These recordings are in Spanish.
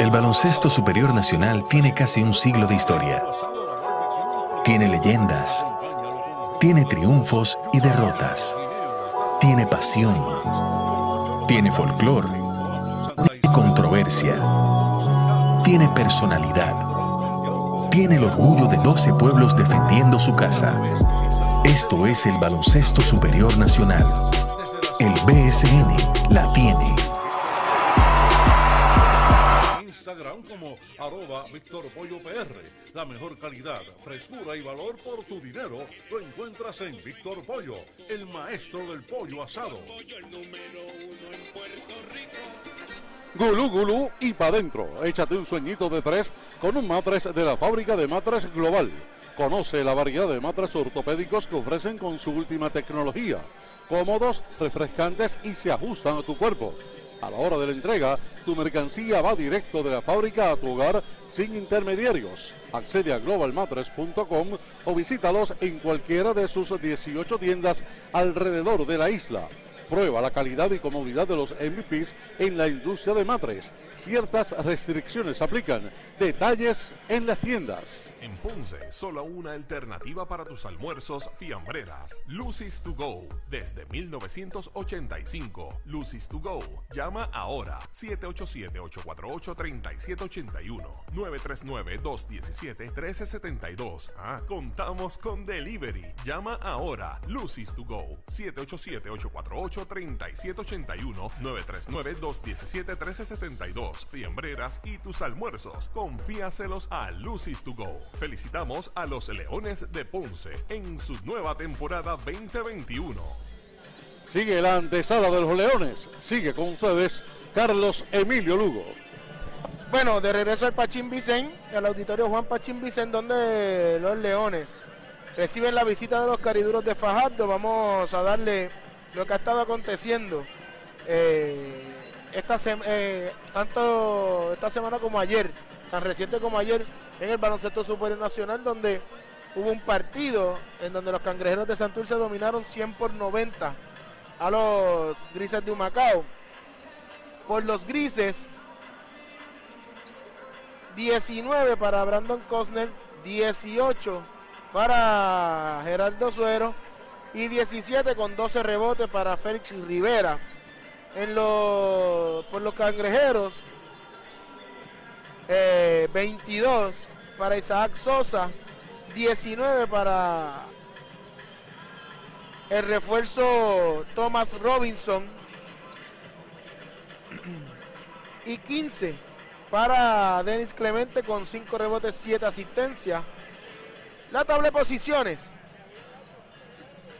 El baloncesto superior nacional tiene casi un siglo de historia. Tiene leyendas, tiene triunfos y derrotas, tiene pasión, tiene folclore, tiene controversia, tiene personalidad, tiene el orgullo de 12 pueblos defendiendo su casa. Esto es el baloncesto superior nacional. El BSN la tiene. Instagram como @VictorPolloPR. La mejor calidad, frescura y valor por tu dinero lo encuentras en Víctor Pollo, el maestro del pollo asado. Gulú, gulú y pa' dentro. Échate un sueñito de tres con un matres de la fábrica de Matres Global. Conoce la variedad de matres ortopédicos que ofrecen con su última tecnología. Cómodos, refrescantes y se ajustan a tu cuerpo. A la hora de la entrega, tu mercancía va directo de la fábrica a tu hogar sin intermediarios. Accede a globalmatres.com o visítalos en cualquiera de sus 18 tiendas alrededor de la isla. Prueba la calidad y comodidad de los MVPs en la industria de matres. Ciertas restricciones aplican. Detalles en las tiendas. En Ponce, solo una alternativa para tus almuerzos fiambreras. Lucy's to Go. Desde 1985. Lucy's to Go. Llama ahora. 787-848-3781. 939-217-1372. Ah, contamos con delivery. Llama ahora. Lucy's to Go. 787-848-3781. 939-217-1372. Fiambreras y tus almuerzos. Confíaselos a Lucy's to Go. Felicitamos a los Leones de Ponce en su nueva temporada 2021. Sigue la antesala de los Leones. Sigue con ustedes Carlos Emilio Lugo. Bueno, de regreso al Pachín Vicente, al auditorio Juan Pachín Vicente, donde los Leones reciben la visita de los Cariduros de Fajardo. Vamos a darle lo que ha estado aconteciendo tanto esta semana como ayer, tan reciente como ayer, en el baloncesto superior nacional, donde hubo un partido en donde los Cangrejeros de Santurce dominaron 100-90 a los Grises de Humacao. Por los Grises, 19 para Brandon Costner, 18 para Gerardo Suero y 17 con 12 rebotes para Félix Rivera. Por los Cangrejeros, 22 para Isaac Sosa, 19 para el refuerzo Thomas Robinson y 15 para Denis Clemente con 5 rebotes, 7 asistencias. La tabla de posiciones: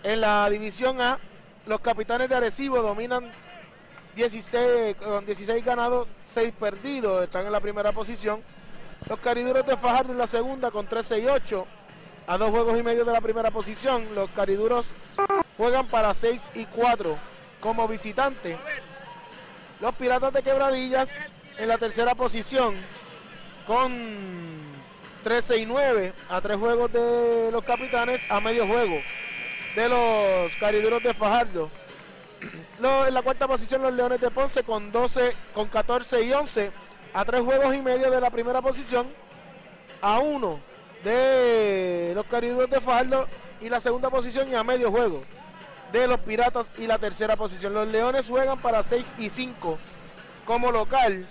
en la división A, los Capitanes de Arecibo dominan 16, con 16 ganados, 6 perdidos, están en la primera posición. Los Cariduros de Fajardo en la segunda con 13-8, a 2 juegos y medio de la primera posición. Los Cariduros juegan para 6-4 como visitante. Los Piratas de Quebradillas en la tercera posición con 13-9, a 3 juegos de los Capitanes, a medio juego de los Cariduros de Fajardo. En la cuarta posición, los Leones de Ponce con 14 y 11, a 3 juegos y medio de la primera posición, a 1 de los Cariduros de Fajardo y la segunda posición, y a medio juego de los Piratas y la tercera posición. Los Leones juegan para 6-5 como local.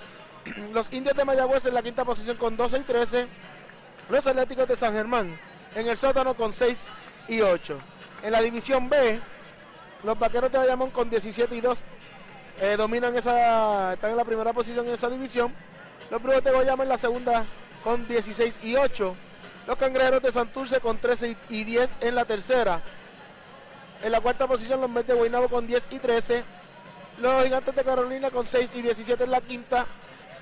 Los Indios de Mayagüez en la quinta posición con 12 y 13, los Atléticos de San Germán en el sótano con 6 y 8. En la división B, los Vaqueros de Bayamón con 17 y 2, dominan están en la primera posición en esa división. Los Brujos de Guayama en la segunda con 16 y 8, los Cangrejeros de Santurce con 13 y 10 en la tercera. En la cuarta posición, los Mets de Guaynabo con 10 y 13, los Gigantes de Carolina con 6 y 17 en la quinta,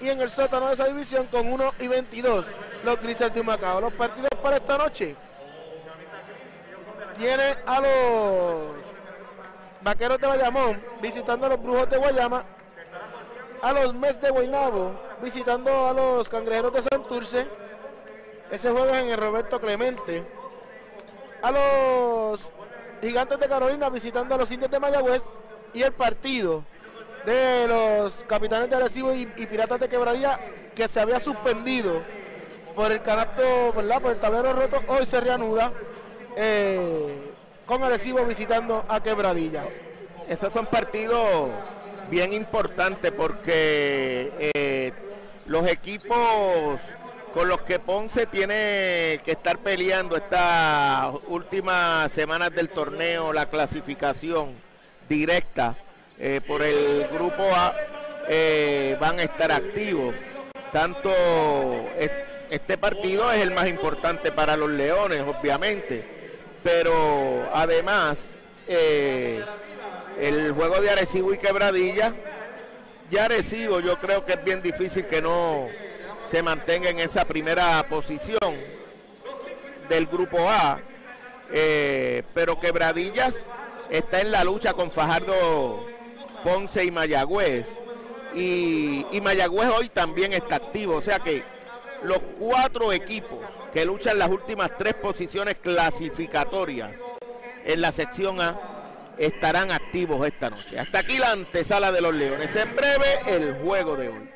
y en el sótano de esa división con 1 y 22, los Grises de Humacao. Los partidos para esta noche: tiene a los Vaqueros de Bayamón visitando a los Brujos de Guayama, a los Mets de Guaynabo visitando a los Cangrejeros de Santurce, ese juego es en el Roberto Clemente, a los Gigantes de Carolina visitando a los Indios de Mayagüez, y el partido de los Capitanes de Arecibo y Piratas de Quebradilla, que se había suspendido por el canasto, ¿verdad?, por el tablero roto, hoy se reanuda con Arecibo visitando a Quebradillas. Esos son partidos bien importantes porque los equipos con los que Ponce tiene que estar peleando estas últimas semanas del torneo, la clasificación directa por el grupo A, van a estar activos. Tanto este partido es el más importante para los Leones, obviamente, pero además el juego de Arecibo y Quebradilla, ya Arecibo yo creo que es bien difícil que no se mantenga en esa primera posición del grupo A, pero Quebradillas está en la lucha con Fajardo, Ponce y Mayagüez, y Mayagüez hoy también está activo, o sea que los cuatro equipos que luchan las últimas tres posiciones clasificatorias en la sección A estarán activos esta noche. Hasta aquí la antesala de los Leones, en breve el juego de hoy.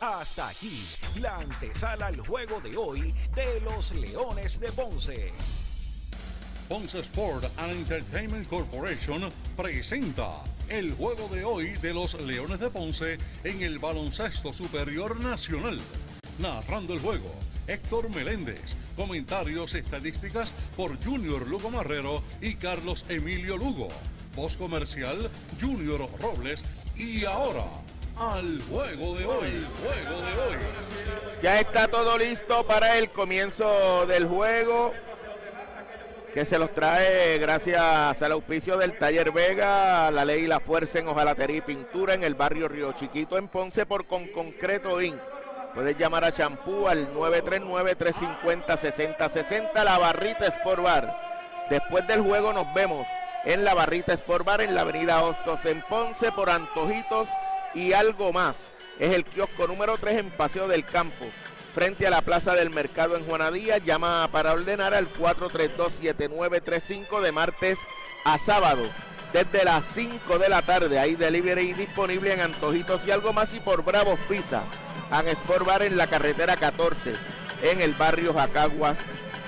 Hasta aquí la antesala al juego de hoy de los Leones de Ponce. Ponce Sport and Entertainment Corporation presenta el juego de hoy de los Leones de Ponce en el Baloncesto Superior Nacional. Narrando el juego, Héctor Meléndez. Comentarios, estadísticas por Junior Lugo Marrero y Carlos Emilio Lugo. Voz comercial, Junior Robles. Y ahora, al juego de hoy, juego de hoy. Ya está todo listo para el comienzo del juego, que se los trae gracias al auspicio del Taller Vega, La Ley y la Fuerza en hojalatería y pintura, en el barrio Río Chiquito en Ponce, por Con Concreto Inc. Puedes llamar a Champú al 939-350-6060. La Barrita Sport Bar. Después del juego nos vemos en la Barrita Sport Bar, en la avenida Hostos en Ponce, por Antojitos y Algo Más. Es el kiosco número 3 en Paseo del Campo, frente a la Plaza del Mercado en Juanadía. Llama para ordenar al 432-7935 de martes a sábado, desde las 5 de la tarde. Hay delivery disponible en Antojitos y Algo Más y por Bravos Pizza and Sport Bar, en la carretera 14, en el barrio Jacaguas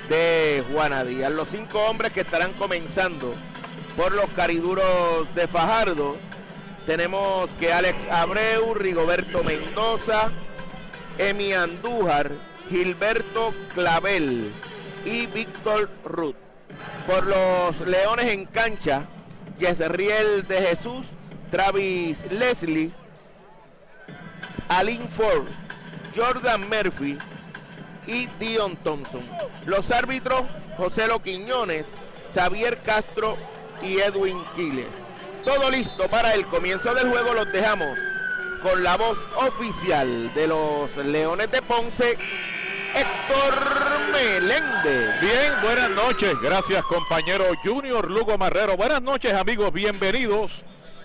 de Juanadía. Los 5 hombres que estarán comenzando por los Cariduros de Fajardo. Tenemos que Alex Abreu, Rigoberto Mendoza, Emi Andújar, Gilberto Clavel y Víctor Ruth. Por los Leones en cancha, Jesriel de Jesús, Travis Leslie, Aline Ford, Jordan Murphy y Dion Thompson. Los árbitros, José Lo Quiñones, Xavier Castro y Edwin Quiles. Todo listo para el comienzo del juego. Los dejamos con la voz oficial de los Leones de Ponce, Héctor Meléndez. Bien, buenas noches. Gracias, compañero Junior Lugo Marrero. Buenas noches, amigos. Bienvenidos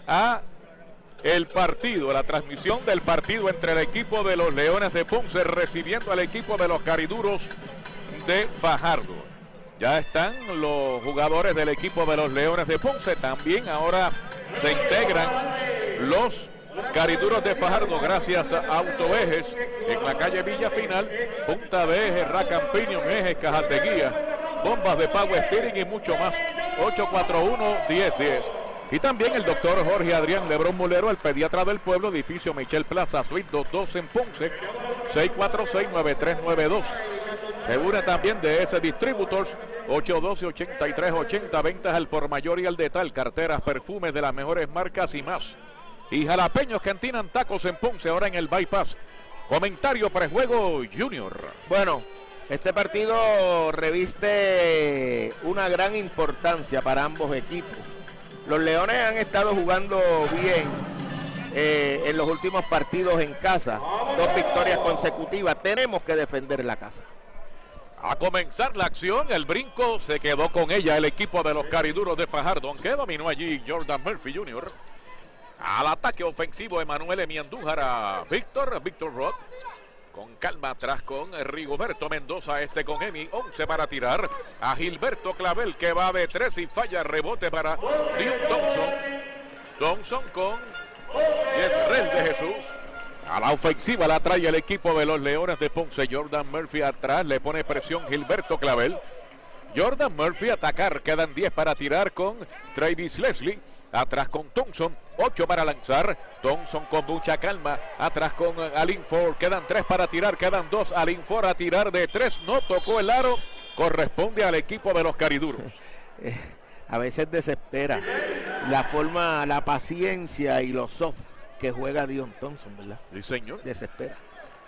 a el partido, a la transmisión del partido entre el equipo de los Leones de Ponce recibiendo al equipo de los Cariduros de Fajardo. Ya están los jugadores del equipo de los Leones de Ponce. También ahora se integran los Cariduros de Fajardo gracias a Auto Ejes en la calle Villa Final, Punta de Ejes, Rack and Pinion, Ejes, Cajas de Guía, Bombas de Pago, Steering y mucho más. 841-1010. Y también el doctor Jorge Adrián Lebrón Mulero, el pediatra del pueblo, edificio Michel Plaza, suite 22 en Ponce, 646-9392. Se une también de ese Distributors, 812-8380, ventas al por mayor y al detal, carteras, perfumes de las mejores marcas y más. Y Jalapeños, que entinan tacos en Ponce, ahora en el Bypass. Comentario para el juego, Junior. Bueno, este partido reviste una gran importancia para ambos equipos. Los Leones han estado jugando bien en los últimos partidos en casa. 2 victorias consecutivas. Tenemos que defender la casa. A comenzar la acción, el brinco se quedó con ella el equipo de los Cariduros de Fajardo, aunque dominó allí Jordan Murphy Jr. Al ataque ofensivo, Emanuel Emi Andújar a Víctor Roth. Con calma atrás con Rigoberto Mendoza, este con Emi, 11 para tirar. A Gilberto Clavel, que va de 3 y falla, rebote para Dion Thompson. Thompson con Jesriel de Jesús. A la ofensiva la trae el equipo de los Leones de Ponce. Jordan Murphy atrás, le pone presión Gilberto Clavel. Jordan Murphy atacar, quedan 10 para tirar con Travis Leslie. Atrás con Thompson, 8 para lanzar. Thompson con mucha calma. Atrás con Aline Ford, quedan 3 para tirar, quedan 2. Aline Ford a tirar de 3, no tocó el aro. Corresponde al equipo de los Cariduros. A veces desespera la forma, la paciencia y los soft que juega Dion Thompson, ¿verdad? Sí, señor. Desespera.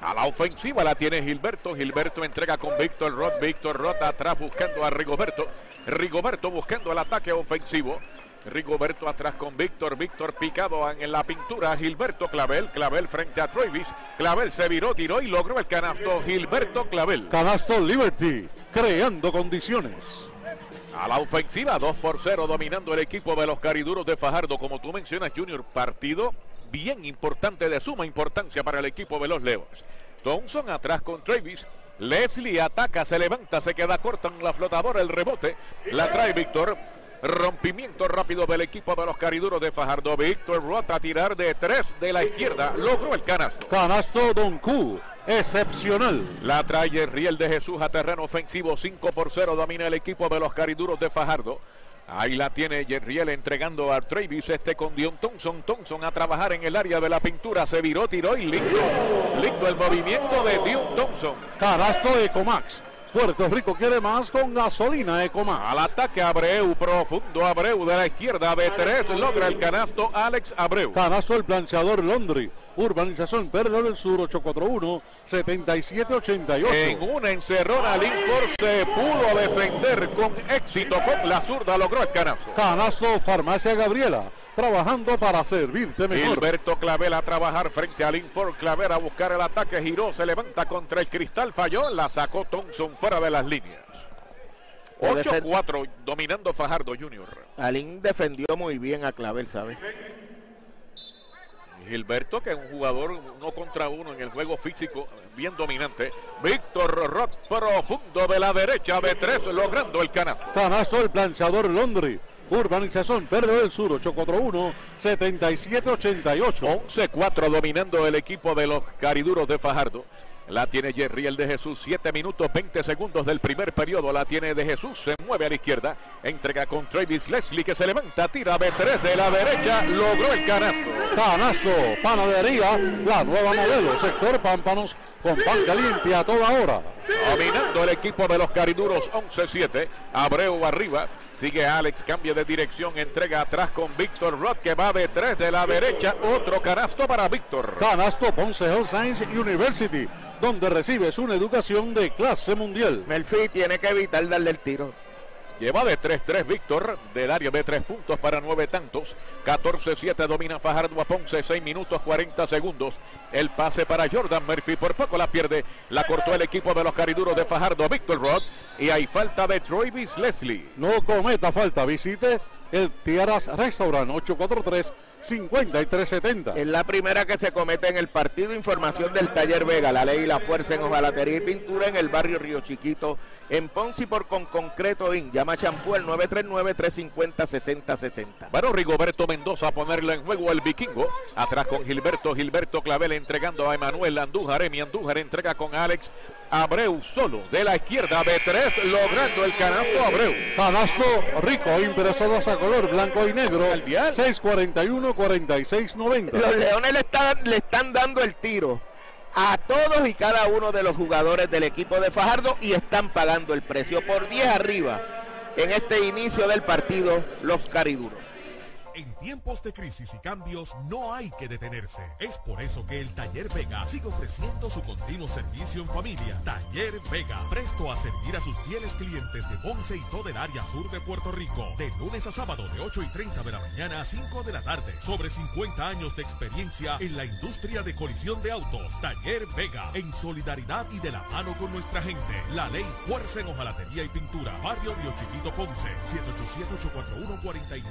A la ofensiva la tiene Gilberto. Gilberto entrega con Víctor Ruth. Víctor Ruth atrás buscando a Rigoberto. Rigoberto buscando el ataque ofensivo. Rigoberto atrás con Víctor. Víctor picado en la pintura. Gilberto Clavel. Clavel frente a Travis. Clavel se viró, tiró y logró el canasto. Gilberto Clavel. Canasto Liberty, creando condiciones. A la ofensiva, 2-0, dominando el equipo de los Cariduros de Fajardo. Como tú mencionas, Junior, partido bien importante, de suma importancia para el equipo de los Leones. Thompson atrás con Travis. Leslie ataca, se levanta, se queda corta en la flotadora, el rebote. La trae Víctor. Rompimiento rápido del equipo de los Cariduros de Fajardo. Víctor Rota a tirar de 3 de la izquierda. Logró el canasto. Canasto Don Q. Excepcional. La trae Jesriel de Jesús a terreno ofensivo. 5-0 domina el equipo de los Cariduros de Fajardo. Ahí la tiene Jesriel entregando a Travis, este con Dion Thompson. Thompson a trabajar en el área de la pintura. Se viró, tiró y lindo. Lindo el movimiento de Dion Thompson. Canasto de Comax. Puerto Rico quiere más con gasolina Ecomax. Al ataque Abreu, profundo Abreu de la izquierda de 3, logra el canasto Alex Abreu. Canasto el planchador Londres. Urbanización Perla del Sur, 841-7788. En una encerrona Lincoln se pudo defender con éxito, con la zurda logró el canasto. Canasto Farmacia Gabriela, trabajando para servirte mejor. Gilberto Clavel a trabajar frente a Linford. Clavel a buscar el ataque, giró, se levanta contra el cristal, falló, la sacó Thompson fuera de las líneas. 8-4 dominando Fajardo, Junior. Alín defendió muy bien a Clavel, ¿sabes? Gilberto, que es un jugador 1 contra 1 en el juego físico, bien dominante. Víctor Roth, profundo de la derecha de 3, logrando el canasto. Canasto el planchador Londres. Urbanización Perla del Sur, 841-7788. 11-4 dominando el equipo de los Cariduros de Fajardo. La tiene Jesriel de Jesús, 7 minutos 20 segundos del primer periodo. La tiene de Jesús, se mueve a la izquierda, entrega con Travis Leslie que se levanta, tira B3 de la derecha, logró el canasto. Canasto, panadería, la nueva modelo, sector Pámpanos, con pan caliente a toda hora. Dominando el equipo de los Cariduros, 11-7, Abreu arriba. Sigue Alex, cambia de dirección, entrega atrás con Víctor Roth que va de 3 de la derecha, otro canasto para Víctor. Canasto Ponce Health Science University, donde recibes una educación de clase mundial. Melfi tiene que evitar darle el tiro. Lleva de 3-3 Víctor, del área de 3 puntos para 9 tantos. 14-7 domina Fajardo a Ponce, 6 minutos 40 segundos. El pase para Jordan Murphy, por poco la pierde. La cortó el equipo de los Cariduros de Fajardo, Víctor Roth. Y hay falta de Travis Leslie. No cometa falta, visite el Tiaras Restaurant, 843-5370. Es la primera que se comete en el partido. Información del Taller Vega, la ley y la fuerza en hojalatería y pintura en el barrio Río Chiquito, en Ponce, por Con Concreto Inc. Llama a Champú al 939-350-6060. Bueno, Rigoberto Mendoza a ponerle en juego el vikingo. Atrás con Gilberto. Gilberto Clavel entregando a Emanuel Andújar. Emi Andújar entrega con Alex Abreu solo de la izquierda de 3, logrando el canasto Abreu. Canasto rico, impresoras a color blanco y negro. 641-4690. Los Leones le están dando el tiro a todos y cada uno de los jugadores del equipo de Fajardo y están pagando el precio. Por 10 arriba en este inicio del partido los Cariduros. En tiempos de crisis y cambios no hay que detenerse. Es por eso que el Taller Vega sigue ofreciendo su continuo servicio en familia. Taller Vega, presto a servir a sus fieles clientes de Ponce y todo el área sur de Puerto Rico. De lunes a sábado de 8:30 de la mañana a 5 de la tarde. Sobre 50 años de experiencia en la industria de colisión de autos. Taller Vega, en solidaridad y de la mano con nuestra gente. La ley, fuerza en hojalatería y pintura. Barrio Río Chiquito, Ponce, 787-841-4926.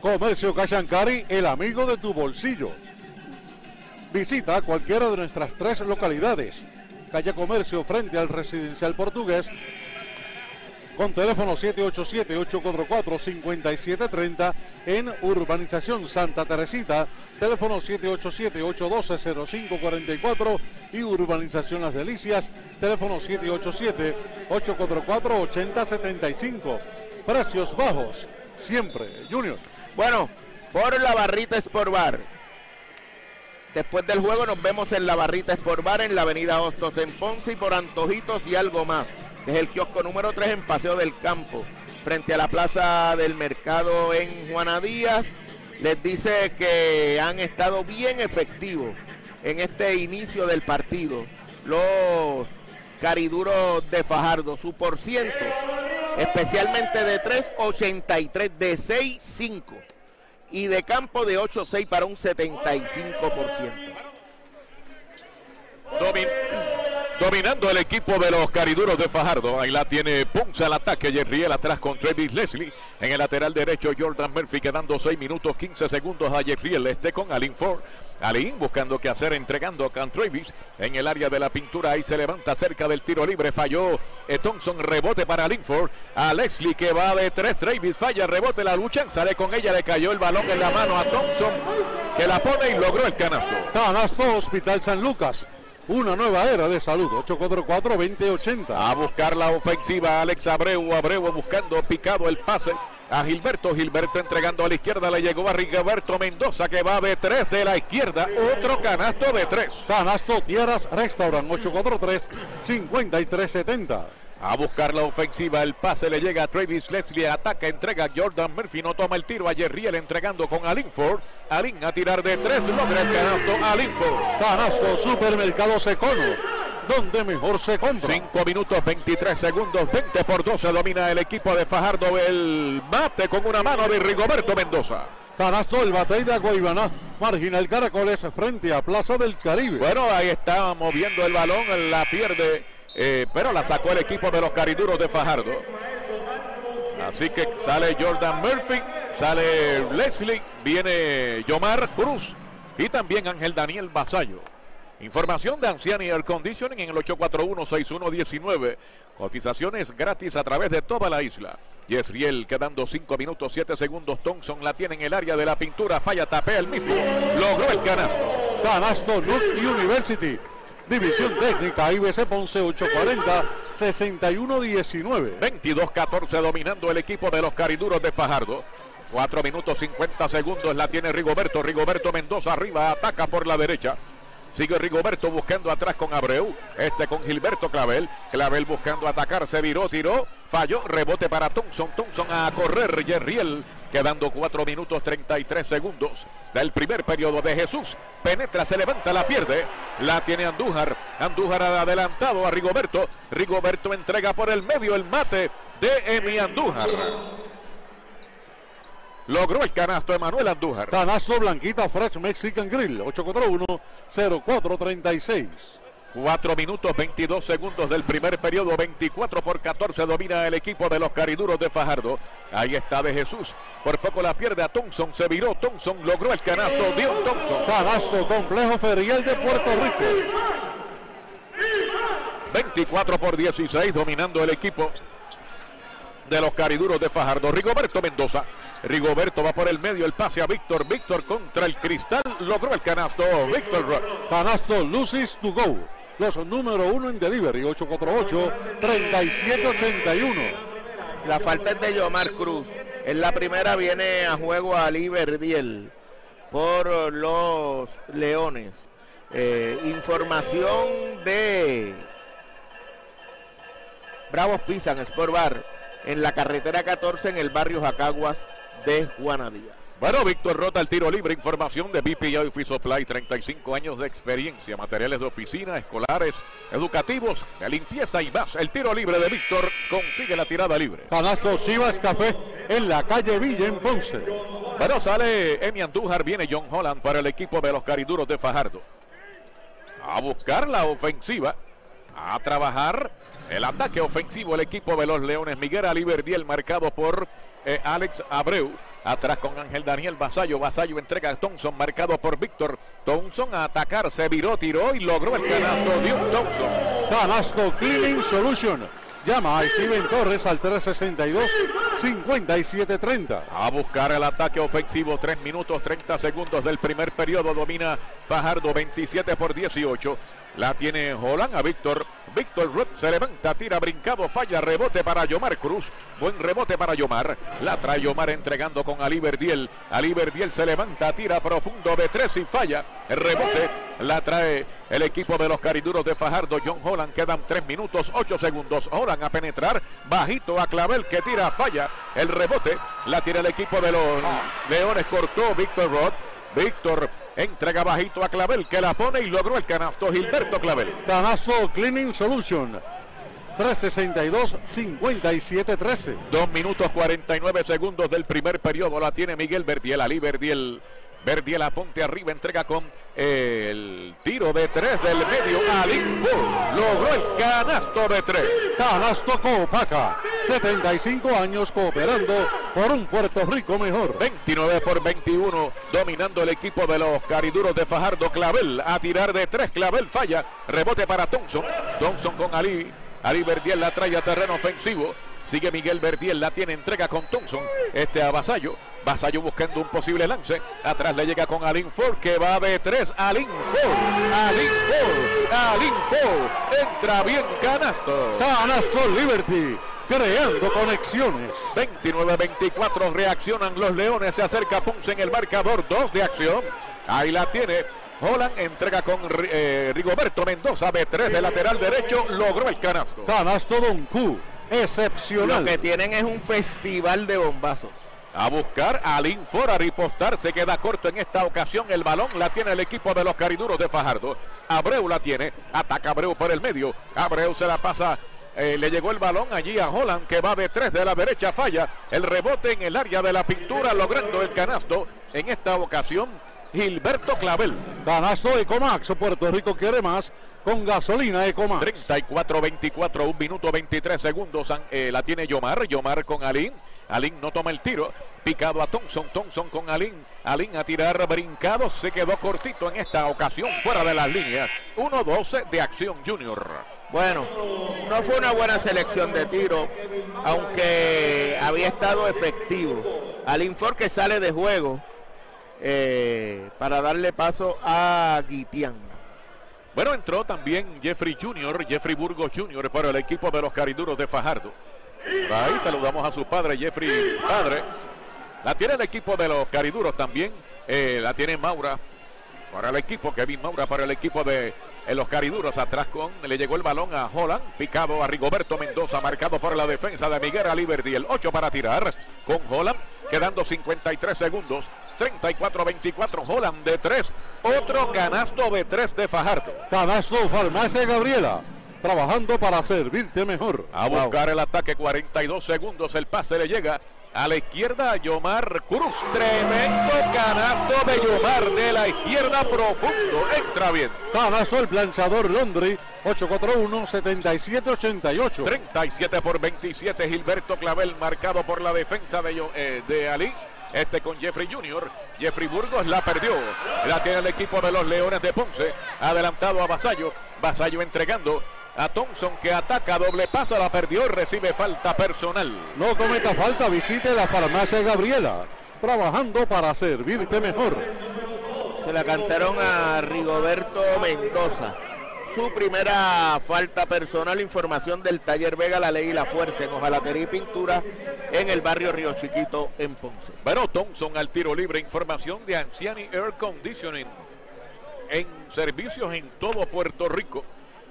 Comercio Cachancari, el amigo de tu bolsillo. Visita cualquiera de nuestras 3 localidades. Calle Comercio frente al Residencial Portugués. con teléfono 787-844-5730 en Urbanización Santa Teresita, teléfono 787-812-0544 y Urbanización Las Delicias, teléfono 787-844-8075. Precios bajos siempre, Junior. Bueno, por la Barrita Sport Bar. Después del juego nos vemos en la Barrita Sport Bar en la avenida Hostos en Ponce, y por Antojitos y Algo Más, que es el kiosco número 3 en Paseo del Campo, frente a la Plaza del Mercado en Juana Díaz. Les dice que han estado bien efectivos en este inicio del partido los Cariduros de Fajardo. Su porciento, especialmente de 3.83, de 6.5 y de campo de 8.6 para un 75%. Dominando el equipo de los Cariduros de Fajardo. Ahí la tiene Ponce al ataque, Jesriel atrás con Travis Leslie. En el lateral derecho Jordan Murphy, quedando 6 minutos 15 segundos a Jesriel. Este con Aline Ford. Aline buscando qué hacer, entregando a Can Travis en el área de la pintura. Ahí se levanta cerca del tiro libre, falló Thompson, rebote para Aline Ford. A Leslie que va de 3, Travis falla, rebote, la luchan, sale con ella, le cayó el balón en la mano a Thompson, que la pone y logró el canasto. Canasto Hospital San Lucas, una nueva era de salud. 844-2080. A buscar la ofensiva Alex Abreu, buscando picado el pase a Gilberto, entregando a la izquierda, le llegó a Rigoberto Mendoza, que va de 3 de la izquierda, otro canasto de 3. Canasto Tierras Restaurant, 843-5370. A buscar la ofensiva, el pase le llega a Travis Leslie, ataca, entrega a Jordan Murphy, no toma el tiro a Jesriel, entregando con Aline Ford. Aline a tirar de 3, logra el canasto Aline Ford. Canasto Supermercado Secono, donde mejor se compra. 5 minutos 23 segundos, 20 por 12, domina el equipo de Fajardo. El bate con una mano de Rigoberto Mendoza. Canasto el bate de Guaybaná, marginal Caracoles, frente a Plaza del Caribe. Bueno, ahí está moviendo el balón, la pierde, pero la sacó el equipo de los Cariduros de Fajardo. Así que sale Jordan Murphy, sale Leslie, viene Yomar Cruz y también Ángel Daniel Vasallo. Información de Anciani Air Conditioning en el 841-6119. Cotizaciones gratis a través de toda la isla. Jesriel quedando 5 minutos 7 segundos. Thompson la tiene en el área de la pintura. Falla, tapea el mismo. Logró el canasto. Canasto North University. División Técnica IBC Ponce, 840-6119. 22-14 dominando el equipo de los Cariduros de Fajardo. 4 minutos 50 segundos la tiene Rigoberto. Rigoberto Mendoza arriba, ataca por la derecha. Sigue Rigoberto buscando atrás con Abreu, este con Gilberto Clavel. Clavel buscando atacar, se viró, tiró, falló, rebote para Thompson. Thompson a correr, Jesriel, quedando 4 minutos 33 segundos del primer periodo. De Jesús penetra, se levanta, la pierde, la tiene Andújar. Andújar adelantado a Rigoberto. Rigoberto entrega por el medio, el mate de Emi Andújar. Logró el canasto Emanuel Andújar. Canasto Blanquita Fresh Mexican Grill, 841-0436. 4 minutos 22 segundos del primer periodo, 24 por 14 domina el equipo de los Cariduros de Fajardo. Ahí está De Jesús, por poco la pierde a Thompson, se viró Thompson, logró el canasto Dion Thompson. Canasto Complejo Ferial de Puerto Rico. 24 por 16 dominando el equipo de los Cariduros de Fajardo. Rigoberto Mendoza. Rigoberto va por el medio, el pase a Víctor. Víctor contra el cristal, logró el canasto Víctor Ruth. Canasto Lucy's to Go, los número 1 en delivery, 848-3781. La falta es de Yomar Cruz. En la primera viene a juego a Aliberdiel por los Leones. Información de Bravos Pizza en Sport Bar, en la carretera 14 en el barrio Jacaguas de Juana Díaz. Bueno, Víctor Rota al tiro libre. Información de BPI Office Supply, 35 años de experiencia, materiales de oficina, escolares, educativos, de limpieza y más. El tiro libre de Víctor consigue la tirada libre. Canasto Chivas Café en la calle Villa en Ponce. Bueno, sale Emi Andújar, viene John Holland para el equipo de los Cariduros de Fajardo. A buscar la ofensiva, a trabajar el ataque ofensivo el equipo de los Leones. Miguel Aliberdiel marcado por Alex Abreu, atrás con Ángel Daniel Vasallo. Vasallo entrega a Thompson, marcado por Víctor. Thompson a atacar, se viró, tiró y logró el canasto de un Thompson. Canasto Cleaning Solution, Llama a Steven Torres al 362-5730. A buscar el ataque ofensivo. 3 minutos 30 segundos del primer periodo. Domina Fajardo 27-18. La tiene Holland a Víctor. Víctor Ruth se levanta, tira, brincado, falla, rebote para Yomar Cruz. Buen rebote para Yomar. La trae Yomar entregando con Aliberdiel. Aliberdiel se levanta, tira profundo de tres y falla. El rebote la trae el equipo de los Cariduros de Fajardo. John Holland, quedan 3 minutos 8 segundos. Holland a penetrar, bajito a Clavel que tira, falla. El rebote la tira el equipo de los Leones. Cortó Víctor Ruth. Víctor entrega bajito a Clavel, que la pone y logró el canasto Gilberto Clavel. Canasto Cleaning Solution. 362-5713. 2 minutos 49 segundos del primer periodo. La tiene Miguel Verdiel. Aliberdiel. Verdiel a ponte arriba, entrega con el tiro de 3 del medio. Aline Ford logró el canasto de 3. Canasto Copaca, 75 años cooperando por un Puerto Rico mejor. 29-21, dominando el equipo de los Cariduros de Fajardo. Clavel a tirar de 3, Clavel falla, rebote para Thompson. Thompson con Ali. Aliberdiel la trae a terreno ofensivo. Sigue Miguel Verdiel, la tiene, entrega con Thompson. A Vasallo. Vasallo buscando un posible lance. Atrás le llega con Aline Ford, que va de 3. Aline Ford. Entra bien, canasto. Canasto Liberty, creando conexiones. 29-24, reaccionan los Leones. Se acerca Ponce en el marcador. 2 de acción. Ahí la tiene. Holland entrega con Rigoberto Mendoza. B3 de lateral derecho. Logró el canasto. Canasto Don Q. Excepcional. Lo que tienen es un festival de bombazos. A buscar a Aline Ford, a ripostar, se queda corto en esta ocasión. El balón la tiene el equipo de los Cariduros de Fajardo. Abreu la tiene, ataca Abreu por el medio. Abreu se la pasa, le llegó el balón allí a Holland, que va de 3 de la derecha, falla. El rebote en el área de la pintura, logrando el canasto en esta ocasión Gilberto Clavel. Canasto Ecomax. Puerto Rico quiere más con gasolina Ecomax. 34-24, 1 minuto 23 segundos. La tiene Yomar. Yomar con Aline. Aline no toma el tiro. Picado a Thompson. Thompson con Aline. Aline a tirar, brincado. Se quedó cortito en esta ocasión, fuera de las líneas. 1-12 de acción, Junior. Bueno, no fue una buena selección de tiro, aunque había estado efectivo. Aline Ford, que sale de juego. Para darle paso a Guitián. Bueno, entró también Jeffrey Burgos Junior para el equipo de los Cariduros de Fajardo. Ahí saludamos a su padre, Jeffrey padre. La tiene el equipo de los Cariduros también. La tiene Maura para el equipo, Kevin Maura para el equipo de los Cariduros. Atrás con, le llegó el balón a Holland, picado a Rigoberto Mendoza, marcado por la defensa de Miguel Aliberdiel. El 8 para tirar con Holland, quedando 53 segundos. 34-24, Holland de 3. Otro canasto de 3 de Fajardo. Canasto Farmacia Gabriela, trabajando para servirte mejor. A buscar el ataque, 42 segundos. El pase le llega a la izquierda a Yomar Cruz. Tremendo canasto de Yomar, de la izquierda profundo. Entra bien. Canasto el planchador Londres. 841-7788. 37-27, Gilberto Clavel, marcado por la defensa de Ali. Con Jeffrey Junior. Jeffrey Burgos la perdió. La tiene el equipo de los Leones de Ponce. Adelantado a Vasallo. Vasallo entregando a Thompson, que ataca, doble pasa, la perdió, recibe falta personal. No cometa falta, visite la farmacia Gabriela, trabajando para servirte mejor. Se la cantaron a Rigoberto Mendoza. Su primera falta personal. Información del Taller Vega, la ley y la fuerza, en hojalatería y pintura, en el barrio Río Chiquito, en Ponce. Bueno, Thompson al tiro libre. Información de Anciani Air Conditioning, en servicios en todo Puerto Rico.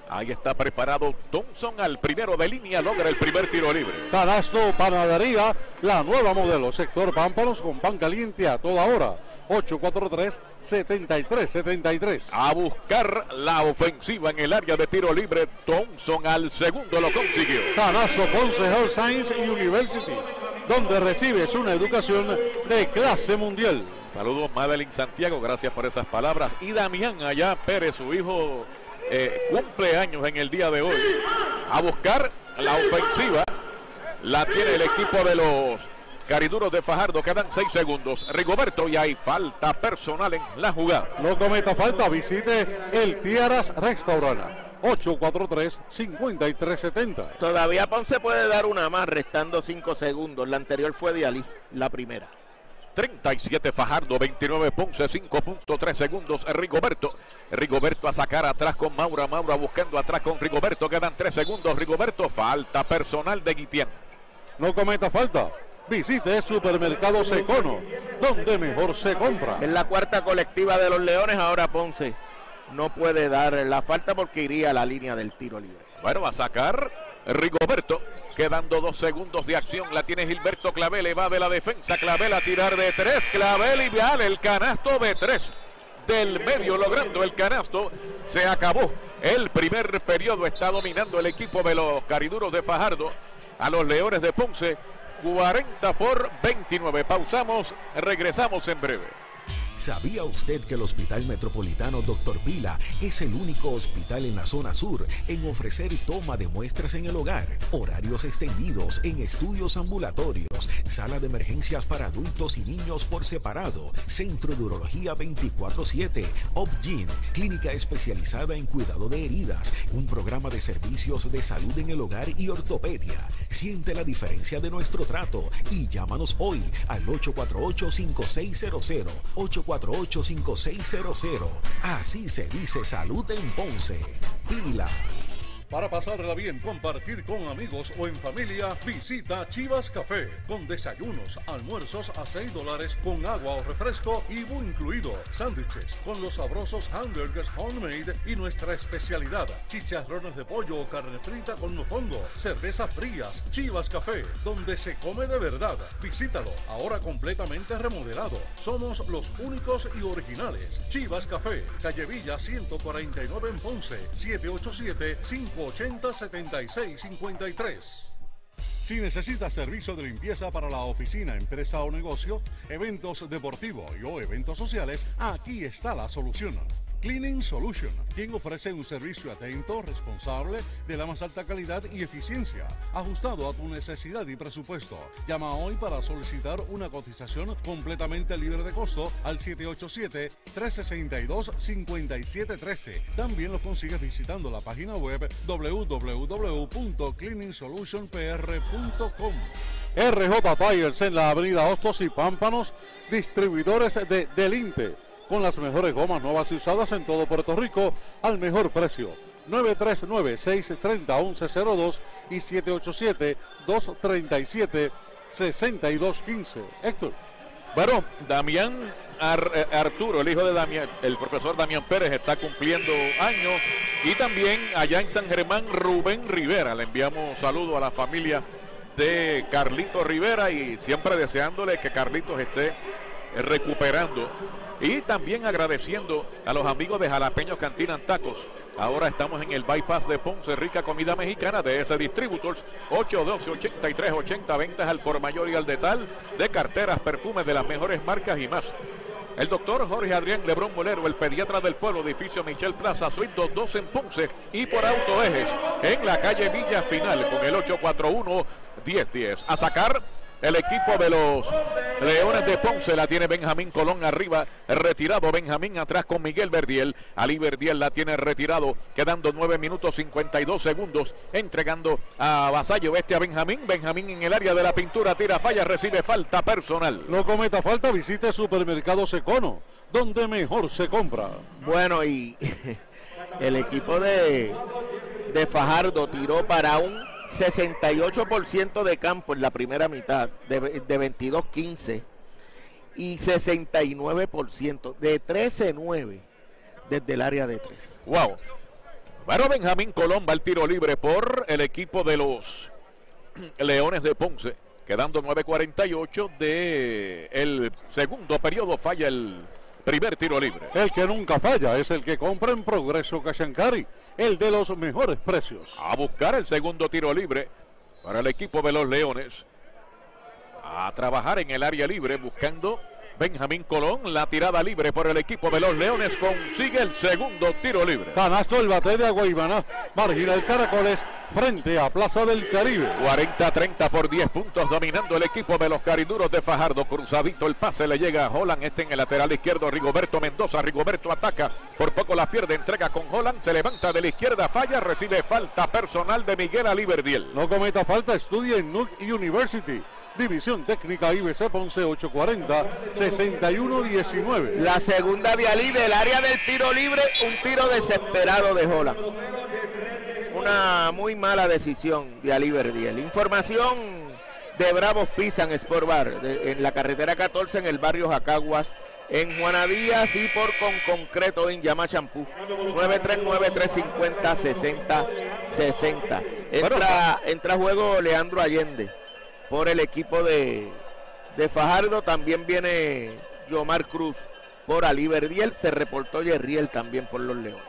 Ahí está preparado Thompson al primero de línea, logra el primer tiro libre. Canasto Panadería, la nueva modelo, sector Pámpanos, con pan caliente a toda hora. 843-7373. A buscar la ofensiva en el área de tiro libre. Thompson al segundo lo consiguió. Canasto Ponce Health Science University, donde recibes una educación de clase mundial. Saludos, Madeline Santiago, gracias por esas palabras. Y Damián allá Pérez, su hijo, cumpleaños en el día de hoy. A buscar la ofensiva la tiene el equipo de los Cariduros de Fajardo, quedan 6 segundos. Rigoberto, y hay falta personal en la jugada. No cometa falta, visite el Tiaras Restaurant. 843-5370. Todavía Ponce puede dar una más, restando 5 segundos. La anterior fue de Ali, la primera. 37 Fajardo, 29 Ponce, 5.3 segundos. Rigoberto a sacar atrás con Maura. Maura buscando atrás con Rigoberto. Quedan 3 segundos. Rigoberto, falta personal de Guitián. No cometa falta. Visite Supermercado Secono, donde mejor se compra. Es la cuarta colectiva de los Leones. Ahora Ponce no puede dar la falta porque iría a la línea del tiro libre. Bueno, va a sacar Rigoberto, quedando 2 segundos de acción. La tiene Gilberto Clavel, evade la defensa. Clavel a tirar de 3, Clavel y Vial, el canasto de 3 del medio, logrando el canasto. Se acabó el primer periodo. Está dominando el equipo de los Cariduros de Fajardo a los Leones de Ponce, 40-29. Pausamos, regresamos en breve. ¿Sabía usted que el Hospital Metropolitano Dr. Vila es el único hospital en la zona sur en ofrecer toma de muestras en el hogar, horarios extendidos en estudios ambulatorios, sala de emergencias para adultos y niños por separado, centro de urología 24/7, OBGYN, clínica especializada en cuidado de heridas, un programa de servicios de salud en el hogar y ortopedia? Siente la diferencia de nuestro trato y llámanos hoy al 848-5600, 848-5600. Así se dice salud en Ponce. Pila. Para pasarla bien, compartir con amigos o en familia, visita Chivas Café, con desayunos, almuerzos a $6, con agua o refresco, IBU incluido, sándwiches, con los sabrosos hamburgers homemade y nuestra especialidad, chicharrones de pollo o carne frita con mofongo, cervezas frías. Chivas Café, donde se come de verdad. Visítalo, ahora completamente remodelado. Somos los únicos y originales. Chivas Café, calle Villa 149 en Ponce, 787-580-7653. Si necesitas servicio de limpieza para la oficina, empresa o negocio, eventos deportivos y o eventos sociales, aquí está la solución. Cleaning Solution, quien ofrece un servicio atento, responsable, de la más alta calidad y eficiencia, ajustado a tu necesidad y presupuesto. Llama hoy para solicitar una cotización completamente libre de costo al 787-362-5713. También lo consigues visitando la página web www.cleaningsolutionpr.com. RJ Tires en la avenida Hostos y Pámpanos, distribuidores de Delinte, con las mejores gomas nuevas y usadas en todo Puerto Rico al mejor precio. 939-630-1102 y 787-237-6215. Héctor. Bueno, Damián Arturo, el hijo de Damián, el profesor Damián Pérez, está cumpliendo años. Y también allá en San Germán, Rubén Rivera. Le enviamos saludos a la familia de Carlitos Rivera y siempre deseándole que Carlitos esté recuperando. Y también agradeciendo a los amigos de Jalapeños Cantina Tacos. Ahora estamos en el bypass de Ponce, rica comida mexicana de ese Distributors. 812-8380, ventas al por mayor y al detal de carteras, perfumes de las mejores marcas y más. El doctor Jorge Adrián Lebrón Molero, el pediatra del pueblo, edificio Michel Plaza, suite 22 en Ponce, y por Auto Ejes en la calle Villa Final, con el 841-1010. A sacar el equipo de los Leones de Ponce. La tiene Benjamín Colón arriba, retirado Benjamín, atrás con Miguel Verdiel. Aliberdiel la tiene retirado, quedando 9 minutos 52 segundos, entregando a Vasallo. Bestia a Benjamín, Benjamín en el área de la pintura, tira, falla, recibe falta personal. No cometa falta, visite Supermercado Secono, donde mejor se compra. Bueno, y el equipo de Fajardo tiró para un 68% de campo en la primera mitad, de 22-15, y 69% de 13-9 desde el área de 3. Wow. Bueno, Benjamín Colón va al tiro libre por el equipo de los Leones de Ponce, quedando 9:48 de el segundo periodo. Falla el primer tiro libre. El que nunca falla es el que compra en Progreso Cashancari, el de los mejores precios. A buscar el segundo tiro libre para el equipo de los Leones. A trabajar en el área libre, buscando Benjamín Colón, la tirada libre por el equipo de los Leones, consigue el segundo tiro libre. Canasto el bate de Aguaybana, marginal Caracoles, frente a Plaza del Caribe. 40-30 por 10 puntos, dominando el equipo de los Cariduros de Fajardo. Cruzadito el pase, le llega a Holland, este en el lateral izquierdo, Rigoberto Mendoza. Rigoberto ataca, por poco la pierde, entrega con Holland, se levanta de la izquierda, falla, recibe falta personal de Miguel Aliberdiel. No cometa falta, estudia en NUC University. División Técnica IBC Ponce, 840-6119. La segunda de Ali del área del tiro libre, un tiro desesperado de Jola. Una muy mala decisión de Aliberdiel. Información de Bravos Pizza en Sport Bar, en la carretera 14, en el barrio Jacaguas, en Juana Díaz, y por Con Concreto Inc. Llama Champú 939-350-6060. Entra juego Leandro Allende por el equipo de Fajardo. También viene Yomar Cruz por Aliberdiel. Se reportó Jesriel también por los Leones.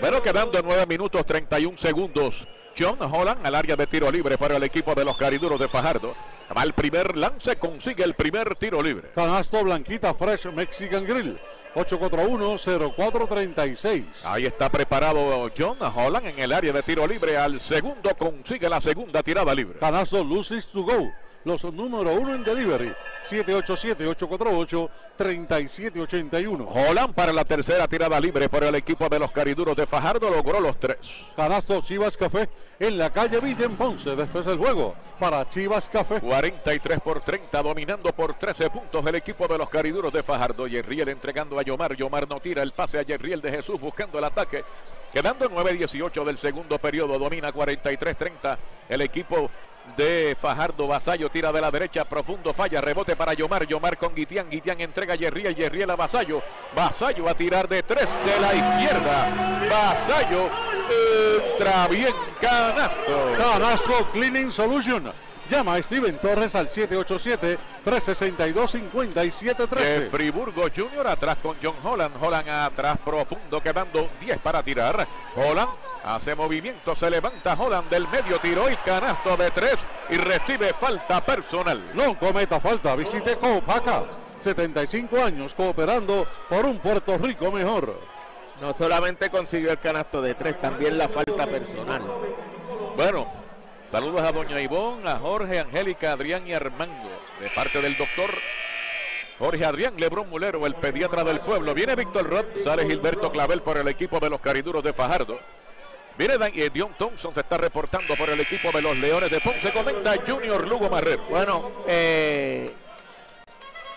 Bueno, quedando 9 minutos 31 segundos. John Holland al área de tiro libre para el equipo de los Cariduros de Fajardo. Va al primer lance, consigue el primer tiro libre. Canasto Blanquita Fresh Mexican Grill, 841-0436. Ahí está preparado John Holland en el área de tiro libre. Al segundo consigue la segunda tirada libre. Canasto Lucy's to Go, los número 1 en delivery, 787-848-3781. Holland para la tercera tirada libre por el equipo de los Cariduros de Fajardo, logró los 3. Canasto Chivas Café en la calle Villa en Ponce. Después el juego para Chivas Café. 43 por 30, dominando por 13 puntos el equipo de los Cariduros de Fajardo. Jesriel entregando a Yomar, Yomar no tira, el pase a Jesriel de Jesús buscando el ataque. Quedando 9-18 del segundo periodo, domina 43-30 el equipo de Fajardo. Vasallo tira de la derecha, profundo, falla, rebote para Yomar, Yomar con Guitián, Guitián entrega a Jesriel, Jesriel a Vasallo, Vasallo va a tirar de 3 de la izquierda, Vasallo entra bien, canasto. Canasto Cleaning Solution. Llama a Steven Torres al 787-362-5713. Jeffrey Burgos Junior atrás con John Holland. Holland atrás profundo, quedando 10 para tirar. Holland hace movimiento, se levanta Holland del medio, tiró y canasto de 3 y recibe falta personal. No cometa falta, visite Copaca. 75 años cooperando por un Puerto Rico mejor. No solamente consiguió el canasto de 3, también la falta personal. Bueno, saludos a doña Ivonne, a Jorge, Angélica, Adrián y Armando, de parte del doctor Jorge Adrián Lebrón Mulero, el pediatra del pueblo. Viene Víctor Ruth, sale Gilberto Clavel por el equipo de los Cariduros de Fajardo. Viene Dion Thompson, se está reportando por el equipo de los Leones de Ponce. Comenta Junior Lugo Marrero. Bueno,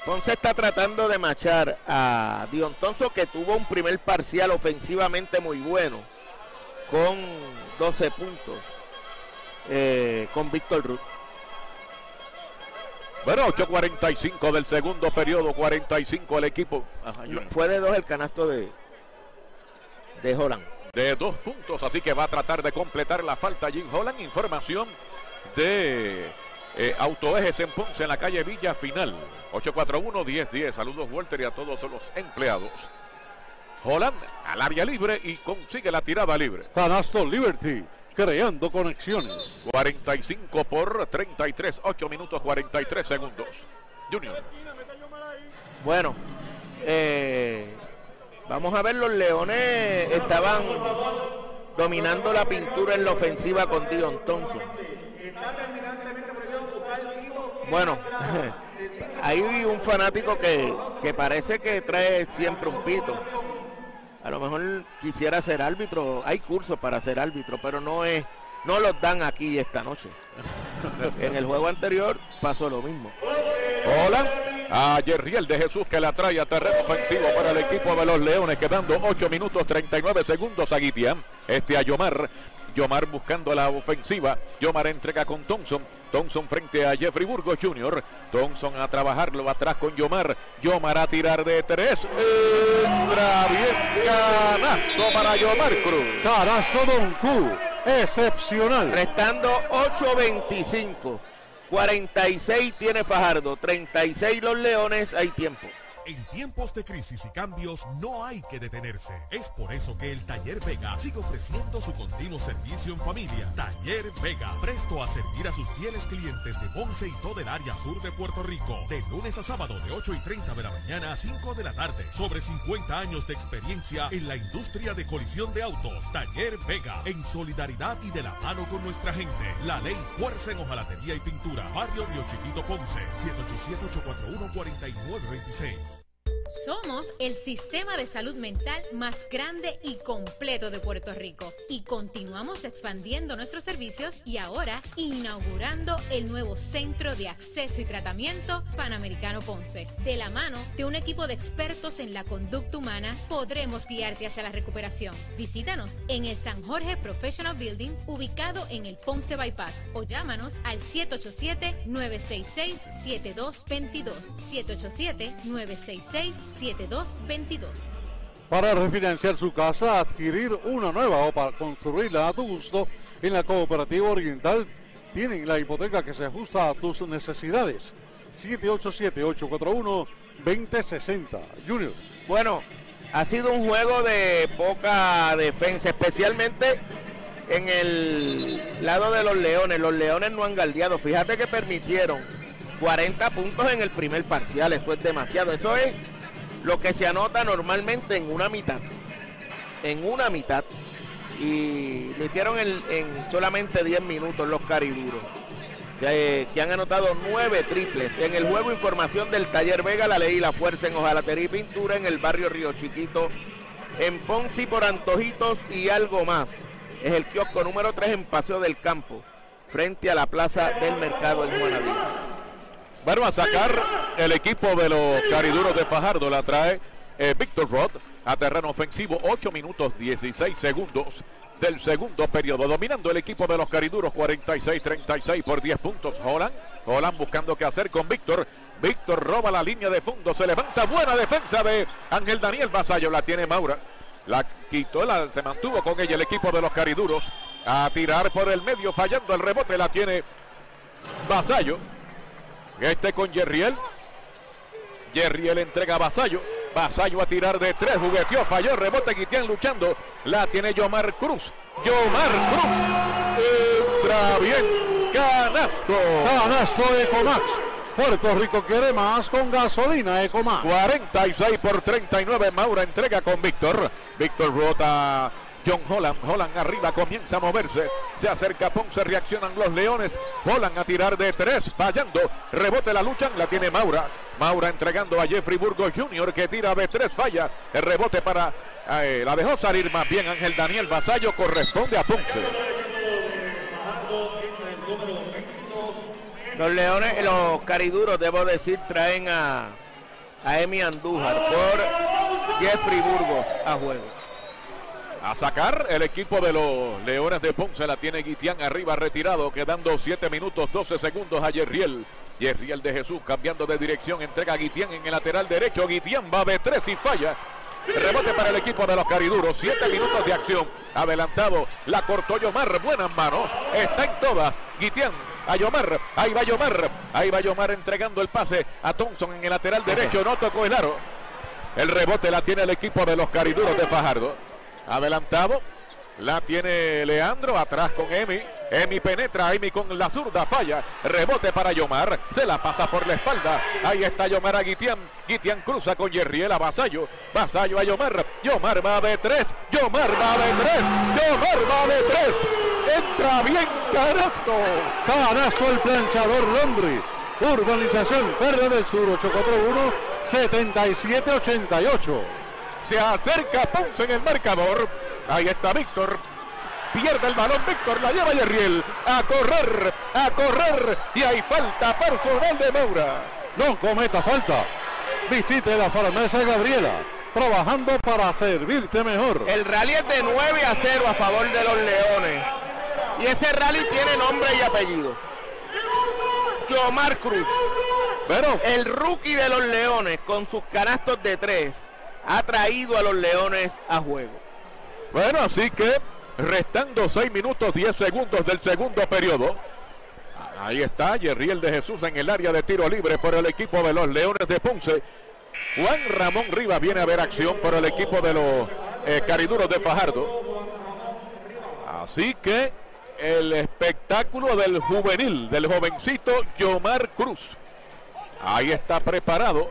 Ponce está tratando de machar a Dion Thompson, que tuvo un primer parcial ofensivamente muy bueno, con 12 puntos. Con Víctor Ruth. Bueno, 8:45 del segundo periodo, 45 el equipo. Fue de 2 el canasto de Holland. De 2 puntos, así que va a tratar de completar la falta Jim Holland. Información de Auto Ejes en Ponce, en la calle Villa Final. 841-1010. Saludos, Walter, y a todos los empleados. Holland al área libre y consigue la tirada libre. Canasto Liberty, creando conexiones. 45 por 33, 8 minutos 43 segundos. Junior. Bueno, vamos a ver, los Leones estaban dominando la pintura en la ofensiva con Dion Thompson. Bueno, hay un fanático que parece que trae siempre un pito. A lo mejor quisiera ser árbitro, hay cursos para ser árbitro, pero no los dan aquí esta noche. En el juego anterior pasó lo mismo. Hola, a Jesriel de Jesús, que la trae a terreno ofensivo para el equipo de los Leones, quedando 8 minutos 39 segundos a Guitián, a Yomar. Yomar buscando la ofensiva. Yomar entrega con Thompson. Thompson frente a Jeffrey Burgos Jr. Thompson a trabajarlo atrás con Yomar. Yomar a tirar de 3. Entra bien. Canasto para Yomar Cruz. Canasto Don Q. Excepcional. Restando 8:25. 46 tiene Fajardo, 36 los Leones. Hay tiempo. En tiempos de crisis y cambios no hay que detenerse. Es por eso que el Taller Vega sigue ofreciendo su continuo servicio en familia. Taller Vega, presto a servir a sus fieles clientes de Ponce y todo el área sur de Puerto Rico. De lunes a sábado de 8:30 de la mañana a 5 de la tarde. Sobre 50 años de experiencia en la industria de colisión de autos. Taller Vega, en solidaridad y de la mano con nuestra gente. La ley fuerza en hojalatería y pintura. Barrio Río Chiquito, Ponce. 787-841-4926. Somos el sistema de salud mental más grande y completo de Puerto Rico y continuamos expandiendo nuestros servicios y ahora inaugurando el nuevo Centro de Acceso y Tratamiento Panamericano Ponce. De la mano de un equipo de expertos en la conducta humana podremos guiarte hacia la recuperación. Visítanos en el San Jorge Professional Building ubicado en el Ponce Bypass o llámanos al 787-966-7222, 787-966-7222. Para refinanciar su casa, adquirir una nueva o para construirla a tu gusto, en la Cooperativa Oriental tienen la hipoteca que se ajusta a tus necesidades. 787-841-2060. Junior. Bueno, ha sido un juego de poca defensa, especialmente en el lado de los Leones. Los Leones no han galdeado. Fíjate que permitieron 40 puntos en el primer parcial, eso es demasiado, eso es lo que se anota normalmente en una mitad, y lo hicieron en solamente 10 minutos los cariduros, que han anotado 9 triples. En el juego, información del Taller Vega, la ley y la fuerza en hojalatería y pintura en el barrio Río Chiquito, en Ponce, por Antojitos y Algo Más. Es el kiosco número 3 en Paseo del Campo, frente a la Plaza del Mercado en Juanadías. Bueno, a sacar el equipo de los Cariduros de Fajardo, la trae Víctor Ruth a terreno ofensivo. 8 minutos 16 segundos del segundo periodo, dominando el equipo de los Cariduros 46-36 por 10 puntos. Holland buscando qué hacer con Víctor. Víctor roba la línea de fondo, se levanta, buena defensa de Ángel Daniel Vasallo, la tiene Maura. La quitó, se mantuvo con ella el equipo de los Cariduros, a tirar por el medio, fallando el rebote, la tiene Vasallo. Con Jesriel. Jesriel entrega a Vasallo. Vasallo a tirar de tres, jugueteó, falló, rebote, Guitián luchando. La tiene Yomar Cruz. Entra bien. Canasto. Canasto de Ecomax. Puerto Rico quiere más con gasolina Ecomax. 46 por 39. Maura entrega con Víctor. Víctor rota. John Holland, Holland arriba, comienza a moverse, se acerca Ponce, reaccionan los Leones. Holland a tirar de tres, fallando, rebote, la luchan, la tiene Maura. Maura entregando a Jeffrey Burgos Junior, que tira de tres, falla, el rebote para, la dejó salir más bien Ángel Daniel Vasallo, corresponde a Ponce. Los Leones, los Cariduros, debo decir, traen a Emi Andújar por Jeffrey Burgos a juego. A sacar el equipo de los Leones de Ponce, la tiene Guitián arriba, retirado, quedando 7 minutos 12 segundos a Jesriel. Jesriel de Jesús cambiando de dirección, entrega a Guitián en el lateral derecho. Guitián va de 3 y falla. Rebote para el equipo de los Cariduros. 7 minutos de acción. Adelantado, la cortó Yomar. Buenas manos. Está en todas. Guitián a Yomar. Ahí va Yomar. Ahí va Yomar entregando el pase a Thompson en el lateral derecho. No tocó el aro. El rebote la tiene el equipo de los Cariduros de Fajardo. Adelantado, la tiene Leandro, atrás con Emi. Emi penetra, Emi con la zurda, falla. Rebote para Yomar, se la pasa por la espalda. Ahí está Yomar a Guitián. Guitián cruza con Jesriel a Vasallo. Vasallo a Yomar. Yomar va de tres. Yomar va de tres. Yomar va de tres. Entra bien, canasto. Canasto el planchador Londri. Urbanización Verde del Sur, 841-7788. Se acerca Ponce en el marcador. Ahí está Víctor. Pierde el balón Víctor, la lleva Jesriel. A correr. Y hay falta personal de Maura. No cometa falta. Visite la farmacia Gabriela, trabajando para servirte mejor. El rally es de 9-0 a favor de los Leones. Y ese rally tiene nombre y apellido. Yomar Cruz. Pero el rookie de los Leones, con sus canastos de 3, ha traído a los Leones a juego. Bueno, así que restando 6 minutos 10 segundos del segundo periodo. Ahí está Jesriel de Jesús en el área de tiro libre por el equipo de los Leones de Ponce, Juan Ramón Rivas viene a ver acción por el equipo de los Cariduros de Fajardo. Así que el espectáculo del juvenil, del jovencito Yomar Cruz. Ahí está preparado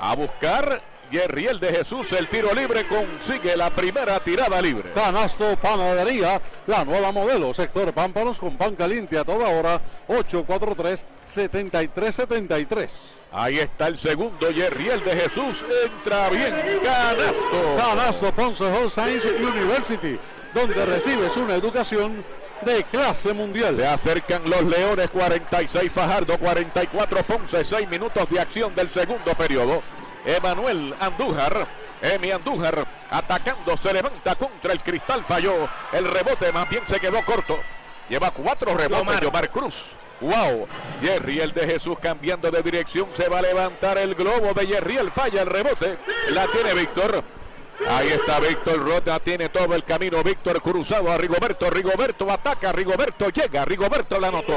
a buscar Jesriel de Jesús. El tiro libre, consigue la primera tirada libre. Canasto Panadería, la nueva modelo. Sector Pámpanos con pan caliente a toda hora. 843-7373. Ahí está el segundo. Jesriel de Jesús entra bien. Canasto. Canasto Ponce Health Science University, donde recibes una educación de clase mundial. Se acercan los Leones, 46 Fajardo, 44 Ponce. 6 minutos de acción del segundo periodo. Emanuel Andújar, Emi Andújar atacando, se levanta contra el cristal, falló el rebote, más bien se quedó corto. Lleva 4 rebotes Yomar Cruz. Wow, Jesriel de Jesús cambiando de dirección, se va a levantar el globo de Jesriel, falla el rebote, la tiene Víctor. Ahí está Víctor Roda, tiene todo el camino Víctor, cruzado a Rigoberto, Rigoberto ataca, Rigoberto llega, Rigoberto la anotó.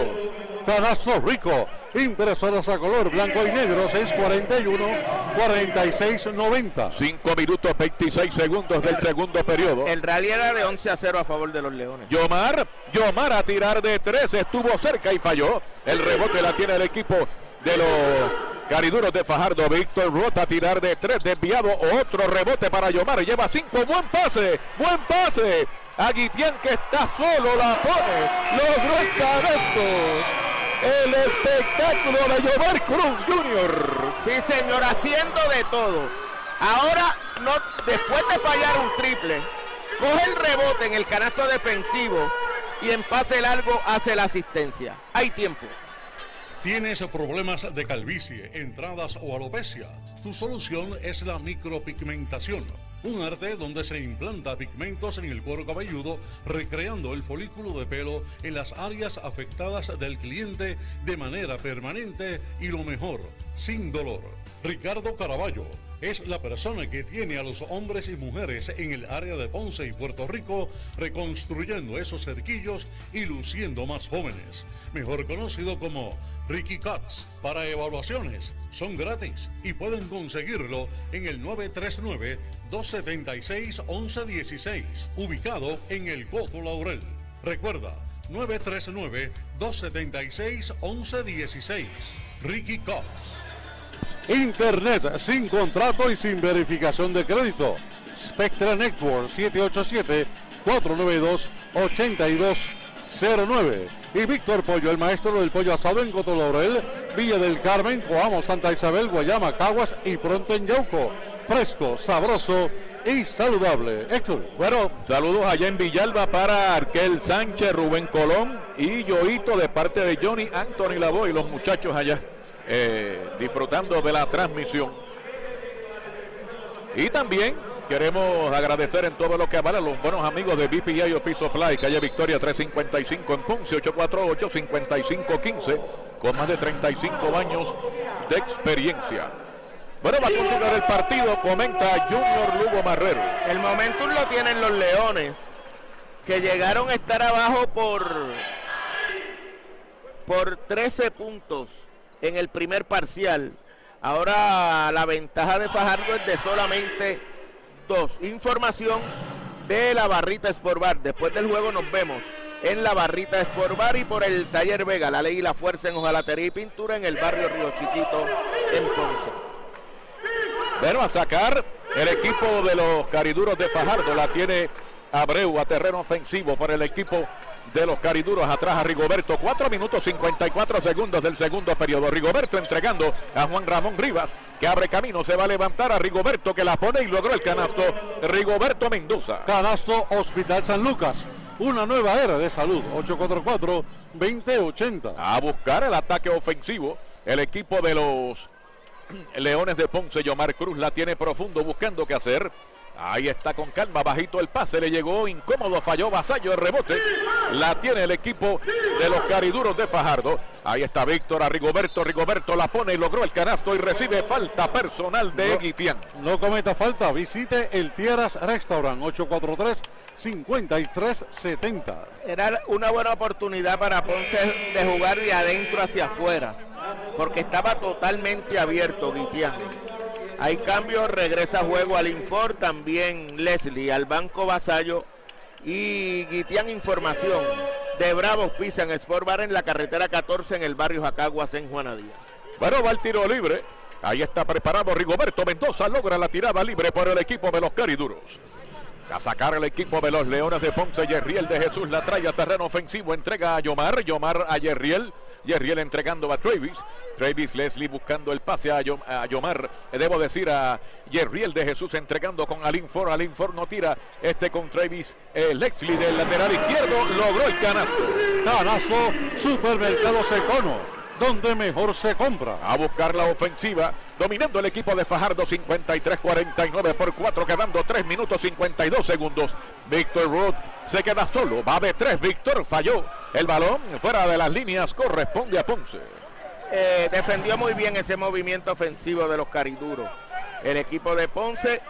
Canasto Rico, impresoras a color blanco y negro, 641-4690. 5 minutos 26 segundos del segundo periodo. El rally era de 11-0 a favor de los Leones. Yomar a tirar de 3, estuvo cerca y falló. El rebote la tiene el equipo de los Cariduros de Fajardo. Víctor Rota a tirar de 3, desviado, otro rebote para Yomar, lleva 5, buen pase, a Guitián que está solo, la pone, logró el cabezo. El espectáculo de Yomar Cruz Junior. Sí señor, haciendo de todo. Ahora, no, después de fallar un triple, coge el rebote en el canasto defensivo y en pase largo hace la asistencia. Hay tiempo. ¿Tienes problemas de calvicie, entradas o alopecia? Tu solución es la micropigmentación, un arte donde se implanta pigmentos en el cuero cabelludo, recreando el folículo de pelo en las áreas afectadas del cliente de manera permanente y lo mejor, sin dolor. Ricardo Caraballo es la persona que tiene a los hombres y mujeres en el área de Ponce y Puerto Rico reconstruyendo esos cerquillos y luciendo más jóvenes. Mejor conocido como Ricky Cuts. Para evaluaciones son gratis y pueden conseguirlo en el 939-276-1116, ubicado en el Coto Laurel. Recuerda, 939-276-1116. Ricky Cuts. Internet sin contrato y sin verificación de crédito. Spectra Network, 787-492-8209. Y Víctor Pollo, el maestro del pollo asado en Coto Laurel, Villa del Carmen, Coamo, Santa Isabel, Guayama, Caguas y pronto en Yauco. Fresco, sabroso y saludable. Héctor. Bueno, saludos allá en Villalba para Arquel Sánchez, Rubén Colón y Yoito de parte de Johnny, Anthony Lavoy y los muchachos allá. Disfrutando de la transmisión. Y también queremos agradecer en todo lo que avala a los buenos amigos de BPI Office Supply, calle Victoria 355 en Ponce, 848-5515, con más de 35 años de experiencia. Bueno, va a continuar el partido, comenta Junior Lugo Marrero. El momentum lo tienen los Leones, que llegaron a estar abajo por 13 puntos en el primer parcial. Ahora la ventaja de Fajardo es de solamente 2. Información de la Barrita Sport Bar. Después del juego nos vemos en la Barrita Sport Bar y por el Taller Vega, la ley y la fuerza en hojalatería y pintura en el barrio Río Chiquito en Ponce. Bueno, a sacar el equipo de los Cariduros de Fajardo, la tiene Abreu a terreno ofensivo para el equipo de los Cariduros, atrás a Rigoberto. 4 minutos 54 segundos del segundo periodo. Rigoberto entregando a Juan Ramón Rivas, que abre camino, se va a levantar a Rigoberto, que la pone y logró el canasto Rigoberto Mendoza. Canasto Hospital San Lucas, una nueva era de salud. 844-2080. A buscar el ataque ofensivo el equipo de los Leones de Ponce. Yomar Cruz la tiene profundo, buscando qué hacer. Ahí está con calma, bajito el pase, le llegó incómodo, falló Vasallo, el rebote la tiene el equipo de los Cariduros de Fajardo. Ahí está Víctor a Rigoberto, Rigoberto la pone y logró el canasto y recibe falta personal de Guitián. No cometa falta, visite el Tierras Restaurant, 843-5370. Era una buena oportunidad para Ponce de jugar de adentro hacia afuera, porque estaba totalmente abierto Guitián. Hay cambios, regresa a juego Aline Ford, también Leslie al banco Vasallo y Guitián. Información de Bravos Pizza en Sport Bar en la carretera 14 en el barrio Jacaguas en Juana Díaz. Bueno, va el tiro libre. Ahí está preparado Rigoberto Mendoza, logra la tirada libre por el equipo de los Cariduros. A sacar el equipo de los Leones de Ponce, Jesriel de Jesús la trae a terreno ofensivo, entrega a Yomar, Yomar a Jesriel, Jesriel entregando a Travis, Travis Leslie buscando el pase a Yomar, debo decir a Jesriel de Jesús entregando con Aline Ford, Aline Ford no tira, este con Travis Leslie del lateral izquierdo, logró el canasto. Canasto, Supermercado Secono, donde mejor se compra. A buscar la ofensiva, dominando el equipo de Fajardo, 53-49 por 4, quedando 3 minutos 52 segundos. Víctor Ruth se queda solo, va de 3, Víctor falló. El balón fuera de las líneas, corresponde a Ponce. Defendió muy bien ese movimiento ofensivo de los Cariduros. El equipo de Ponce,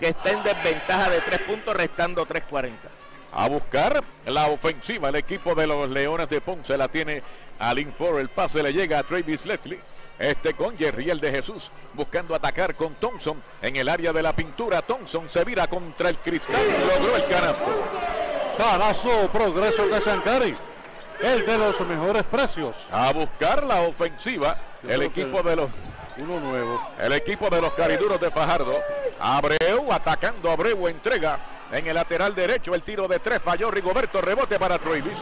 que está en desventaja de 3 puntos, restando 3-40. A buscar la ofensiva, el equipo de los Leones de Ponce la tiene Aline Ford, el pase le llega a Travis Leslie, este con Jesriel de Jesús, buscando atacar con Thompson en el área de la pintura. Thompson se vira contra el cristal, logró el canasto. Canasto, progreso de Sancari, el de los mejores precios. A buscar la ofensiva, el equipo de los... Uno nuevo. El equipo de los Cariduros de Fajardo. Abreu, atacando Abreu, entrega en el lateral derecho, el tiro de 3 falló Rigoberto, rebote para Travis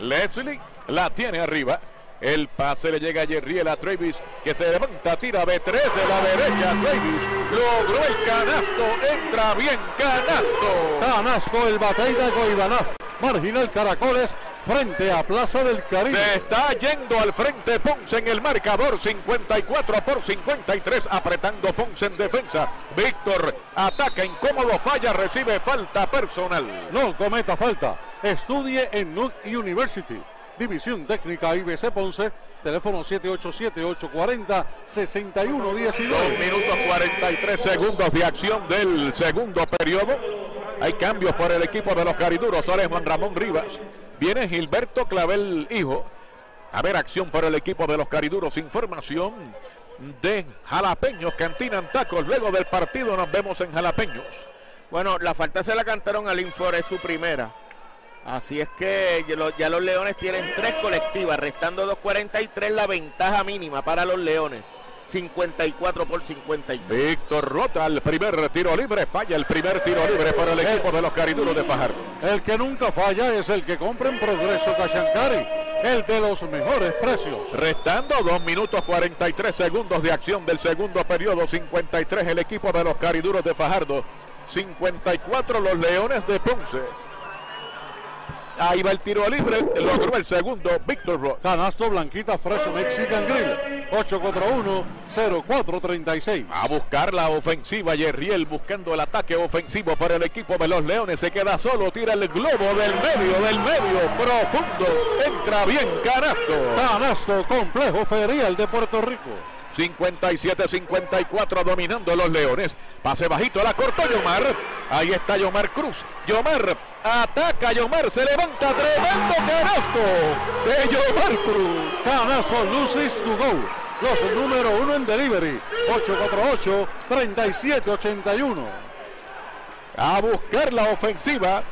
Leslie, la tiene arriba, el pase le llega a Jesriel, a Travis que se levanta, tira B3 de la derecha, Travis logró el canasto, entra bien, canasto. Canasto el batey de Goibanaz, marginal Caracoles, frente a Plaza del Caribe. Se está yendo al frente Ponce en el marcador, 54 por 53, apretando Ponce en defensa. Víctor ataca incómodo, falla, recibe falta personal. No cometa falta, estudie en Nuc University. División Técnica IBC Ponce, teléfono 787-840-6119. 2 minutos 43 segundos de acción del segundo periodo. Hay cambios por el equipo de los Cariduros. Ahora es Juan Ramón Rivas. Viene Gilberto Clavel, hijo. A ver, acción por el equipo de los Cariduros. Información de Jalapeños, Cantina en Tacos. Luego del partido nos vemos en Jalapeños. Bueno, la falta se la cantaron al Infor, es su primera. Así es que ya los Leones tienen 3 colectivas, restando 2.43, la ventaja mínima para los Leones. 54 por 53. Víctor Rota al primer tiro libre, falla el primer tiro libre para el equipo de los Cariduros de Fajardo. El que nunca falla es el que compra en Progreso Cachancari, el de los mejores precios. Restando 2 minutos 43 segundos de acción del segundo periodo, 53 el equipo de los Cariduros de Fajardo, 54 los Leones de Ponce. Ahí va el tiro libre, logró el segundo Víctor Roth. Canasto Blanquita Fresco Mexican Grill, 841-0436. A buscar la ofensiva, Jesriel buscando el ataque ofensivo para el equipo de los Leones. Se queda solo, tira el globo del medio, profundo. Entra bien, canasto. Canasto, complejo ferial de Puerto Rico. 57-54 dominando los Leones. Pase bajito, la cortó Yomar. Ahí está Yomar Cruz. Yomar ataca, Yomar se levanta, tremendo canasto de Yomar Cruz. Canasto Lucy's to Go, los número 1 en delivery, 848-3781. A buscar la ofensiva,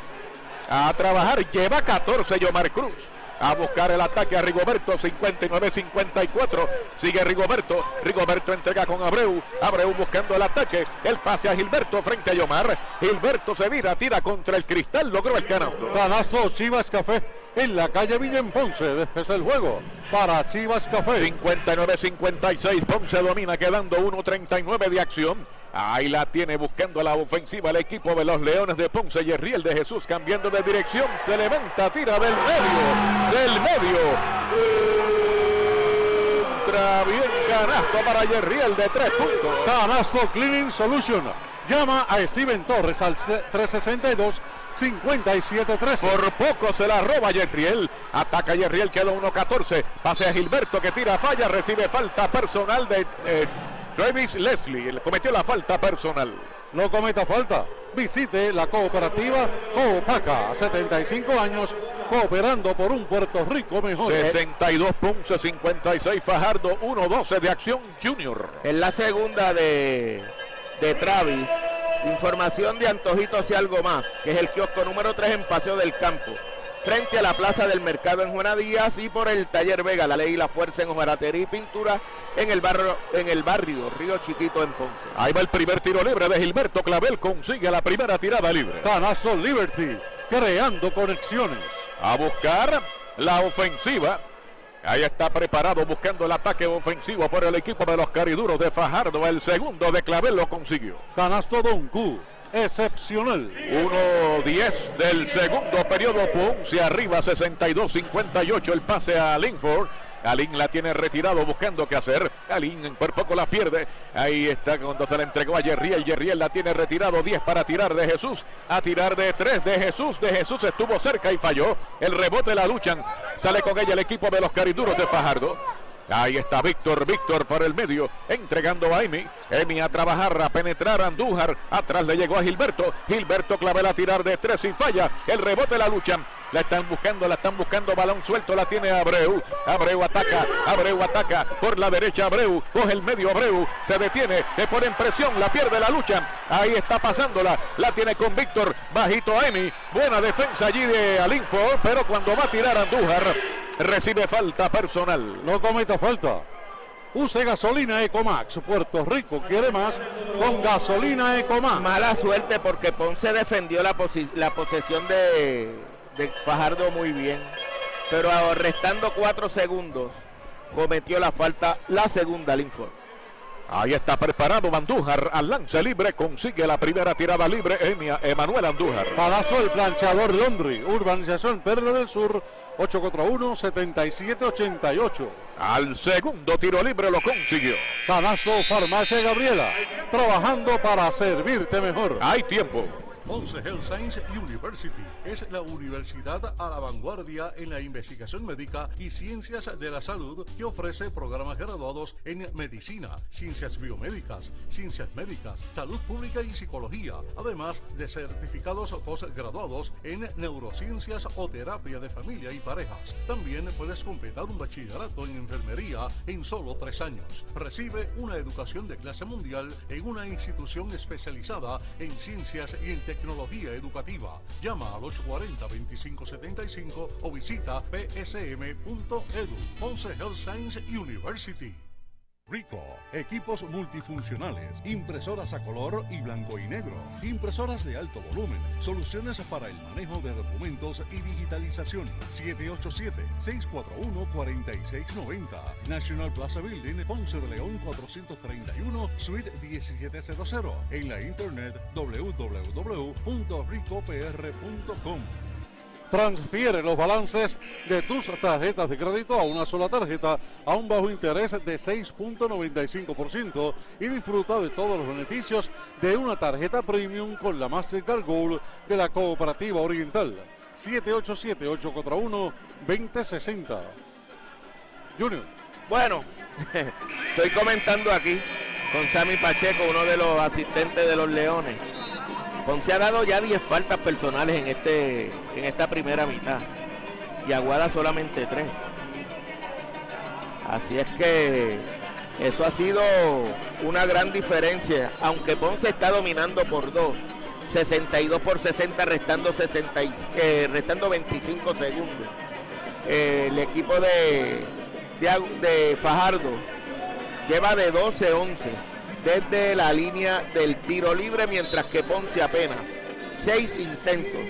a trabajar, lleva 14 Yomar Cruz. A buscar el ataque a Rigoberto, 59-54, sigue Rigoberto, Rigoberto entrega con Abreu, Abreu buscando el ataque, el pase a Gilberto frente a Yomar, Gilberto se vira, tira contra el cristal, logró el canasto. Canasto Chivas Café en la calle Villa en Ponce, despeja el juego para Chivas Café. 59-56, Ponce domina, quedando 1.39 de acción. Ahí la tiene buscando la ofensiva el equipo de los Leones de Ponce. Jesriel de Jesús cambiando de dirección, se levanta, tira del medio, del medio. Entra bien, canasto para Jesriel de 3 puntos. Canasto Cleaning Solution. Llama a Steven Torres al 362-5713. Por poco se la roba Jesriel. Ataca Jesriel, queda 1-14. Pase a Gilberto que tira, falla, recibe falta personal de... Travis Leslie cometió la falta personal. No cometa falta. visite la cooperativa Coopaca. 75 años cooperando por un Puerto Rico mejor. 62 Ponce, 56 Fajardo, 1-12 de acción Junior. En la segunda de Travis, información de Antojitos y Algo Más, que es el kiosco número 3 en Paseo del Campo, frente a la Plaza del Mercado en Juana Díaz, y por el Taller Vega, La Ley y la Fuerza en Hojaratería y Pintura, en el barrio Río Chiquito en Ponce. Ahí va el primer tiro libre de Gilberto Clavel, consigue la primera tirada libre. Canazo Liberty, creando conexiones. A buscar la ofensiva. Ahí está preparado, buscando el ataque ofensivo por el equipo de los Cariduros de Fajardo. El segundo de Clavel lo consiguió. Canasto Donku, excepcional. 1-10 del segundo periodo. Ponce arriba, 62-58. El pase a Aline Ford. Aline la tiene retirado, buscando qué hacer. Aline por poco la pierde. Ahí está cuando se la entregó a Jesriel. Jesriel la tiene retirado. 10 para tirar de Jesús. A tirar de 3 de Jesús. De Jesús estuvo cerca y falló. El rebote la luchan. Sale con ella el equipo de los Cariduros de Fajardo. Ahí está Víctor, Víctor por el medio, entregando a Emi. Emi a trabajar, a penetrar a Andújar. Atrás le llegó a Gilberto. Gilberto Clavel a tirar de 3 y falla. El rebote la luchan. La están buscando, balón suelto, la tiene Abreu. Abreu ataca, por la derecha Abreu, coge el medio Abreu, se detiene, se pone en presión, la pierde la lucha, ahí está pasándola, la tiene con Víctor, bajito a Emi, buena defensa allí de Aline Ford, pero cuando va a tirar Andújar, recibe falta personal. No cometa falta. Use gasolina Ecomax. Puerto Rico quiere más con gasolina Ecomax. Mala suerte porque Ponce defendió la posesión de Fajardo muy bien, pero restando 4 segundos cometió la falta, la segunda Aline Ford. Ahí está preparado Andújar al lance libre, consigue la primera tirada libre Emanuel Andújar. Palazo el planchador Londri, urbanización Perla del Sur, 8 contra 1, 77-88. Al segundo tiro libre lo consiguió. Palazo Farmacia Gabriela, trabajando para servirte mejor. Hay tiempo. Ponce Health Science University es la universidad a la vanguardia en la investigación médica y ciencias de la salud, que ofrece programas graduados en medicina, ciencias biomédicas, ciencias médicas, salud pública y psicología, además de certificados postgraduados en neurociencias o terapia de familia y parejas. También puedes completar un bachillerato en enfermería en solo 3 años. Recibe una educación de clase mundial en una institución especializada en ciencias y en tecnología educativa. Llama al 840-2575 o visita psm.edu. Ponce Health Science University. Rico, equipos multifuncionales, impresoras a color y blanco y negro, impresoras de alto volumen, soluciones para el manejo de documentos y digitalización. 787-641-4690, National Plaza Building, Ponce de León 431, Suite 1700, en la internet www.ricopr.com. Transfiere los balances de tus tarjetas de crédito a una sola tarjeta a un bajo interés de 6.95% y disfruta de todos los beneficios de una tarjeta premium con la Mastercard Gold de la Cooperativa Oriental. 787-841-2060. Junior. Bueno, estoy comentando aquí con Sammy Pacheco, uno de los asistentes de los Leones. Ponce ha dado ya 10 faltas personales en esta primera mitad y Aguada solamente 3. Así es que eso ha sido una gran diferencia, aunque Ponce está dominando por 2, 62-60, restando 25 segundos. El equipo de Fajardo lleva de 12-11. Desde la línea del tiro libre, mientras que Ponce apenas 6 intentos,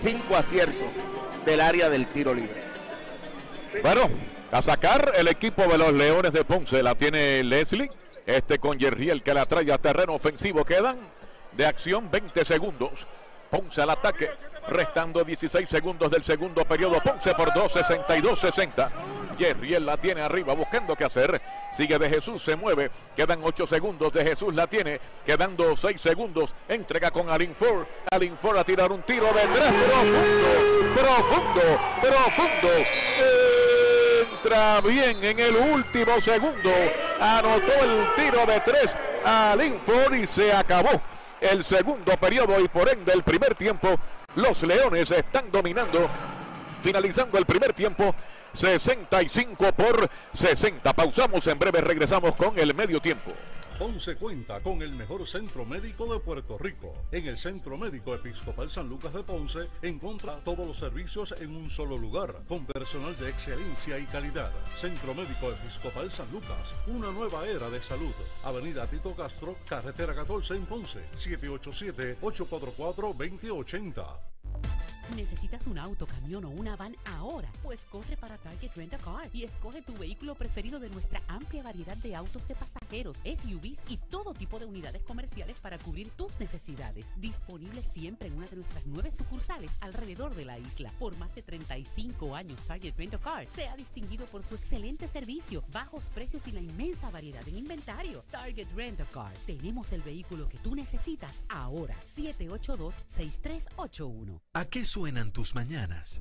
5 aciertos del área del tiro libre. Bueno, a sacar el equipo de los Leones de Ponce, la tiene Leslie, con Jesriel que la trae a terreno ofensivo. Quedan de acción 20 segundos. Ponce al ataque, restando 16 segundos del segundo periodo. Ponce por 2, 62-60. Jesriel la tiene arriba, buscando qué hacer. Sigue de Jesús, se mueve, quedan 8 segundos, de Jesús la tiene, quedando 6 segundos, entrega con Aline Ford. Aline Ford a tirar un tiro de 3, profundo. Entra bien en el último segundo, anotó el tiro de 3 Aline Ford y se acabó. el segundo periodo y por ende el primer tiempo. Los Leones están dominando, finalizando el primer tiempo 65-60. Pausamos, en breve regresamos con el medio tiempo. Ponce cuenta con el mejor centro médico de Puerto Rico. En el Centro Médico Episcopal San Lucas de Ponce encuentra todos los servicios en un solo lugar, con personal de excelencia y calidad. Centro Médico Episcopal San Lucas, una nueva era de salud. Avenida Tito Castro, carretera 14 en Ponce, 787-844-2080. ¿Necesitas un auto, camión o una van ahora? Pues corre para Target Rent a Car y escoge tu vehículo preferido de nuestra amplia variedad de autos de pasajeros, SUVs y todo tipo de unidades comerciales para cubrir tus necesidades. Disponible siempre en una de nuestras 9 sucursales alrededor de la isla. Por más de 35 años, Target Rent a Car se ha distinguido por su excelente servicio, bajos precios y la inmensa variedad en inventario. Target Rent a Car. Tenemos el vehículo que tú necesitas ahora. 782-6381. ¿A qué suenan tus mañanas?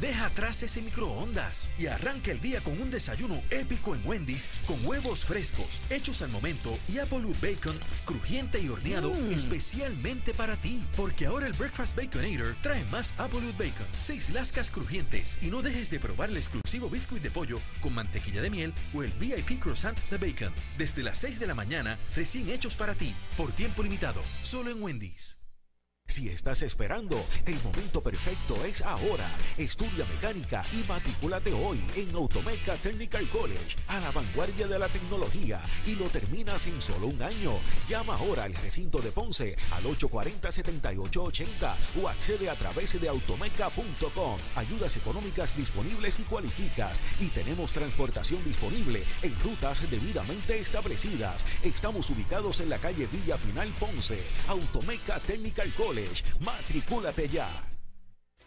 Deja atrás ese microondas y arranca el día con un desayuno épico en Wendy's, con huevos frescos, hechos al momento y Applewood Bacon crujiente y horneado especialmente para ti. Porque ahora el Breakfast Baconator trae más Applewood Bacon, 6 lascas crujientes, y no dejes de probar el exclusivo biscuit de pollo con mantequilla de miel o el VIP croissant de bacon. Desde las 6 de la mañana, recién hechos para ti, por tiempo limitado, solo en Wendy's. Si estás esperando, el momento perfecto es ahora. Estudia mecánica y matricúlate hoy en Automeca Technical College, a la vanguardia de la tecnología, y lo terminas en solo un año. Llama ahora al recinto de Ponce al 840-7880 o accede a través de automeca.com. Ayudas económicas disponibles si cualificas, y tenemos transportación disponible en rutas debidamente establecidas. Estamos ubicados en la calle Villa Final Ponce. Automeca Technical College. Matricúlate ya.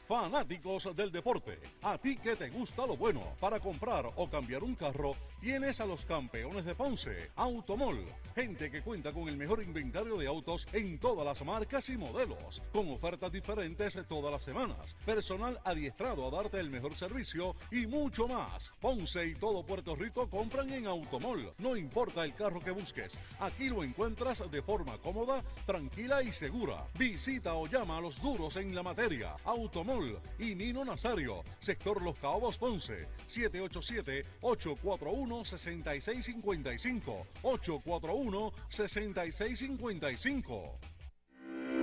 Fanáticos del deporte, a ti que te gusta lo bueno, para comprar o cambiar un carro, tienes a los campeones de Ponce, Automall, gente que cuenta con el mejor inventario de autos en todas las marcas y modelos, con ofertas diferentes todas las semanas, personal adiestrado a darte el mejor servicio y mucho más. Ponce y todo Puerto Rico compran en Automall, no importa el carro que busques, aquí lo encuentras de forma cómoda, tranquila y segura. Visita o llama a los duros en la materia, Automall y Nino Nazario, sector Los Caobos, Ponce, 787-841-6655, 841-6655.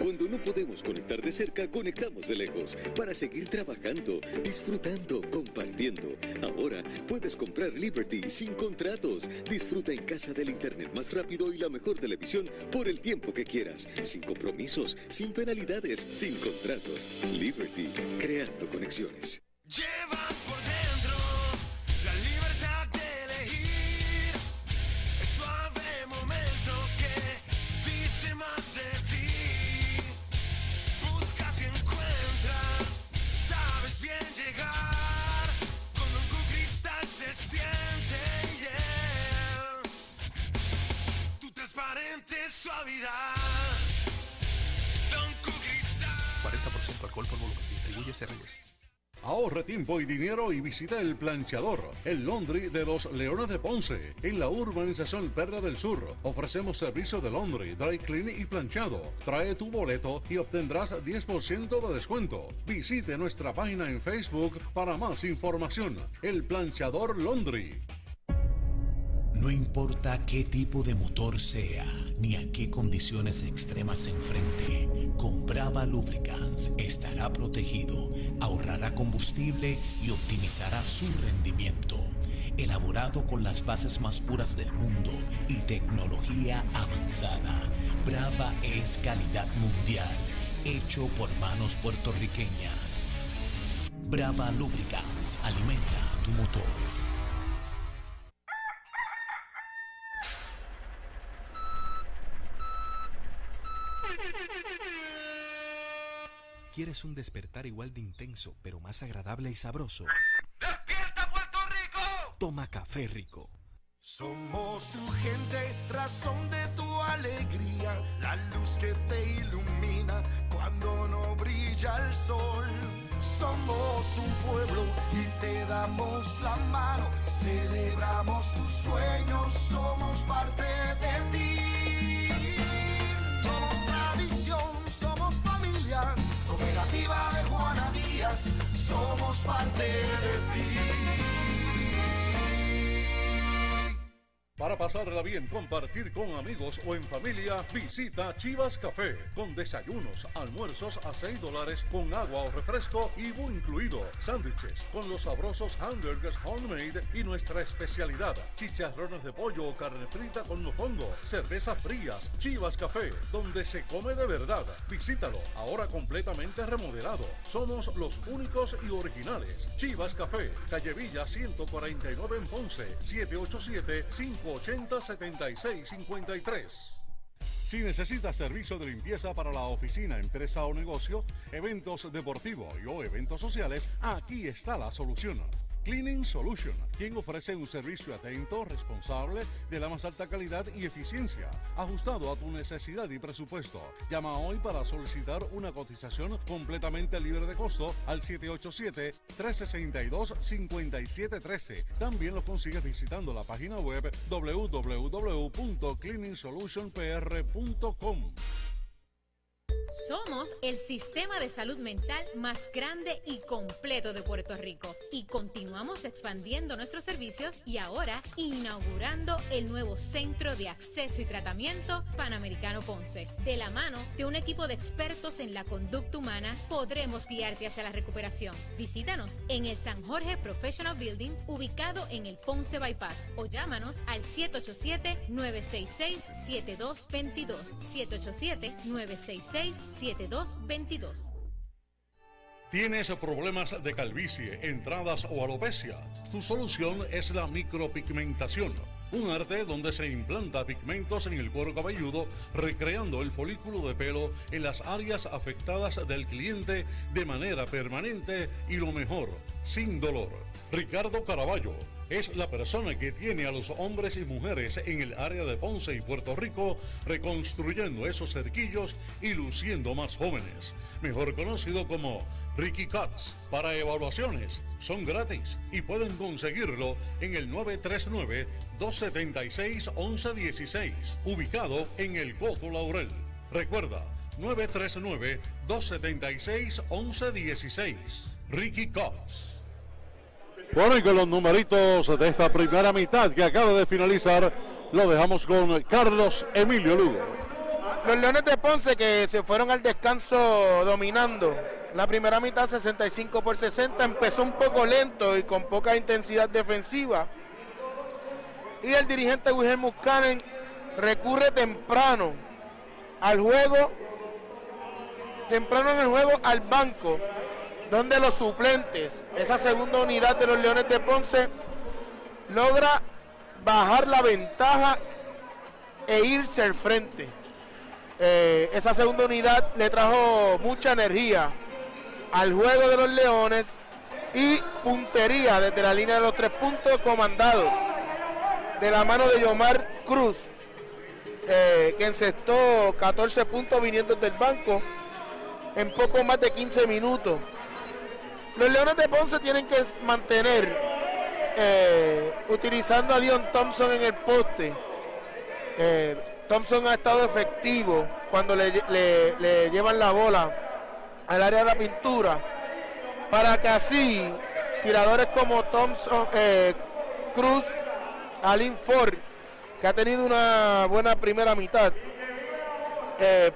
Cuando no podemos conectar de cerca, conectamos de lejos para seguir trabajando, disfrutando, compartiendo. Ahora puedes comprar Liberty sin contratos. Disfruta en casa del internet más rápido y la mejor televisión por el tiempo que quieras. Sin compromisos, sin penalidades, sin contratos. Liberty, creando conexiones. Llevas por dentro la libertad de elegir el suave momento que dice más de ti. Suavidad. 40% alcohol por volumen. Distribuye Cerreyes. Ahorre tiempo y dinero y visita El Planchador, el laundry de los Leones de Ponce, en la urbanización Perla del Sur. Ofrecemos servicio de laundry, dry clean y planchado. Trae tu boleto y obtendrás 10% de descuento. Visite nuestra página en Facebook para más información. El Planchador Laundry. No importa qué tipo de motor sea, ni a qué condiciones extremas se enfrente, con Brava Lubricants estará protegido, ahorrará combustible y optimizará su rendimiento. Elaborado con las bases más puras del mundo y tecnología avanzada, Brava es calidad mundial, hecho por manos puertorriqueñas. Brava Lubricants, alimenta tu motor. ¿Quieres un despertar igual de intenso, pero más agradable y sabroso? ¡Despierta, Puerto Rico! Toma café rico. Somos tu gente, razón de tu alegría, la luz que te ilumina cuando no brilla el sol. Somos un pueblo y te damos la mano, celebramos tus sueños, somos parte de ti. somos parte de ti. Para pasarla bien, compartir con amigos o en familia, visita Chivas Café, con desayunos, almuerzos a $6 con agua o refresco y bu incluido, sándwiches con los sabrosos hamburgers homemade y nuestra especialidad, chicharrones de pollo o carne frita con mofongo, cervezas frías. Chivas Café, donde se come de verdad. Visítalo, ahora completamente remodelado. Somos los únicos y originales. Chivas Café, calle Villa 149 en Ponce, 787-580-7653. Si necesitas servicio de limpieza para la oficina, empresa o negocio, eventos deportivos y o eventos sociales, aquí está la solución. Cleaning Solution, quien ofrece un servicio atento, responsable, de la más alta calidad y eficiencia, ajustado a tu necesidad y presupuesto. Llama hoy para solicitar una cotización completamente libre de costo al 787-362-5713. También lo consigues visitando la página web www.cleaningsolutionpr.com. Somos el sistema de salud mental más grande y completo de Puerto Rico y continuamos expandiendo nuestros servicios y ahora inaugurando el nuevo Centro de Acceso y Tratamiento Panamericano Ponce. De la mano de un equipo de expertos en la conducta humana podremos guiarte hacia la recuperación. Visítanos en el San Jorge Professional Building ubicado en el Ponce Bypass o llámanos al 787-966-7222, 787-966-7222. ¿Tienes problemas de calvicie, entradas o alopecia? Tu solución es la micropigmentación, un arte donde se implanta pigmentos en el cuero cabelludo, recreando el folículo de pelo en las áreas afectadas del cliente de manera permanente y lo mejor, sin dolor. Ricardo Caraballo es la persona que tiene a los hombres y mujeres en el área de Ponce y Puerto Rico reconstruyendo esos cerquillos y luciendo más jóvenes. Mejor conocido como Ricky Cuts. Para evaluaciones son gratis y pueden conseguirlo en el 939-276-1116, ubicado en el Coto Laurel. Recuerda, 939-276-1116. Ricky Cuts. Bueno, y con los numeritos de esta primera mitad que acaba de finalizar, lo dejamos con Carlos Emilio Lugo. Los Leones de Ponce que se fueron al descanso dominando la primera mitad 65-60, empezó un poco lento y con poca intensidad defensiva. Y el dirigente Wilhelm Muscanen recurre temprano al juego, temprano en el juego al banco, donde los suplentes, esa segunda unidad de los Leones de Ponce, logra bajar la ventaja e irse al frente. Esa segunda unidad le trajo mucha energía al juego de los Leones y puntería desde la línea de los 3 puntos comandados de la mano de Yomar Cruz, que encestó 14 puntos viniendo del banco en poco más de 15 minutos. Los Leones de Ponce tienen que mantener, utilizando a Dion Thompson en el poste. Thompson ha estado efectivo cuando le llevan la bola al área de la pintura, para que así tiradores como Thompson, Cruz, Aline Ford, que ha tenido una buena primera mitad,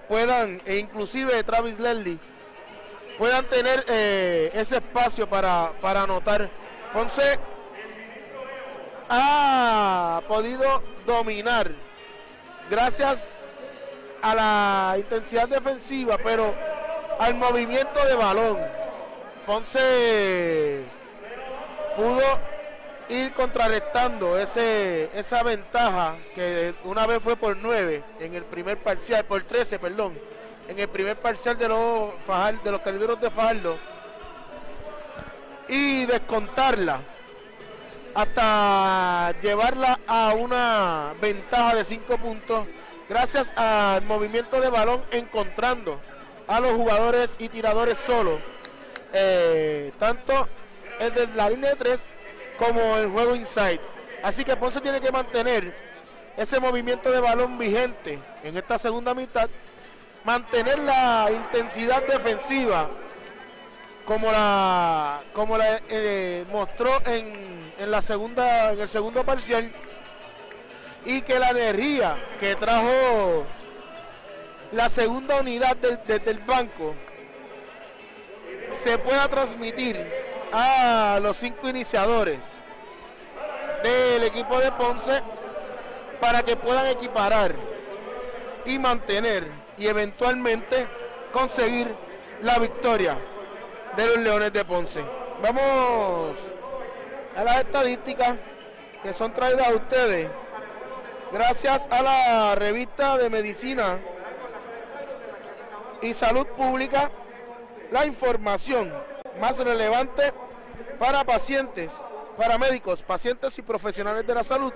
puedan, e inclusive Travis Leslie, puedan tener ese espacio para anotar. Ponce ha podido dominar gracias a la intensidad defensiva, pero al movimiento de balón. Ponce pudo ir contrarrestando esa ventaja que una vez fue por 9 en el primer parcial, por 13, perdón. En el primer parcial de los Cariduros de Fajardo, y descontarla hasta llevarla a una ventaja de 5 puntos gracias al movimiento de balón, encontrando a los jugadores y tiradores solos, tanto desde la línea de 3 como el juego inside. Así que Ponce tiene que mantener ese movimiento de balón vigente en esta segunda mitad, mantener la intensidad defensiva como la mostró en la segunda, en el segundo parcial, y que la energía que trajo la segunda unidad desde el banco se pueda transmitir a los 5 iniciadores del equipo de Ponce para que puedan equiparar y mantener y eventualmente conseguir la victoria de los Leones de Ponce. Vamos a las estadísticas que son traídas a ustedes gracias a la revista de Medicina y Salud Pública, la información más relevante para pacientes, paramédicos, pacientes y profesionales de la salud.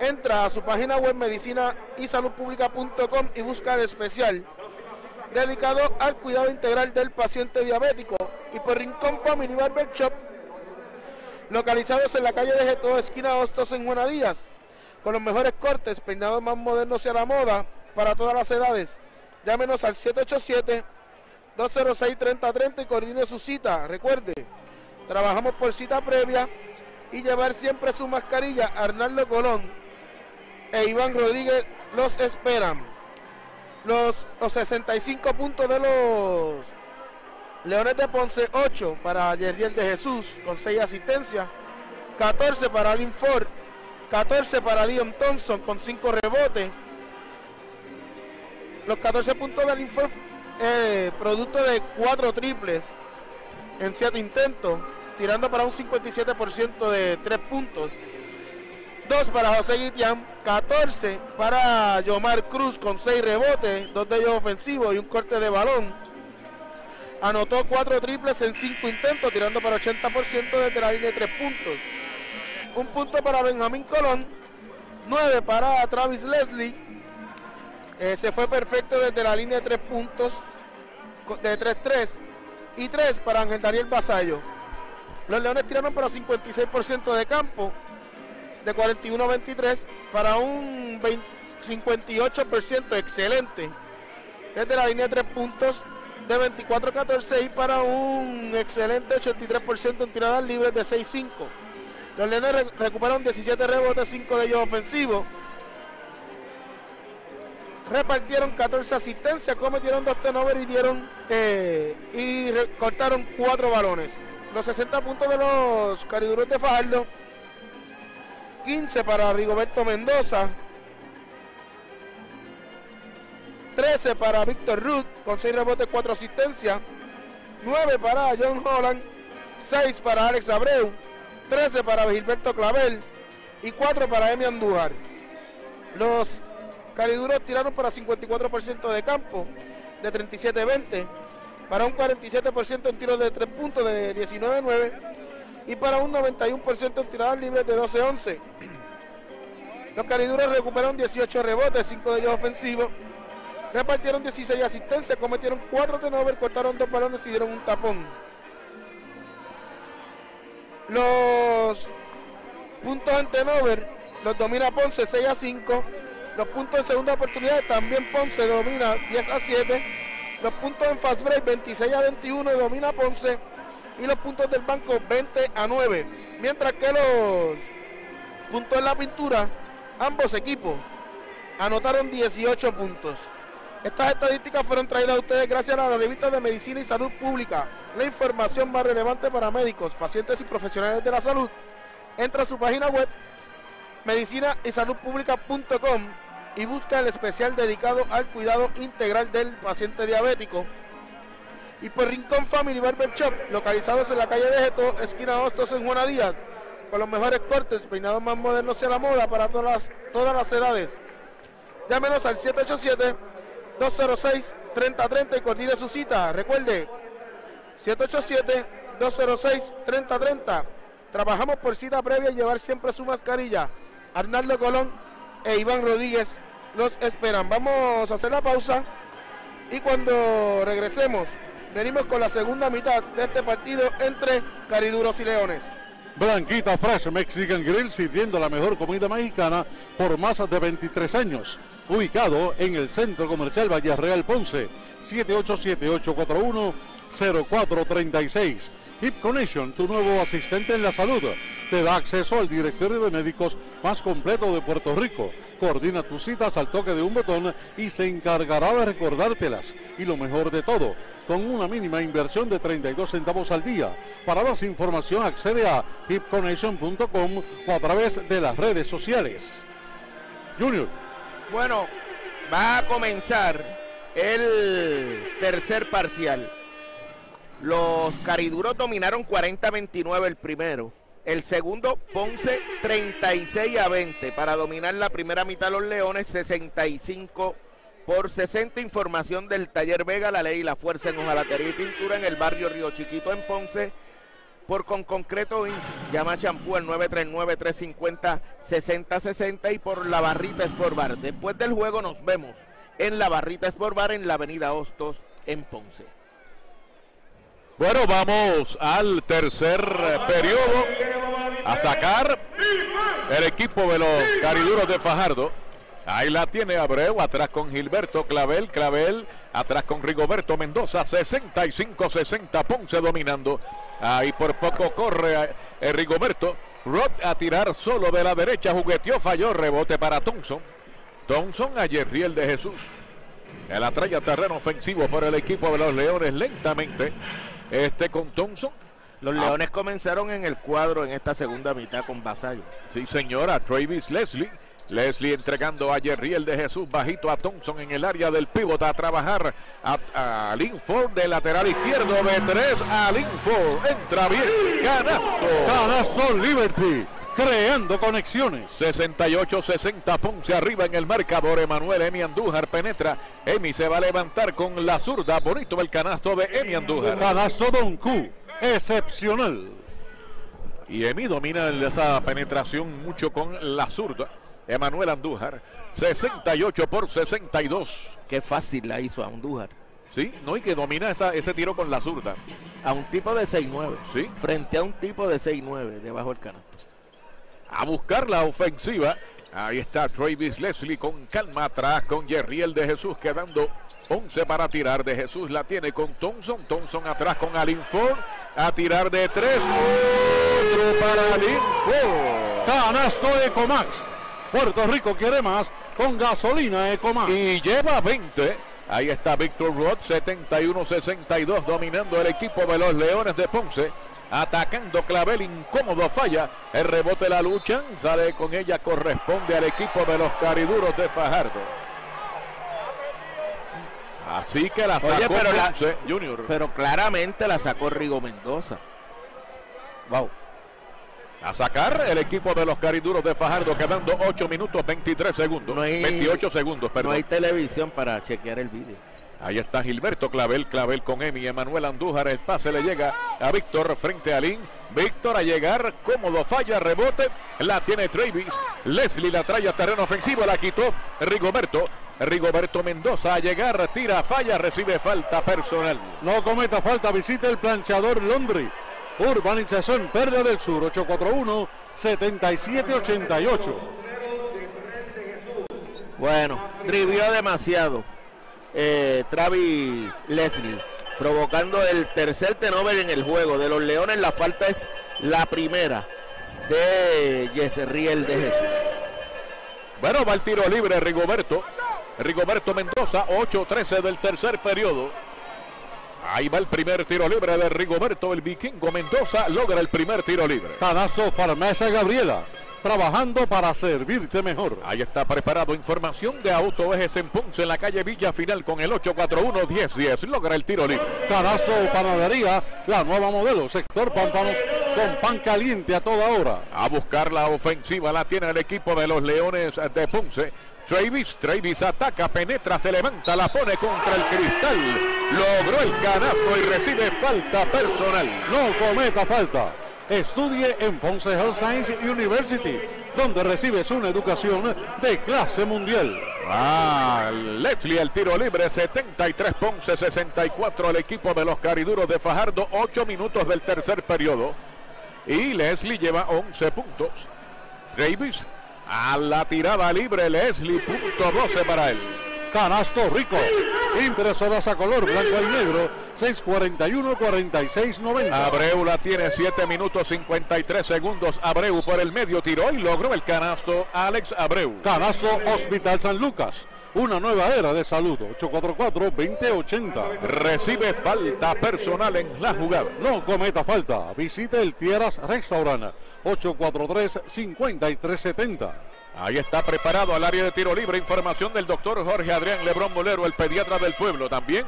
Entra a su página web medicinasaludpublica.com y busca el especial dedicado al cuidado integral del paciente diabético, y por Rincón Family Barber Shop, localizados en la calle de Geto, esquina Hostos en Juana Díaz, con los mejores cortes, peinados más modernos y a la moda para todas las edades. Llámenos al 787-206-3030 y coordine su cita. Recuerde, trabajamos por cita previa y llevar siempre su mascarilla. Arnaldo Colón e Iván Rodríguez los esperan. Los 65 puntos de los Leones de Ponce, 8 para Jesriel de Jesús con 6 asistencias, 14 para Aline Ford, 14 para Dion Thompson con 5 rebotes. Los 14 puntos de Aline Ford, producto de 4 triples en 7 intentos, tirando para un 57% de 3 puntos. 2 para José Guitián, 14 para Yomar Cruz con 6 rebotes, 2 de ellos ofensivos y un corte de balón. Anotó 4 triples en 5 intentos, tirando para 80% desde la línea de 3 puntos. 1 punto para Benjamín Colón, 9 para Travis Leslie, se fue perfecto desde la línea de 3 puntos, de 3-3, y 3 para Ángel Daniel Vasallo. Los Leones tiraron para 56% de campo, de 41-23 para un 58% excelente desde la línea de 3 puntos, de 24-14, y para un excelente 83% en tiradas libres de 6-5. Los Leones recuperaron 17 rebotes, 5 de ellos ofensivos, repartieron 14 asistencias, cometieron 2 turnovers y dieron y cortaron 4 balones. Los 60 puntos de los Cariduros de Fajardo, 15 para Rigoberto Mendoza, 13 para Víctor Ruth con 6 rebotes, 4 asistencias, 9 para John Holland, 6 para Alex Abreu, 13 para Gilberto Clavel y 4 para Emi Andújar. Los Cariduros tiraron para 54% de campo, de 37-20, para un 47% en tiros de 3 puntos, de 19-9, y para un 91% en tiradas libres de 12-11. Los Cariduros recuperaron 18 rebotes, 5 de ellos ofensivos, repartieron 16 asistencias, cometieron 4 turnovers, cortaron 2 balones y dieron un tapón. Los puntos en turnover los domina Ponce 6-5. Los puntos en segunda oportunidad también Ponce domina 10-7. Los puntos en fast break 26-21 domina Ponce, y los puntos del banco 20-9, mientras que los puntos en la pintura, ambos equipos anotaron 18 puntos. Estas estadísticas fueron traídas a ustedes gracias a la revista de Medicina y Salud Pública, la información más relevante para médicos, pacientes y profesionales de la salud. Entra a su página web medicinasaludpublica.com y busca el especial dedicado al cuidado integral del paciente diabético. Y por Rincón Family Barber Shop, localizados en la calle de Geto, esquina Hostos en Juana Díaz, con los mejores cortes, peinados más modernos y a la moda para todas las edades. Llámenos al 787-206-3030 y coordine su cita. Recuerde, 787-206-3030. Trabajamos por cita previa y llevar siempre su mascarilla. Arnaldo Colón e Iván Rodríguez los esperan. Vamos a hacer la pausa y cuando regresemos, venimos con la segunda mitad de este partido entre Cariduros y Leones. Blanquita Fresh Mexican Grill, sirviendo la mejor comida mexicana por más de 23 años. Ubicado en el Centro Comercial Valle Real Ponce, 787-841-8282 0436. Hip Connection, tu nuevo asistente en la salud, te da acceso al directorio de médicos más completo de Puerto Rico. Coordina tus citas al toque de un botón y se encargará de recordártelas. Y lo mejor de todo, con una mínima inversión de 32 centavos al día. Para más información accede a hipconnection.com o a través de las redes sociales. Junior. Bueno, va a comenzar el tercer parcial. Los Cariduros dominaron 40-29 el primero. El segundo, Ponce 36-20. Para dominar la primera mitad los Leones, 65-60. Información del Taller Vega, La Ley y la Fuerza en hojalatería y pintura en el barrio Río Chiquito en Ponce. Por Con Concreto Inc. Llama Champú al 939-350-6060 y por La Barrita Sport Bar. Después del juego nos vemos en La Barrita Sport Bar en la avenida Hostos en Ponce. Bueno, vamos al tercer periodo a sacar el equipo de los Cariduros de Fajardo. Ahí la tiene Abreu, atrás con Gilberto Clavel, atrás con Rigoberto Mendoza, 65-60, Ponce dominando. Ahí por poco corre Rigoberto, Roth a tirar solo de la derecha, jugueteó, falló, rebote para Thompson. Thompson a Jesriel de Jesús. Él atrae a terreno ofensivo por el equipo de los Leones lentamente. Con Thompson. Los Leones comenzaron en el cuadro en esta segunda mitad con Vasallo. Sí, señora, Travis Leslie. Leslie entregando a Jesriel de Jesús, bajito a Thompson en el área del pívot a trabajar a Aline Ford de lateral izquierdo de tres. Aline Ford entra bien, canasto. Canasto Liberty, creando conexiones. 68-60, Ponce arriba en el marcador. Emanuel Emi Andújar penetra. Emi se va a levantar con la zurda. Bonito el canasto de Emi Andújar. Canasto Don Q, excepcional. Y Emi domina esa penetración mucho con la zurda. Emanuel Andújar, 68-62. Qué fácil la hizo a Andújar. Sí, no, y que domina ese tiro con la zurda. A un tipo de 6-9. Sí. Frente a un tipo de 6-9, debajo del canasto. A buscar la ofensiva. Ahí está Travis Leslie con calma atrás con Jesriel de Jesús, quedando 11 para tirar. De Jesús la tiene con Thompson. Thompson atrás con Aline Ford. A tirar de tres. Otro para Aline Ford. Canasto de Comax. Puerto Rico quiere más con gasolina Ecomax. Y lleva 20. Ahí está Víctor Ruth, 71-62, dominando el equipo de los Leones de Ponce. Atacando Clavel, incómodo, falla. El rebote la luchan, sale con ella, corresponde al equipo de los Cariduros de Fajardo. Así que la sacó. Oye, pero Ponce, Junior. Pero claramente la sacó Rigo Mendoza. Wow. A sacar el equipo de los Cariduros de Fajardo, quedando 8 minutos 23 segundos, no hay, 28 segundos, perdón. No hay televisión para chequear el vídeo. Ahí está Gilberto Clavel, con Emi, Emanuel Andújar, el pase le llega a Víctor frente a Lin. Víctor a llegar, cómodo, falla, rebote, la tiene Travis Leslie, la trae a terreno ofensivo, la quitó Rigoberto. Rigoberto Mendoza a llegar, tira, falla, recibe falta personal. No cometa falta, visita el planchador Londres. Urbanización Perla del Sur, 841-7788. Bueno, trivió demasiado Travis Leslie, provocando el tercer turnover en el juego de los Leones. La falta es la primera de Jesriel de Jesús. Bueno, va el tiro libre Rigoberto. Rigoberto Mendoza, 8-13 del tercer periodo. Ahí va el primer tiro libre de Rigoberto, el vikingo Mendoza logra el primer tiro libre. Canazo Farmacia Gabriela, trabajando para servirte mejor. Ahí está preparado, información de Auto Ejes en Ponce, en la calle Villa Final con el 841-1010, logra el tiro libre. Canazo Panadería, la nueva modelo, sector Pámpanos, con pan caliente a toda hora. A buscar la ofensiva, la tiene el equipo de los Leones de Ponce. Travis ataca, penetra, se levanta, la pone contra el cristal. Logró el canasto y recibe falta personal. No cometa falta. Estudie en Ponce Health Science University, donde recibes una educación de clase mundial. Leslie al tiro libre, 73 Ponce, 64 el equipo de los Cariduros de Fajardo, 8 minutos del tercer periodo. Y Leslie lleva 11 puntos. Travis a la tirada libre, Leslie, punto 12 para él. Canasto Rico, entre sodas a color blanco y negro, 641-4690. Abreu la tiene, 7 minutos 53 segundos. Abreu por el medio tiró y logró el canasto Alex Abreu. Canasto Hospital San Lucas, una nueva era de salud. 844-2080. Recibe falta personal en la jugada. No cometa falta. Visite el Tierras Restaurant, 843-5370. Ahí está preparado al área de tiro libre. Información del doctor Jorge Adrián Lebrón Molero, el pediatra del pueblo. También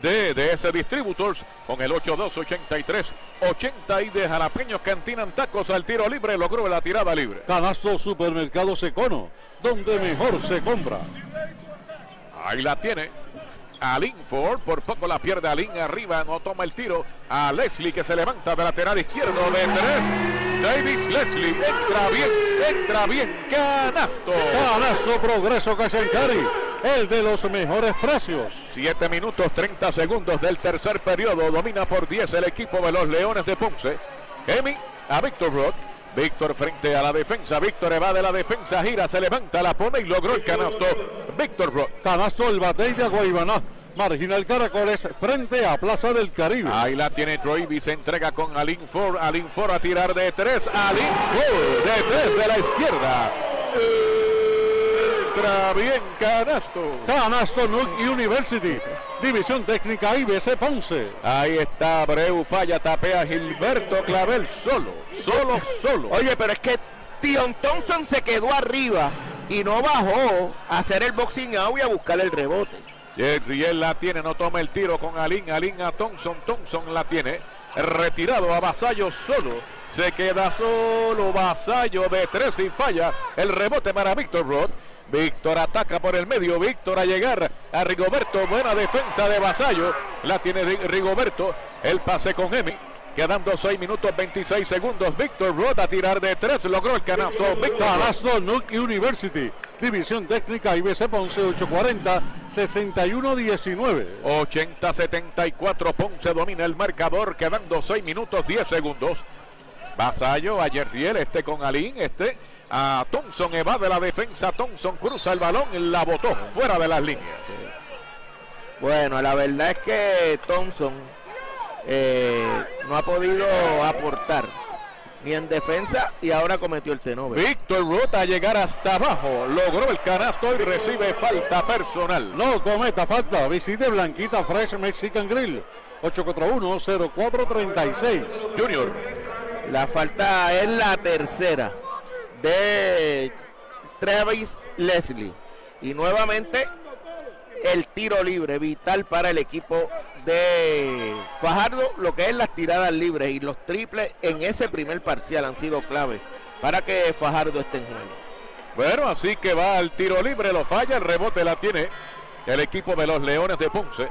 de DS Distributors con el 82-83-80 y de Jalapeños Cantina en Tacos al tiro libre. Logró la tirada libre. Canasto Supermercados Econo, donde mejor se compra. Ahí la tiene Aline Ford, por poco la pierde. Aline arriba, no toma el tiro. A Leslie que se levanta de lateral izquierdo de tres. Davis Leslie entra bien, canasto. Canasto Progreso Casencari, el de los mejores precios. 7 minutos 30 segundos del tercer periodo. Domina por 10 el equipo de los Leones de Ponce. Emi a Víctor Roth. Víctor frente a la defensa, Víctor evade la defensa, gira, se levanta, la pone y logró el canasto Víctor Roth. Canasto el Batey de Guaybaná, marginal Caracoles frente a Plaza del Caribe. Ahí la tiene Troivis, se entrega con Aline Ford. Aline Ford a tirar de tres, Aline Ford de tres de la izquierda. Entra bien, canasto. Canasto New University, División Técnica IBC Ponce. Ahí está Abreu, falla, tapea Gilberto Clavel solo. Oye, pero es que Dion Thompson se quedó arriba y no bajó a hacer el boxing out y a buscar el rebote. Jerriel la tiene, no toma el tiro con Alín, Alín a Thompson, Thompson la tiene retirado a Vasallo solo. Se queda solo Vasallo de tres y falla el rebote para Víctor Roth. Víctor ataca por el medio, Víctor a llegar a Rigoberto, buena defensa de Vasallo, la tiene Rigoberto, el pase con Emi, quedando 6 minutos 26 segundos, Víctor Roth a tirar de 3, logró el canasto, Víctor Canasto Nuke University, División Técnica IBC Ponce, 840-6119. 80-74, Ponce domina el marcador, quedando 6 minutos 10 segundos, Vasallo a Yerriel, este con Alín, este a Thompson, evade la defensa, Thompson cruza el balón, la botó fuera de las líneas. Bueno, la verdad es que Thompson no ha podido aportar ni en defensa y ahora cometió el tenover. Víctor Ruth a llegar hasta abajo, logró el canasto y recibe falta personal. No cometa falta, visite Blanquita Fresh Mexican Grill, 841-0436. Junior, la falta es la tercera de Travis Leslie y nuevamente el tiro libre vital para el equipo de Fajardo, lo que es las tiradas libres y los triples en ese primer parcial han sido clave para que Fajardo esté en juego. Bueno, así que va al tiro libre, lo falla, el rebote la tiene el equipo de los Leones de Ponce.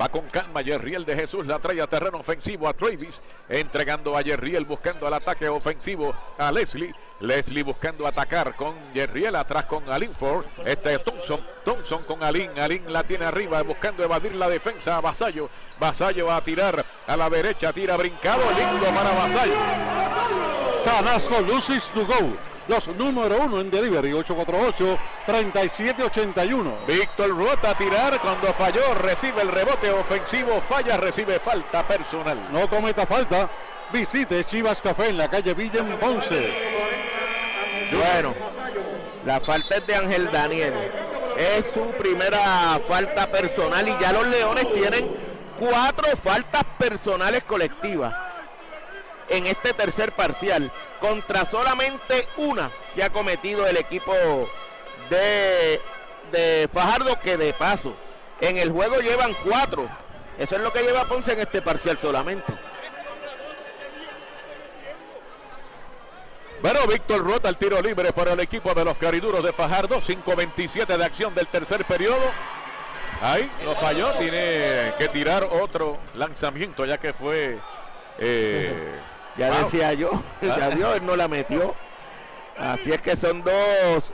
Va con calma, Jerriel de Jesús la trae a terreno ofensivo a Travis, entregando a Jerriel buscando el ataque ofensivo a Leslie. Leslie buscando atacar con Jerriel, atrás con Alin Ford, este es Thompson, Thompson con Alin, Alin la tiene arriba buscando evadir la defensa a Vasallo, Vasallo va a tirar a la derecha, tira brincado, lindo para Vasallo. Canasto Lucy's to Go, los número uno en delivery, 848-3781. Víctor Ruth a tirar, cuando falló, recibe el rebote ofensivo, falla, recibe falta personal. No cometa falta, visite Chivas Café en la calle Villa en Ponce. Bueno, la falta es de Ángel Daniel, es su primera falta personal y ya los Leones tienen 4 faltas personales colectivas en este tercer parcial, contra solamente una que ha cometido el equipo de Fajardo, que de paso en el juego llevan 4. Eso es lo que lleva Ponce en este parcial solamente. Bueno, Víctor Ruth al tiro libre para el equipo de los Cariduros de Fajardo, 5:27 de acción del tercer periodo. Ahí lo falló, tiene que tirar otro lanzamiento ya que fue... ya wow. Decía yo, ya dio, él no la metió. Así es que son 2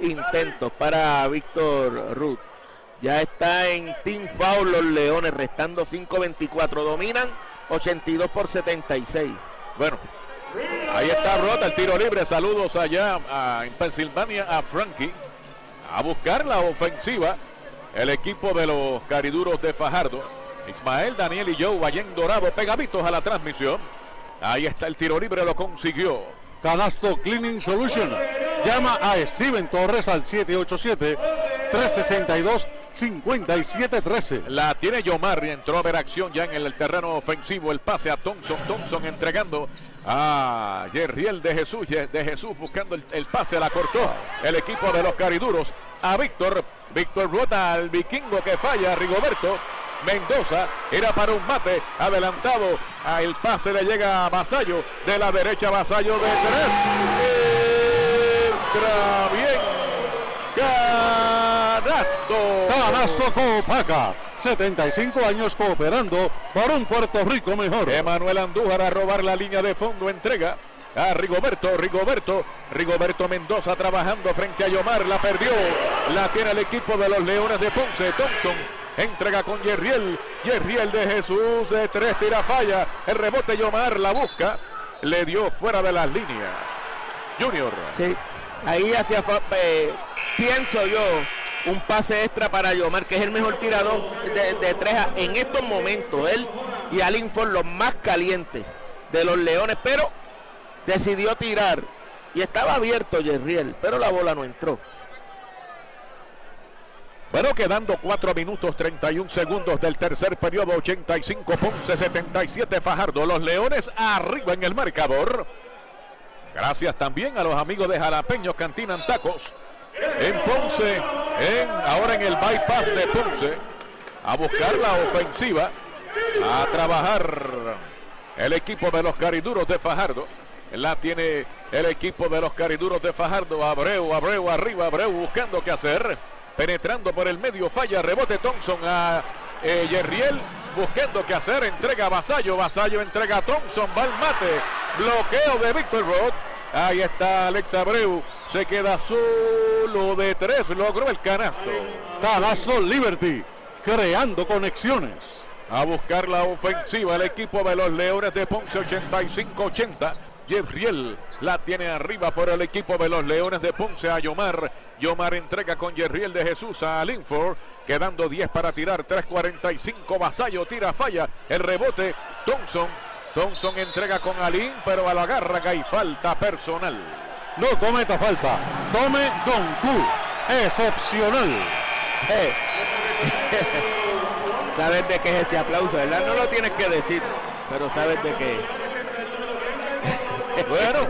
intentos para Víctor Ruth. Ya está en team foul los Leones, restando 5:24. Dominan 82-76. Bueno, ahí está Rota, el tiro libre. Saludos allá en Pensilvania a Frankie. A buscar la ofensiva. el equipo de los Cariduros de Fajardo. Ismael, Daniel y Joe Ballén Dorado pegaditos a la transmisión. Ahí está el tiro libre, lo consiguió. Canasto Cleaning Solution. Llama a Steven Torres al 787-362-5713. La tiene Yomar y entró a ver acción ya en el terreno ofensivo. El pase a Thompson. Thompson entregando a Jesriel de Jesús. De Jesús buscando el pase. La cortó el equipo de los Cariduros. A Víctor. Víctor rota al vikingo que falla. Rigoberto Mendoza era para un mate adelantado. A el pase le llega a Vasallo de la derecha. Vasallo de tres, entra bien. Canasto. Canasto Copaca, 75 años cooperando por un Puerto Rico mejor. Emanuel Andújar a robar la línea de fondo, entrega a Rigoberto Mendoza trabajando frente a Yomar. La perdió, la tiene el equipo de los Leones de Ponce. Thompson entrega con Jesriel. Jesriel de Jesús de tres, tira, falla. El rebote Yomar la busca. Le dio fuera de las líneas. Junior. Sí, ahí hacia pienso yo, un pase extra para Yomar, que es el mejor tirador de tres en estos momentos. Él y Aline Ford, los más calientes de los Leones, pero decidió tirar. Y estaba abierto Jesriel, pero la bola no entró. Bueno, quedando 4 minutos 31 segundos del tercer periodo, 85 Ponce, 77 Fajardo. Los Leones arriba en el marcador. Gracias también a los amigos de Jalapeños Cantina en Tacos en Ponce, ahora en el bypass de Ponce, a buscar la ofensiva, a trabajar el equipo de los Cariduros de Fajardo. La tiene el equipo de los Cariduros de Fajardo. Abreu arriba, Abreu buscando qué hacer. Penetrando por el medio, falla, rebote Thompson a Jesriel, buscando qué hacer, entrega a Vasallo, Vasallo entrega a Thompson, va al mate, bloqueo de Víctor Roth, ahí está Alex Abreu, se queda solo de tres, logró el canasto. Canasto Liberty, creando conexiones. A buscar la ofensiva el equipo de los Leones de Ponce, 85-80. Jesriel la tiene arriba por el equipo de los Leones de Ponce a Yomar. Yomar entrega con Jesriel de Jesús a Linford, quedando 10 para tirar, 3.45, Vasallo tira, falla, el rebote, Thompson entrega con Alin, pero a la garra y falta personal. No cometa falta, tome Don Q, excepcional. Sabes de qué es ese aplauso, ¿verdad? No lo tienes que decir, pero sabes de qué es. Bueno,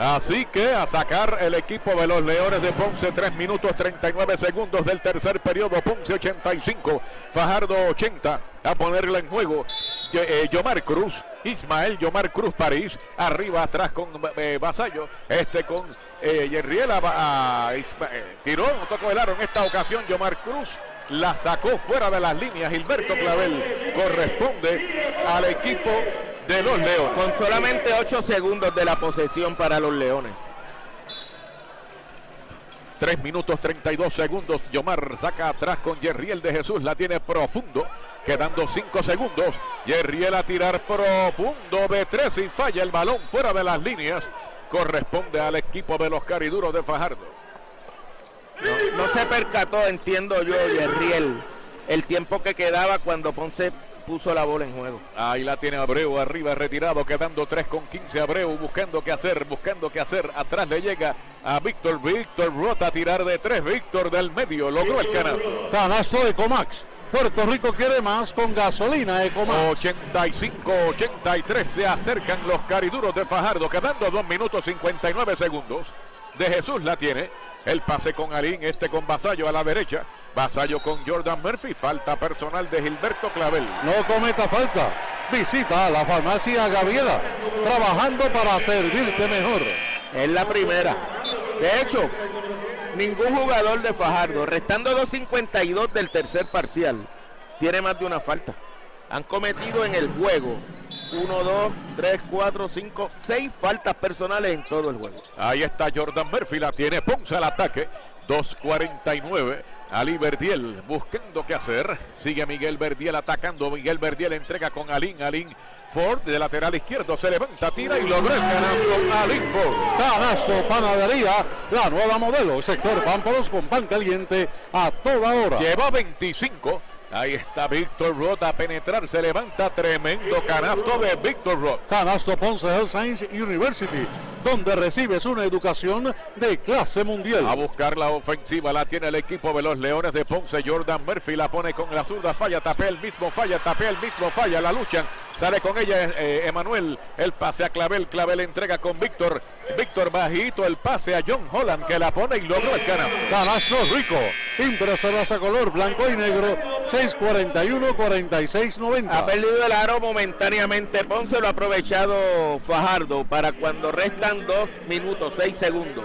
así que a sacar el equipo de los Leones de Ponce, 3 minutos 39 segundos del tercer periodo, Ponce 85, Fajardo 80, a ponerla en juego, Yomar Cruz, Ismael Yomar Cruz París, arriba atrás con Vasallo, con Jesriel, tiró, no tocó el aro en esta ocasión, Yomar Cruz. La sacó fuera de las líneas. Gilberto Clavel corresponde al equipo de los Leones. Con solamente 8 segundos de la posesión para los Leones. 3 minutos 32 segundos. Yomar saca atrás con Jesriel de Jesús. La tiene profundo. Quedando 5 segundos. Jesriel a tirar profundo de 3 y falla el balón fuera de las líneas. Corresponde al equipo de los Cariduros de Fajardo. No se percató, entiendo yo, Jesriel, el tiempo que quedaba cuando Ponce puso la bola en juego. Ahí la tiene Abreu, arriba retirado, quedando 3.15. Abreu buscando qué hacer, atrás le llega a Víctor. Víctor rota a tirar de 3, Víctor del medio, logró el canasto. Canasto Ecomax, Puerto Rico quiere más con gasolina Ecomax. 85-83 se acercan los Cariduros de Fajardo, quedando 2 minutos 59 segundos. De Jesús la tiene. El pase con Alín, con Vasallo a la derecha. Vasallo con Jordan Murphy. Falta personal de Gilberto Clavel. No cometa falta. Visita a la farmacia Gaviela. Trabajando para servirte mejor. Es la primera. De hecho, ningún jugador de Fajardo, restando 2.52 del tercer parcial, tiene más de una falta. Han cometido en el juego 1, 2, 3, 4, 5, 6 faltas personales en todo el juego. Ahí está Jordan Murphy, la tiene Ponce al ataque. 2.49. Aliberdiel buscando qué hacer. Sigue Miguel Verdiel atacando. Miguel Verdiel entrega con Alin. Alin Ford de lateral izquierdo se levanta, tira y logra el canasto. Alin Ford. Canasto, panadería, la nueva modelo. Sector Pámparos con pan caliente a toda hora. Lleva 25. Ahí está Víctor Roth a penetrar, se levanta, tremendo canasto de Víctor Roth. Canasto Ponce Health Science University, donde recibes una educación de clase mundial. A buscar la ofensiva, la tiene el equipo de los Leones de Ponce. Jordan Murphy la pone con la zurda, falla, tapea el mismo, falla, tapea el mismo, falla, la luchan. Sale con ella Emanuel, el pase a Clavel, Clavel entrega con Víctor, Víctor bajito, el pase a John Holland que la pone y logra el canasto. Canasto rico, impresoras a color blanco y negro, 6.41, 46.90. Ha perdido el aro momentáneamente Ponce, lo ha aprovechado Fajardo para cuando restan 2 minutos, 6 segundos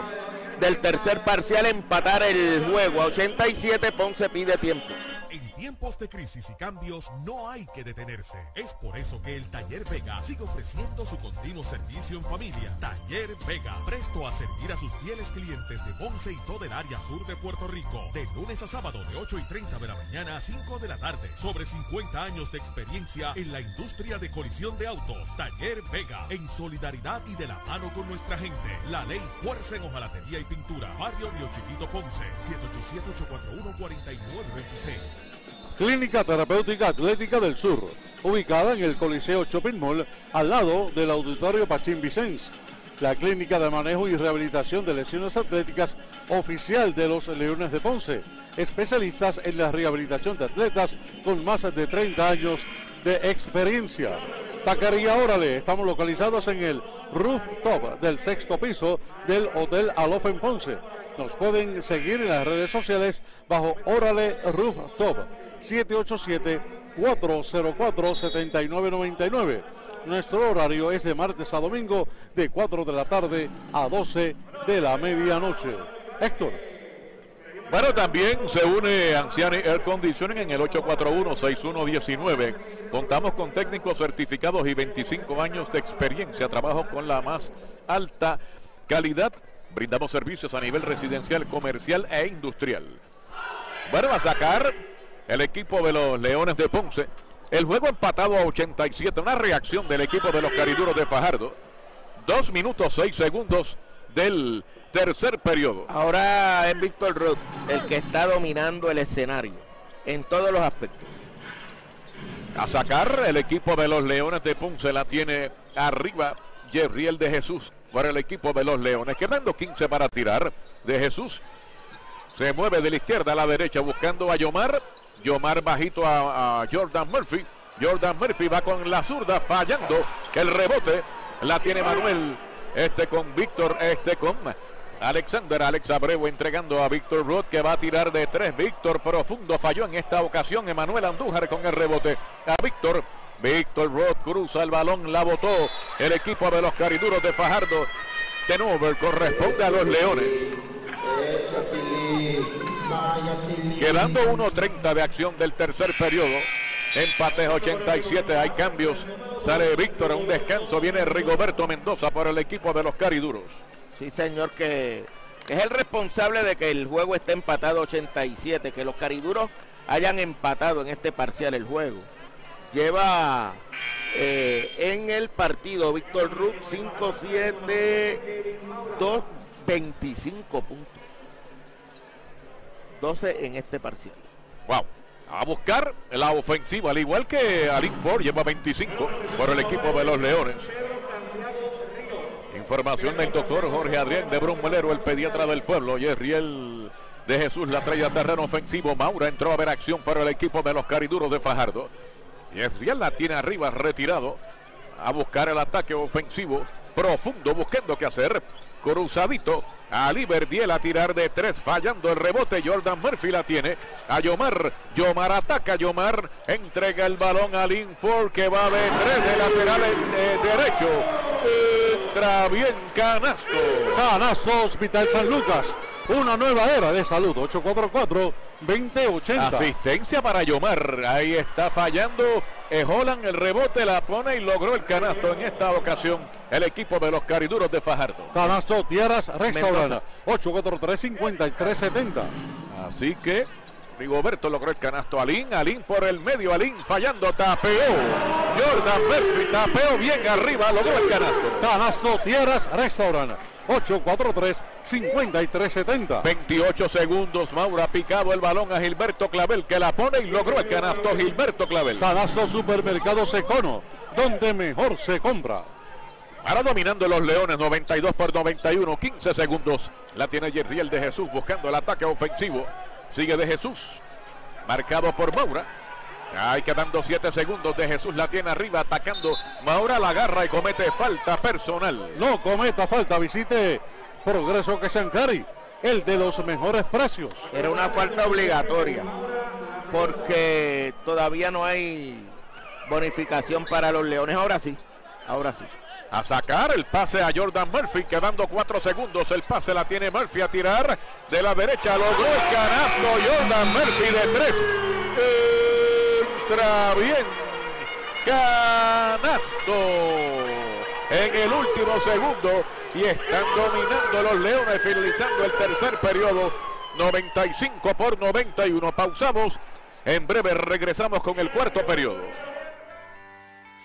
del tercer parcial empatar el juego. A 87 Ponce pide tiempo. En tiempos de crisis y cambios no hay que detenerse. Es por eso que el Taller Vega sigue ofreciendo su continuo servicio en familia. Taller Vega, presto a servir a sus fieles clientes de Ponce y todo el área sur de Puerto Rico. De lunes a sábado de 8:30 de la mañana a 5 de la tarde. Sobre 50 años de experiencia en la industria de colisión de autos. Taller Vega, en solidaridad y de la mano con nuestra gente. La ley fuerza en hojalatería y pintura. Barrio Río Chiquito, Ponce, 787-841-4926. Clínica Terapéutica Atlética del Sur, ubicada en el Coliseo Shopping Mall, al lado del Auditorio Pachín Vicens. La Clínica de Manejo y Rehabilitación de Lesiones Atléticas oficial de los Leones de Ponce. Especialistas en la rehabilitación de atletas con más de 30 años de experiencia. Taquería Órale, estamos localizados en el rooftop del sexto piso del Hotel Alof en Ponce. Nos pueden seguir en las redes sociales bajo Órale Rooftop, 787-404-7999. Nuestro horario es de martes a domingo de 4 de la tarde a 12 de la medianoche. Héctor. Bueno, también se une Anciani Air Conditioning en el 841-6119. Contamos con técnicos certificados y 25 años de experiencia. Trabajo con la más alta calidad. Brindamos servicios a nivel residencial, comercial e industrial. Bueno, a sacar el equipo de los Leones de Ponce. El juego empatado a 87. Una reacción del equipo de los Cariduros de Fajardo. 2 minutos 6 segundos del tercer periodo. Ahora es Víctor Ruth el que está dominando el escenario en todos los aspectos. A sacar el equipo de los Leones de Ponce, la tiene arriba Jesriel de Jesús para el equipo de los Leones, quedando 15 para tirar. De Jesús se mueve de la izquierda a la derecha buscando a Yomar. Yomar bajito a Jordan Murphy. Jordan Murphy va con la zurda fallando el rebote, la tiene Manuel, con Víctor, con Alexander. Alex Abreu entregando a Víctor Roth que va a tirar de 3. Víctor profundo, falló en esta ocasión. Emanuel Andújar con el rebote a Víctor. Víctor Roth cruza el balón, la botó el equipo de los Cariduros de Fajardo. Tenover corresponde a los Leones. Quedando 1.30 de acción del tercer periodo. Empate 87, hay cambios. Sale Víctor a un descanso, viene Rigoberto Mendoza por el equipo de los Cariduros. Sí, señor, que es el responsable de que el juego esté empatado 87, que los Cariduros hayan empatado en este parcial el juego. Lleva en el partido Víctor Ruth 5-7-2, 25 puntos. 12 en este parcial. Wow. A buscar la ofensiva, al igual que Alin Ford, lleva 25 por el equipo de los Leones. Información del doctor Jorge Adrián de Brunmelero, el pediatra del pueblo. Jesriel de Jesús la trae a terreno ofensivo. Maura entró a ver acción para el equipo de los Cariduros de Fajardo. Jesriel la tiene arriba, retirado. A buscar el ataque ofensivo profundo, buscando qué hacer. Cruzadito, Aliberdiel a tirar de 3, fallando el rebote. Jordan Murphy la tiene a Yomar. Yomar ataca, Yomar entrega el balón a Lynn Ford que va de 3 de lateral derecho. Entra bien, canasto. Canasto Hospital San Lucas, una nueva era de salud. 844-2080. Asistencia para Yomar, ahí está fallando Holland, el rebote, la pone y logró el canasto en esta ocasión el equipo de los Cariduros de Fajardo. Canasto Tierras Restaurant, 843-5370. Así que Rigoberto logró el canasto. Alín por el medio, Alín fallando, tapeó. Jordan Murphy tapeó bien arriba, logró el canasto. Canasto Tierras Restaurant, 843-5370. 28 segundos. Maura picado el balón a Gilberto Clavel, que la pone y logró el canasto. Gilberto Clavel. Canasto Supermercados Econo, donde mejor se compra. Ahora dominando los Leones, 92 por 91, 15 segundos. La tiene Jesriel de Jesús buscando el ataque ofensivo. Sigue de Jesús, marcado por Maura. Ahí quedando 7 segundos. De Jesús la tiene arriba atacando. Maura la agarra y comete falta personal. No cometa falta. Visite Progreso Quesancari, el de los mejores precios. Era una falta obligatoria porque todavía no hay bonificación para los Leones. Ahora sí, ahora sí. A sacar el pase a Jordan Murphy, quedando 4 segundos. El pase la tiene Murphy, a tirar de la derecha, logró el canasto. Jordan Murphy de 3. Entra bien. Canasto en el último segundo. Y están dominando los Leones, finalizando el tercer periodo, 95 por 91. Pausamos. En breve regresamos con el cuarto periodo.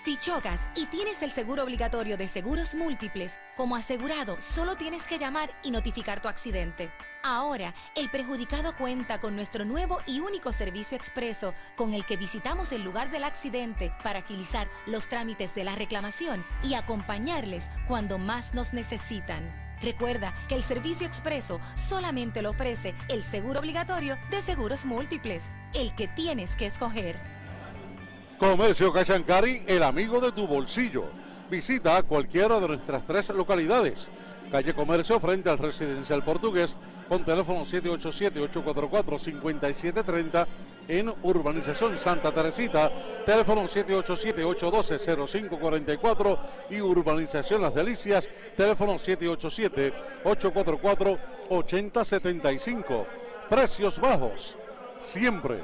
Si chocas y tienes el seguro obligatorio de Seguros Múltiples, como asegurado, solo tienes que llamar y notificar tu accidente. Ahora, el perjudicado cuenta con nuestro nuevo y único servicio expreso, con el que visitamos el lugar del accidente para agilizar los trámites de la reclamación y acompañarles cuando más nos necesitan. Recuerda que el servicio expreso solamente lo ofrece el seguro obligatorio de Seguros Múltiples, el que tienes que escoger. Comercio Cachancari, el amigo de tu bolsillo. Visita cualquiera de nuestras 3 localidades. Calle Comercio frente al Residencial Portugués, con teléfono 787-844-5730 en Urbanización Santa Teresita, teléfono 787-812-0544 y Urbanización Las Delicias, teléfono 787-844-8075. Precios bajos, siempre.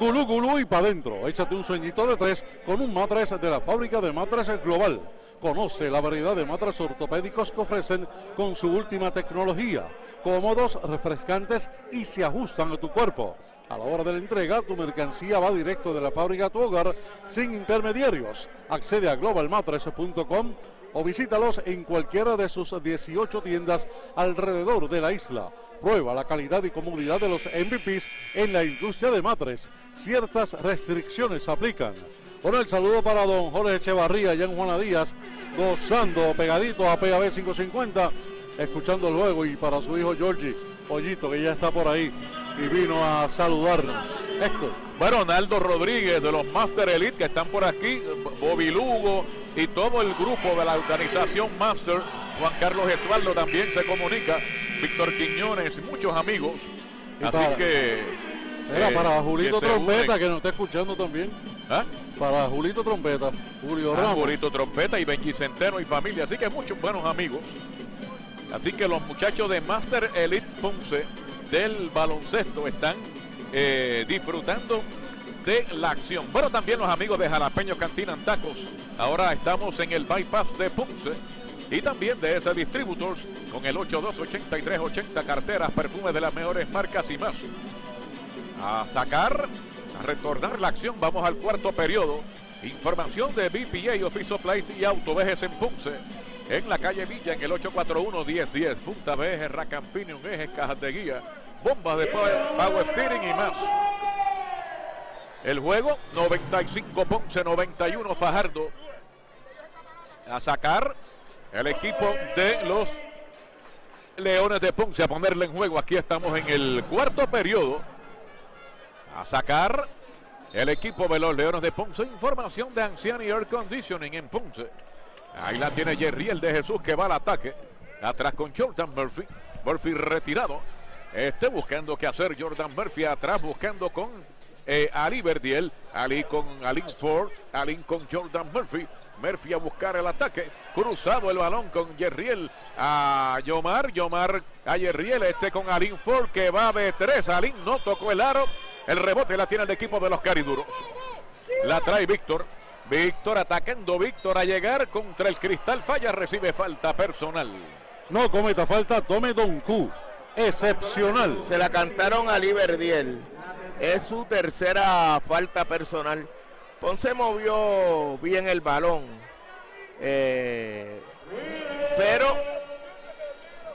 Gulú, gulú y para adentro. Échate un sueñito de 3 con un matras de la fábrica de matras Global. Conoce la variedad de matras ortopédicos que ofrecen con su última tecnología. Cómodos, refrescantes y se ajustan a tu cuerpo. A la hora de la entrega, tu mercancía va directo de la fábrica a tu hogar sin intermediarios. Accede a globalmatras.com o visítalos en cualquiera de sus 18 tiendas alrededor de la isla. Prueba la calidad y comodidad de los MVPs en la industria de matres. Ciertas restricciones aplican. Bueno, el saludo para don Jorge Echevarría, allá en Juana Díaz, gozando pegadito a PAB 550, escuchando luego, y para su hijo Georgie Pollito, que ya está por ahí y vino a saludarnos. Héctor. Bueno, Naldo Rodríguez, de los Master Elite, que están por aquí, Bobby Lugo y todo el grupo de la organización Master. Juan Carlos Estuardo también se comunica, Víctor Quiñones, muchos amigos. Y así para, que... Era para Julito que Trompeta, que nos está escuchando también. ¿Ah? Para Julito Trompeta, Julio Ramos. Julito Trompeta y Benji Centeno y familia, así que muchos buenos amigos. Así que los muchachos de Master Elite Ponce del baloncesto están disfrutando de la acción. Bueno, también los amigos de Jalapeño Cantina en Tacos. Ahora estamos en el bypass de Ponce y también de ese Distributors, con el 828380, carteras, perfumes de las mejores marcas y más. A sacar, a retornar la acción. Vamos al cuarto periodo. Información de BPA, Office Supplies y Auto Ejes en Ponce. En la calle Villa, en el 841-1010. Punta BG, Rack and Pinion, ejes, cajas de guía, bombas de power steering y más. El juego, 95 Ponce, 91 Fajardo. A sacar el equipo de los Leones de Ponce, a ponerle en juego. Aquí estamos en el cuarto periodo. A sacar el equipo de los Leones de Ponce. Información de Anciani Air Conditioning en Ponce. Ahí la tiene Jesriel de Jesús, que va al ataque. Atrás con Jordan Murphy. Murphy retirado. Buscando qué hacer Jordan Murphy. Atrás buscando con Aliberdiel. Ali con Aline Ford. Aline con Jordan Murphy. Murphy a buscar el ataque. Cruzado el balón con Jesriel a Yomar. Yomar a Jesriel. Con Aline Ford, que va de 3. Aline no tocó el aro. El rebote la tiene el equipo de los Cariduros. La trae Víctor. Víctor atacando, Víctor a llegar contra el cristal, falla, recibe falta personal. No cometa falta, tome Don Q. Excepcional. Se la cantaron a Aliberdiel. Es su tercera falta personal. Ponce movió bien el balón, pero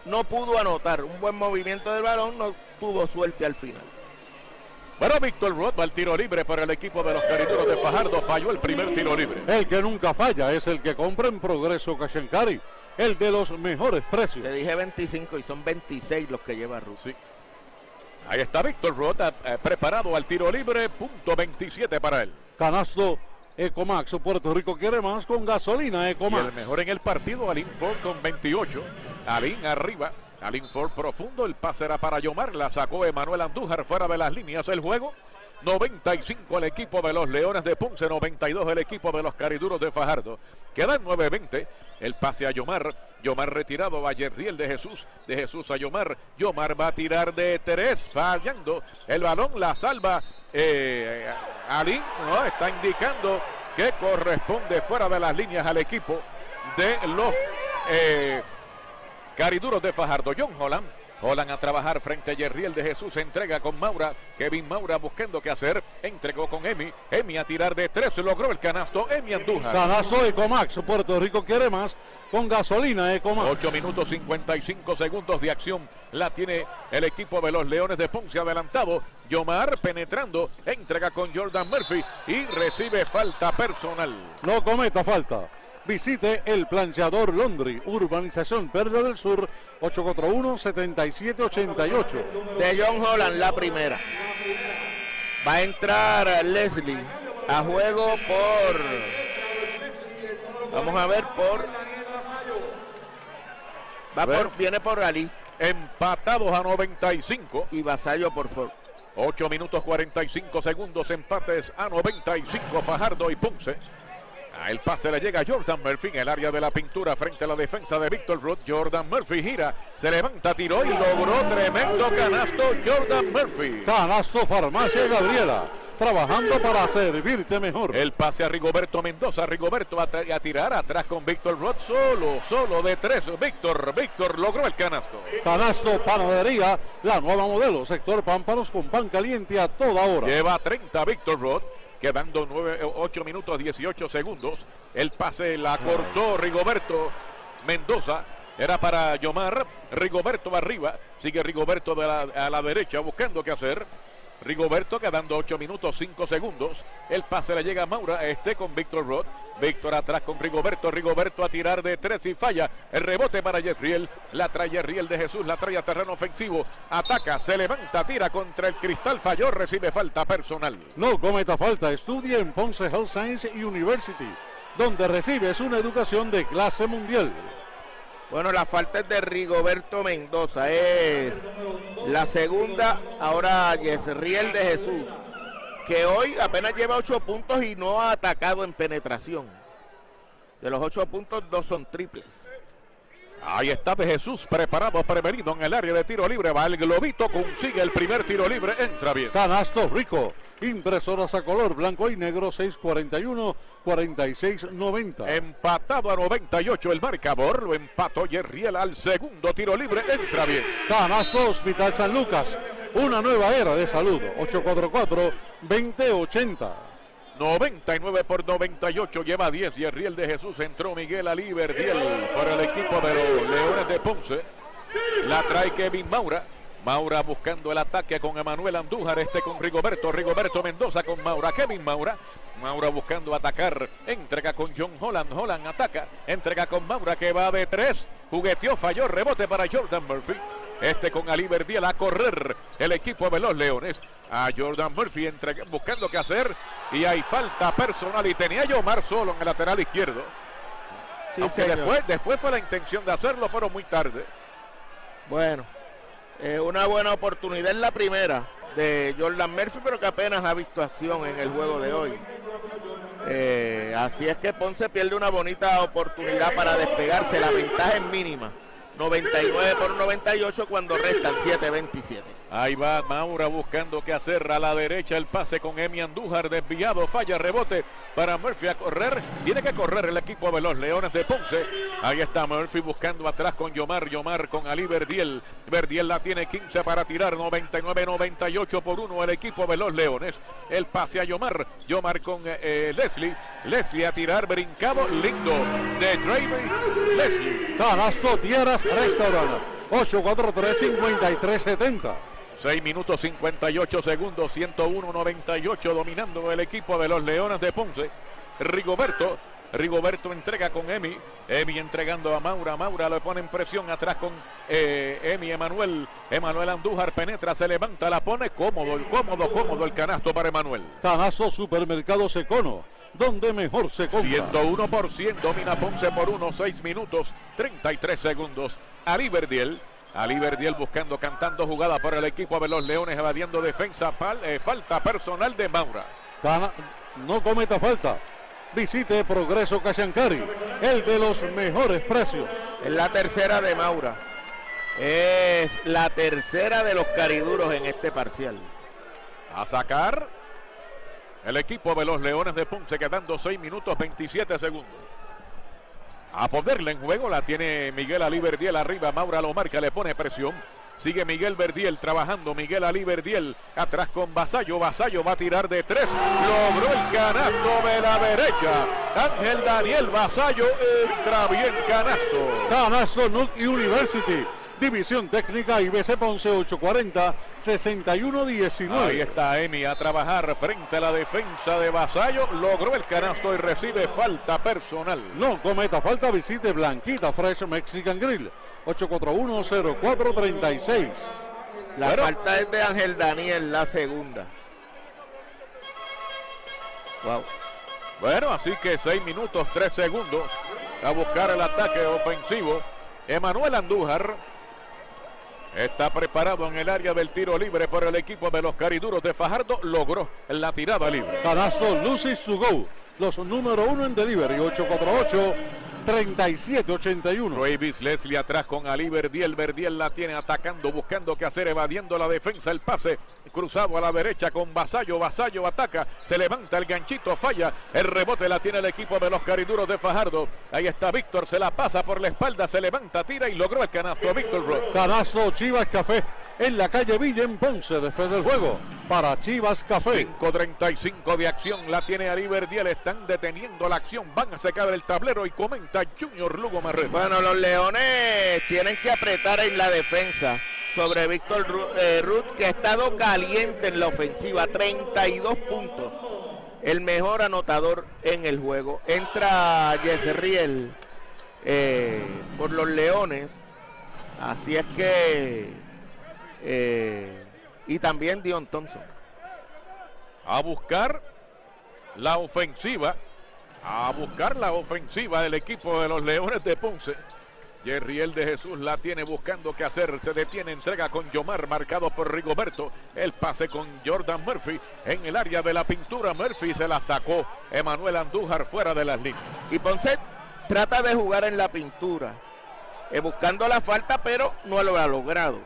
no pudo anotar. Un buen movimiento del balón, no tuvo suerte al final. Bueno, Víctor Roth va al tiro libre para el equipo de los Cariduros de Fajardo. Falló el primer tiro libre. El que nunca falla es el que compra en Progreso Cashencari, el de los mejores precios. Te dije 25 y son 26 los que lleva Ruth. Sí. Ahí está Víctor Roth preparado al tiro libre. Punto 27 para él. Canasto Ecomax. Puerto Rico quiere más con gasolina Ecomax. Y el mejor en el partido, Aline Ford con 28. Aline arriba. Aline Ford profundo, el pase era para Yomar, la sacó Emanuel Andújar fuera de las líneas del juego. 95 el equipo de los Leones de Ponce, 92 el equipo de los Cariduros de Fajardo. Quedan 9-20, el pase a Yomar, Yomar retirado, va Jesriel de Jesús a Yomar. Yomar va a tirar de 3, fallando, el balón la salva Aline, no, está indicando que corresponde fuera de las líneas al equipo de los... Cariduros de Fajardo. John Holland. Holland a trabajar frente a Jesriel de Jesús. Entrega con Maura. Kevin Maura buscando qué hacer. Entregó con Emi. Emi a tirar de 3. Logró el canasto. Emi Andújar. Canasto Ecomax. Puerto Rico quiere más con gasolina Ecomax. 8 minutos 55 segundos de acción. La tiene el equipo de los Leones de Ponce adelantado. Yomar penetrando. Entrega con Jordan Murphy. Y recibe falta personal. No cometa falta. Visite el planchador Londri, urbanización Verde del Sur, 841-7788. De John Holland la primera. Va a entrar Leslie a juego por... Vamos a ver por... Viene por Ali. Empatados a 95. Y Vasallo por Ford. 8 minutos 45 segundos, empates a 95, Fajardo y Ponce. El pase le llega a Jordan Murphy en el área de la pintura frente a la defensa de Víctor Ruth. Jordan Murphy gira, se levanta, tiró y logró tremendo canasto Jordan Murphy. Canasto Farmacia Gabriela, trabajando para servirte mejor. El pase a Rigoberto Mendoza. Rigoberto a tirar atrás con Víctor Ruth. Solo de 3. Víctor logró el canasto. Canasto Panadería, la nueva modelo. Sector Pámpanos con pan caliente a toda hora. Lleva 30 Víctor Ruth. Quedando 8 minutos 18 segundos. El pase la cortó Rigoberto Mendoza. Era para Yomar. Rigoberto va arriba. Sigue Rigoberto a la derecha buscando qué hacer. Rigoberto quedando 8 minutos 5 segundos. El pase le llega a Maura. Con Víctor Roth. Víctor atrás con Rigoberto. Rigoberto a tirar de 3 y falla. El rebote para Jesriel. La trae Jesriel de Jesús. La trae a terreno ofensivo. Ataca, se levanta, tira contra el cristal. Falló, recibe falta personal. No cometa falta. Estudia en Ponce Health Science University, donde recibes una educación de clase mundial. Bueno, la falta es de Rigoberto Mendoza, es la segunda, ahora Jesriel de Jesús, que hoy apenas lleva 8 puntos y no ha atacado en penetración. De los 8 puntos, 2 son triples. Ahí está de Jesús preparado, prevenido en el área de tiro libre, va el globito, consigue el primer tiro libre, entra bien. Canasto Rico. Impresoras a color blanco y negro, 641-4690. Empatado a 98 el marcador, lo empató Jesriel al segundo tiro libre, entra bien. Canasto Hospital San Lucas, una nueva era de salud, 844-2080. 99 por 98 lleva 10, Jesriel de Jesús, entró Miguel Aliberdiel para el equipo de los Leones de Ponce. La trae Kevin Maura. Maura buscando el ataque con Emanuel Andújar, con Rigoberto, Rigoberto Mendoza con Maura, Kevin Maura. Maura buscando atacar, entrega con John Holland, Holland ataca, entrega con Maura que va de 3, jugueteó, falló, rebote para Jordan Murphy. Con Aliberdiel a correr el equipo de los Leones. A Jordan Murphy buscando qué hacer y hay falta personal y tenía Yomar solo en el lateral izquierdo. Sí, aunque después fue la intención de hacerlo, pero muy tarde. Bueno. Una buena oportunidad en la primera de Jordan Murphy, pero que apenas ha visto acción en el juego de hoy. Así es que Ponce pierde una bonita oportunidad para despegarse. La ventaja es mínima. 99 por 98 cuando restan 7-27. Ahí va Maura buscando qué hacer. A la derecha el pase con Emi Andújar, desviado, falla, rebote para Murphy. A correr, tiene que correr el equipo de los Leones de Ponce. Ahí está Murphy buscando atrás con Yomar, Yomar con Aliberdiel, Verdiel la tiene 15 para tirar. 99-98 por 1 el equipo de los Leones. El pase a Yomar, Yomar con Leslie, Leslie a tirar, brincado, lindo de Travis Leslie. Canasto Tierras Restaurant, 843-5370. 6 minutos 58 segundos, 101-98, dominando el equipo de los Leones de Ponce. Rigoberto, Rigoberto entrega con Emi, Emi entregando a Maura, Maura le pone en presión atrás con Emi, Emanuel, Emanuel Andújar penetra, se levanta, la pone cómodo, cómodo, cómodo el canasto para Emanuel. Canasto Supermercados Econo, donde mejor se compra. 101%, domina Ponce por 1, 6 minutos 33 segundos. Aliberdiel, Aliberdiel buscando, cantando jugada para el equipo de los Leones, evadiendo defensa, falta personal de Maura. No cometa falta. Visite Progreso Cachancari, el de los mejores precios. Es la tercera de Maura. Es la tercera de los cariduros en este parcial. A sacar el equipo de los Leones de Ponce, quedando 6 minutos 27 segundos. A ponerla en juego, la tiene Miguel Aliberdiel arriba, Maura lo marca, le pone presión. Sigue Miguel Verdiel trabajando, Miguel Aliberdiel atrás con Vasallo, Vasallo va a tirar de 3, logró el canasto de la derecha, Ángel Daniel Vasallo, entra bien canasto. Canasto Nuc University, División Técnica IBC Ponce, 840-6119. Ahí está Emi a trabajar frente a la defensa de Vasallo, logró el canasto y recibe falta personal. No cometa falta, visite Blanquita Fresh Mexican Grill, 841-0436. La falta es de Ángel Daniel, la segunda. Wow. Bueno, así que 6 minutos 3 segundos a buscar el ataque ofensivo. Emanuel Andújar está preparado en el área del tiro libre por el equipo de los Cariduros de Fajardo. Logró la tirada libre. Canasto Lucy's to Go, los número 1 en delivery, 848-3781. Travis Leslie atrás con Aliberdiel, Verdiel la tiene atacando, buscando qué hacer, evadiendo la defensa, el pase cruzado a la derecha con Vasallo, Vasallo ataca, se levanta el ganchito, falla, el rebote la tiene el equipo de los Cariduros de Fajardo. Ahí está Víctor, se la pasa por la espalda, se levanta, tira y logró el canasto, Víctor Ruth. Canasto Chivas Café, en la calle Villa en Ponce, después del juego, para Chivas Café. 5:35 de acción, la tiene Aliberdiel, están deteniendo la acción, van a sacar el tablero y comenta Junior Lugo Marrero. Bueno, los Leones tienen que apretar en la defensa sobre Víctor Ruth, que ha estado caliente en la ofensiva, 32 puntos, el mejor anotador en el juego. Entra Jesriel por los Leones, así es que... y también Dion Thompson a buscar la ofensiva, a buscar la ofensiva del equipo de los Leones de Ponce. Jesriel de Jesús la tiene buscando qué hacer, se detiene, entrega con Yomar, marcado por Rigoberto, el pase con Jordan Murphy en el área de la pintura, Murphy se la sacó, Emanuel Andújar fuera de las líneas. Y Ponce trata de jugar en la pintura, buscando la falta, pero no lo ha logrado.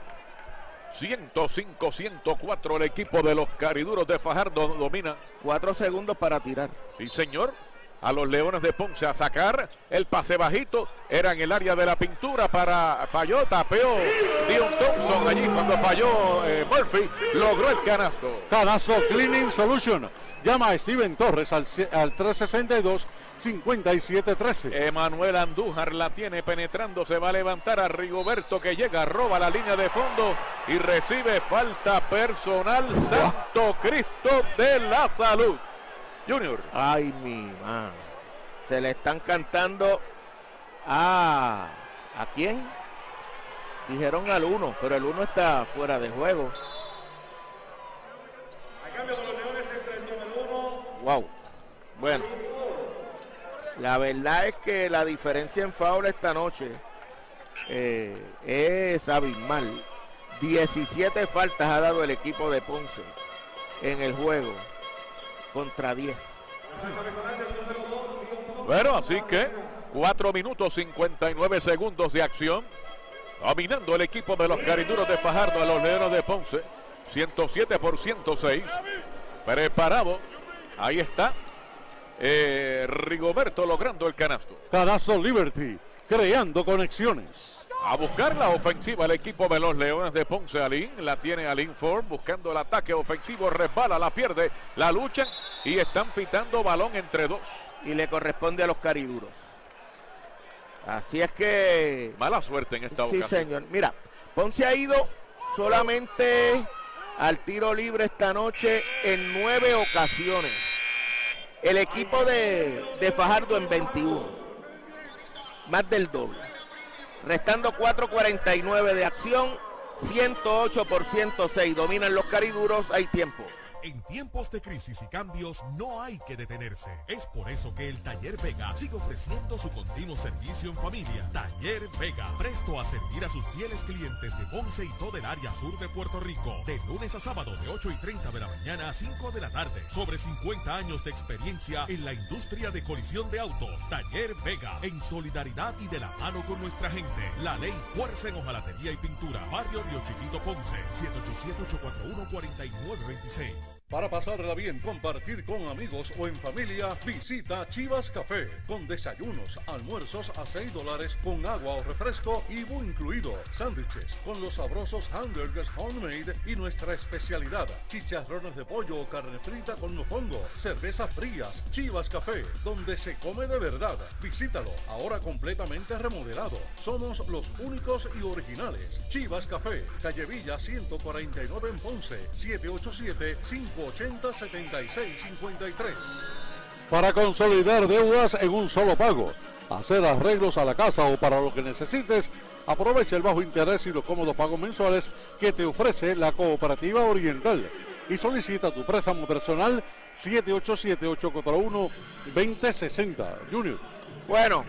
105-104 el equipo de los Cariduros de Fajardo domina. 4 segundos para tirar. Sí, señor. A los Leones de Ponce a sacar el pase bajito. Era en el área de la pintura para... Falló, tapeó Dion Thompson allí cuando falló Murphy. Logró el canasto. Canasto Cleaning Solution. Llama a Steven Torres al 362-5713. Emanuel Andújar la tiene penetrando. Se va a levantar a Rigoberto que llega, roba la línea de fondo y recibe falta personal. Santo Cristo de la Salud. Junior. Ay, mi man. Se le están cantando a... ¿A quién? Dijeron al 1, pero el 1 está fuera de juego. A cambio de los Leones entra el número 1. Wow. Bueno. La verdad es que la diferencia en foul esta noche es abismal. 17 faltas ha dado el equipo de Ponce en el juego. Contra 10. Bueno, así que 4 minutos 59 segundos de acción. dominando el equipo de los Cariduros de Fajardo a los Leones de Ponce, 107-106. Preparado, ahí está Rigoberto logrando el canasto. Canasto Liberty, creando conexiones. A buscar la ofensiva el equipo de los Leones de Ponce. Aline, la tiene Aline Ford, buscando el ataque ofensivo, resbala, la pierde, la luchan y están pitando balón entre dos. Y le corresponde a los Cariduros. Así es que... mala suerte en esta ocasión. Sí, señor. Mira, Ponce ha ido solamente al tiro libre esta noche en 9 ocasiones. El equipo de Fajardo en 21. Más del doble. Restando 4.49 de acción, 108-106. Dominan los Cariduros, hay tiempo. En tiempos de crisis y cambios no hay que detenerse. Es por eso que el Taller Vega sigue ofreciendo su continuo servicio en familia. Taller Vega, presto a servir a sus fieles clientes de Ponce y todo el área sur de Puerto Rico. De lunes a sábado de 8:30 de la mañana a 5 de la tarde. Sobre 50 años de experiencia en la industria de colisión de autos. Taller Vega, en solidaridad y de la mano con nuestra gente. La ley fuerza en hojalatería y pintura. Barrio Río Chiquito, Ponce. 787-841-4926. Para pasarla bien, compartir con amigos o en familia, visita Chivas Café, con desayunos, almuerzos a $6, con agua o refresco, ibu incluido, sándwiches, con los sabrosos hamburgers homemade y nuestra especialidad, chicharrones de pollo o carne frita con mofongo, cervezas frías. Chivas Café, donde se come de verdad. Visítalo, ahora completamente remodelado. Somos los únicos y originales. Chivas Café, Calle Villa 149 en Ponce, 787-580-7653. Para consolidar deudas en un solo pago, hacer arreglos a la casa o para lo que necesites, aprovecha el bajo interés y los cómodos pagos mensuales que te ofrece la Cooperativa Oriental y solicita tu préstamo personal 787-841-2060. Junior. Bueno,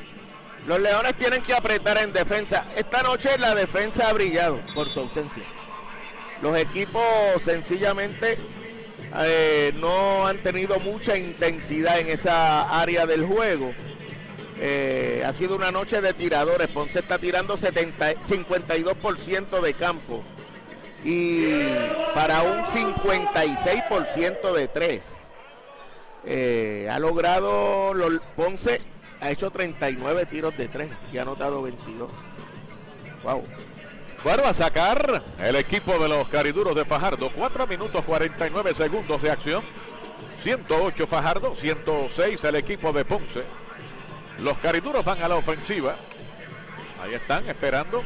los Leones tienen que apretar en defensa. Esta noche la defensa ha brillado por su ausencia. Los equipos sencillamente no han tenido mucha intensidad en esa área del juego. Ha sido una noche de tiradores. Ponce está tirando 52% de campo y para un 56% de 3. Ha logrado, Ponce ha hecho 39 tiros de 3 y ha anotado 22. Wow. Bueno, a sacar el equipo de los Cariduros de Fajardo. 4 minutos 49 segundos de acción. 108 Fajardo, 106 el equipo de Ponce. Los Cariduros van a la ofensiva. Ahí están esperando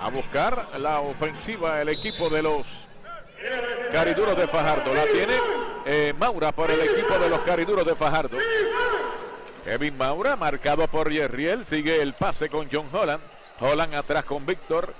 a buscar la ofensiva el equipo de los Cariduros de Fajardo. La tiene Maura por el equipo de los Cariduros de Fajardo. Kevin Maura, marcado por Jesriel. Sigue el pase con John Holland. Holland atrás con Víctor.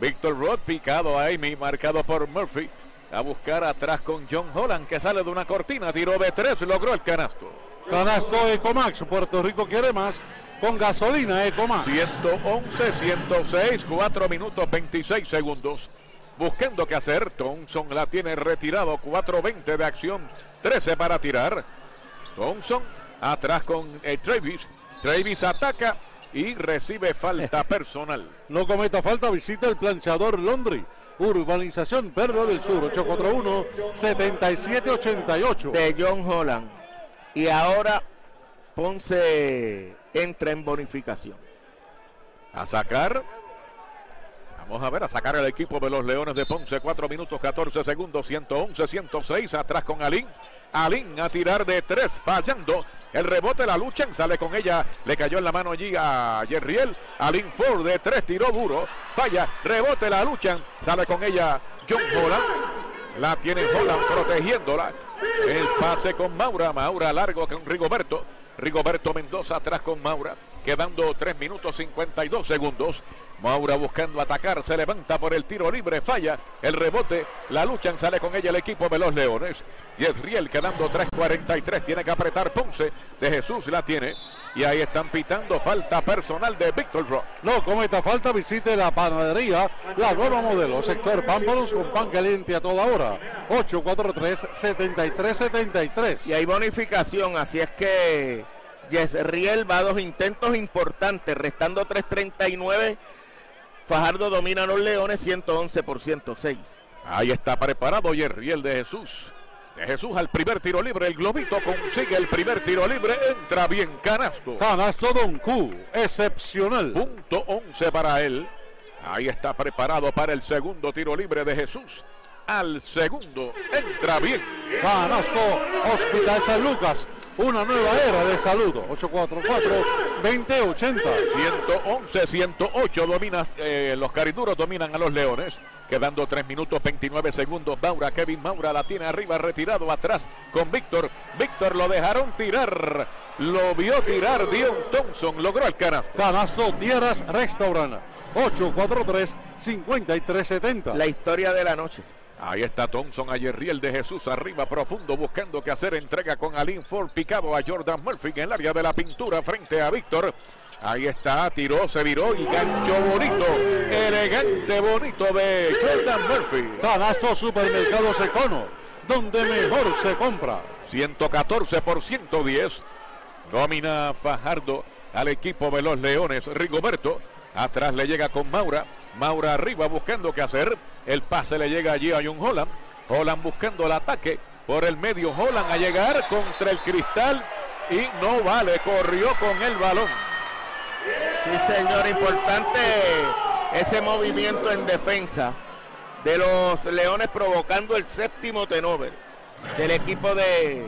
Víctor Ruth picado a Emi, marcado por Murphy. A buscar atrás con John Holland, que sale de una cortina. Tiró de 3, logró el canasto. Canasto Ecomax. Puerto Rico quiere más con gasolina Ecomax. 111-106, 4 minutos 26 segundos. Buscando qué hacer. Thompson la tiene retirado. 4.20 de acción. 13 para tirar. Thompson atrás con Travis. Travis ataca y recibe falta personal. No cometa falta, visita el planchador Londri, urbanización Perro del Sur, 841-7788. De John Holland. Y ahora Ponce entra en bonificación. A sacar. Vamos a ver, a sacar el equipo de los Leones de Ponce. 4 minutos 14 segundos, 111-106, atrás con Alín. Alín a tirar de 3, fallando. El rebote, la luchan, sale con ella. Le cayó en la mano allí a Jesriel. Aline Ford de 3, tiró duro. Falla, rebote, la luchan. Sale con ella John Holland. La tiene Holland protegiéndola. El pase con Maura. Maura largo con Rigoberto. Rigoberto Mendoza atrás con Maura. Quedando 3 minutos 52 segundos. Maura buscando atacar, se levanta por el tiro libre, falla, el rebote, la luchan, sale con ella el equipo de los Leones. Jesriel quedando 3.43, tiene que apretar Ponce, de Jesús la tiene, y ahí están pitando falta personal de Víctor Rock. No cometa falta, visite la panadería, la nueva modelo, sector Pámpanos con pan caliente a toda hora, 843-7373. Y hay bonificación, así es que Jesriel va a 2 intentos importantes, restando 3.39. Fajardo domina a los Leones 111 por 106. Ahí está preparado Jesriel de Jesús. De Jesús al primer tiro libre, el globito consigue el primer tiro libre, entra bien, canasto. Canasto Don Q, excepcional. Punto 11 para él. Ahí está preparado para el segundo tiro libre de Jesús. Al segundo, entra bien. Canasto Hospital San Lucas, una nueva era de saludo. 844-2080. 111-108 domina, los cariduros dominan a los Leones. Quedando 3 minutos 29 segundos. Maura, Kevin Maura la tiene arriba, retirado atrás con Víctor. Víctor lo dejaron tirar. Lo vio tirar Dion Thompson. Logró el canasto. Canasto Tierras Restaurant. 843-5370. La historia de la noche. Ahí está Thompson a Jesriel de Jesús, arriba profundo, buscando que hacer entrega con Aline Ford, picado a Jordan Murphy en el área de la pintura frente a Víctor. Ahí está, tiró, se viró y gancho bonito, elegante, bonito de Jordan Murphy. Canasto Supermercados Econo, donde mejor se compra. 114 por 110, domina Fajardo al equipo de los Leones. Rigoberto atrás le llega con Maura. Maura arriba buscando qué hacer. El pase le llega allí a John Holland. Holland buscando el ataque por el medio. Holland a llegar contra el cristal y no vale. Corrió con el balón. Sí, señor. Importante ese movimiento en defensa de los Leones, provocando el séptimo turnover del equipo de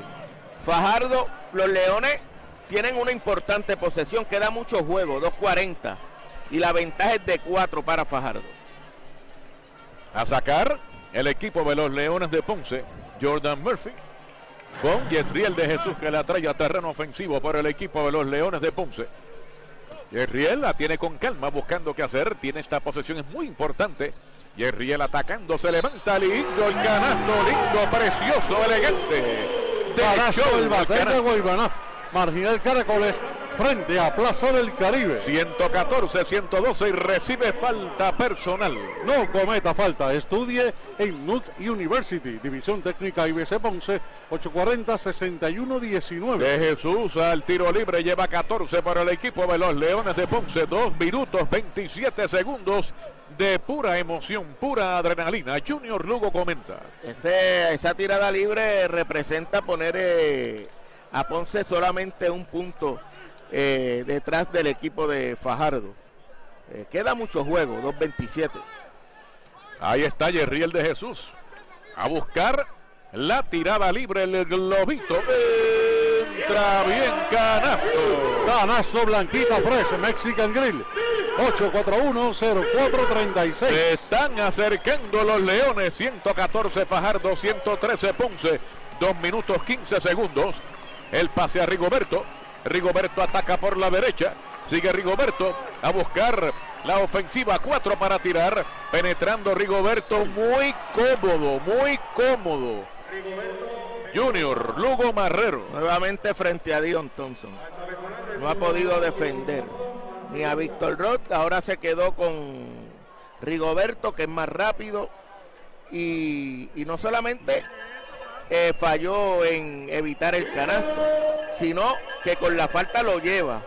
Fajardo. Los Leones tienen una importante posesión. Queda mucho juego. 2:40. Y la ventaja es de 4 para Fajardo. A sacar el equipo de los Leones de Ponce. Jordan Murphy con Jesriel de Jesús, que la trae a terreno ofensivo para el equipo de los Leones de Ponce. Jesriel la tiene con calma, buscando qué hacer. Tiene esta posesión, es muy importante. Jesriel atacando, se levanta lindo el canasto, lindo, precioso, elegante. Canasto el bateo de Guaybaná. Marginal Caracoles, frente a Plaza del Caribe. 114-112 y recibe falta personal. No cometa falta, estudie en Nut University. División Técnica IBC Ponce. 840-6119. De Jesús al tiro libre, lleva 14 para el equipo de los Leones de Ponce. 2 minutos 27 segundos de pura emoción, pura adrenalina. Junior Lugo comenta. Esa tirada libre representa poner a Ponce solamente un punto detrás del equipo de Fajardo. Queda mucho juego, 2:27. Ahí está Jesriel de Jesús a buscar la tirada libre, el globito, entra bien, canasto. Canasto Blanquita Fresh Mexican Grill. 841-0436. Se están acercando los Leones. 114 Fajardo, 113 Ponce. 2 minutos 15 segundos. El pase a Rigoberto. Rigoberto ataca por la derecha. Sigue Rigoberto a buscar la ofensiva. 4 para tirar. Penetrando Rigoberto. Muy cómodo, muy cómodo. Junior Lugo Marrero. Nuevamente frente a Dion Thompson. No ha podido defender ni a Víctor Roth. Ahora se quedó con Rigoberto, que es más rápido. Y no solamente falló en evitar el canasto, sino que con la falta lo lleva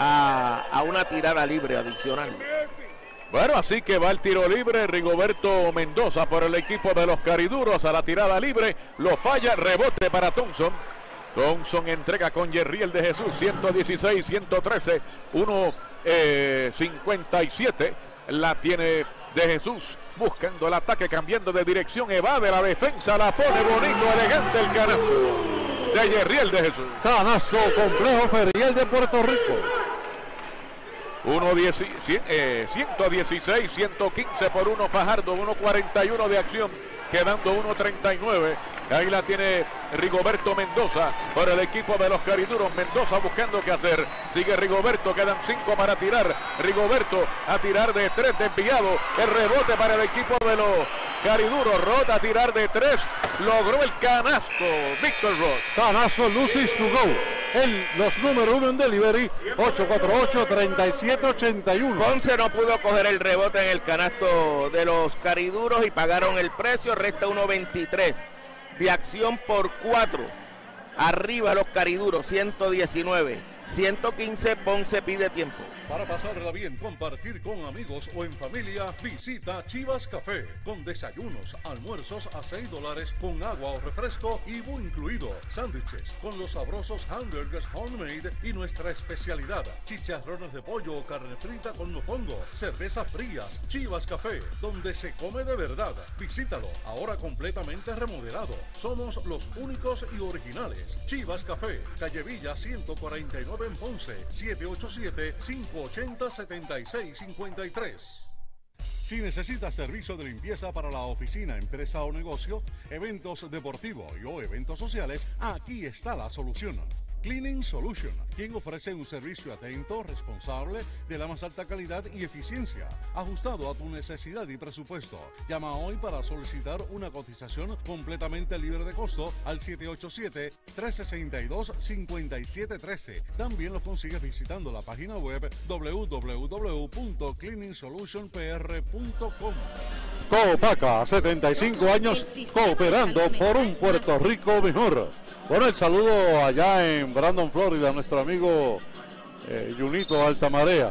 a una tirada libre adicional. Bueno, así que va el tiro libre. Rigoberto Mendoza por el equipo de los cariduros a la tirada libre, lo falla, rebote para Thompson. Thompson entrega con Jesriel de Jesús. 116-113, 1:57. La tiene de Jesús, buscando el ataque, cambiando de dirección, evade la defensa, la pone bonito, elegante el canasto de Jesriel de Jesús. Canasto Complejo Ferial de Puerto Rico. 116-115 por 1 Fajardo, 1:41 de acción, quedando 1:39. Ahí la tiene Rigoberto Mendoza por el equipo de los cariduros. Mendoza buscando qué hacer. Sigue Rigoberto, quedan 5 para tirar. Rigoberto a tirar de 3, desviado. El rebote para el equipo de los cariduros. Roth a tirar de 3. Logró el canasto, Víctor Roth. Canasto Lucy's to Go. Los número 1 en delivery. 848-3781. Ponce no pudo coger el rebote en el canasto de los cariduros y pagaron el precio. Resta 1:23. De acción por 4. Arriba los cariduros, 119. 115, Ponce pide tiempo. Para pasarla bien, compartir con amigos o en familia, visita Chivas Café, con desayunos, almuerzos a $6, con agua o refresco y bu incluido, sándwiches, con los sabrosos hamburgers homemade y nuestra especialidad, chicharrones de pollo o carne frita con mofongo, cervezas frías. Chivas Café, donde se come de verdad. Visítalo, ahora completamente remodelado. Somos los únicos y originales. Chivas Café, calle Villa 149 en Ponce, 787-580-7653. Si necesitas servicio de limpieza para la oficina, empresa o negocio, eventos deportivos y o eventos sociales, aquí está la solución. Cleaning Solution, quien ofrece un servicio atento, responsable, de la más alta calidad y eficiencia, ajustado a tu necesidad y presupuesto. Llama hoy para solicitar una cotización completamente libre de costo al 787-362-5713. También lo consigues visitando la página web www.cleaningsolutionpr.com. Coopaca, 75 años cooperando por un Puerto Rico mejor. Bueno, el saludo allá en Brandon, Florida, a nuestro amigo Junito Altamarea,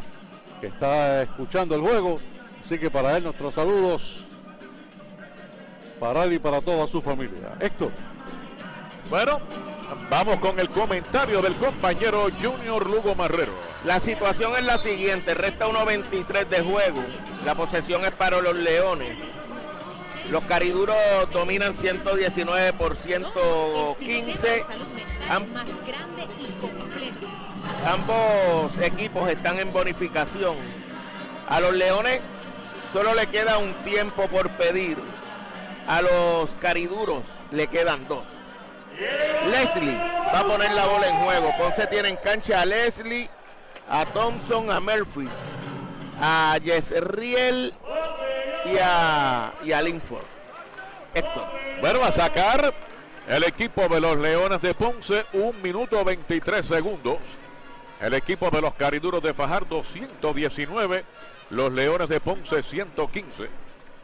que está escuchando el juego. Así que para él nuestros saludos, para él y para toda su familia. Héctor. Bueno, vamos con el comentario del compañero Junior Lugo Marrero. La situación es la siguiente, resta 1:23 de juego. La posesión es para los Leones. Los cariduros dominan 119 por 115. Ambos equipos están en bonificación. A los Leones solo le queda un tiempo por pedir. A los cariduros le quedan dos. Leslie va a poner la bola en juego. Ponce tiene en cancha a Leslie, a Thompson, a Murphy, a Jesriel y a Aline Ford. Héctor. Bueno, va a sacar el equipo de los Leones de Ponce 1:23. El equipo de los Cariduros de Fajardo 119. Los Leones de Ponce 115.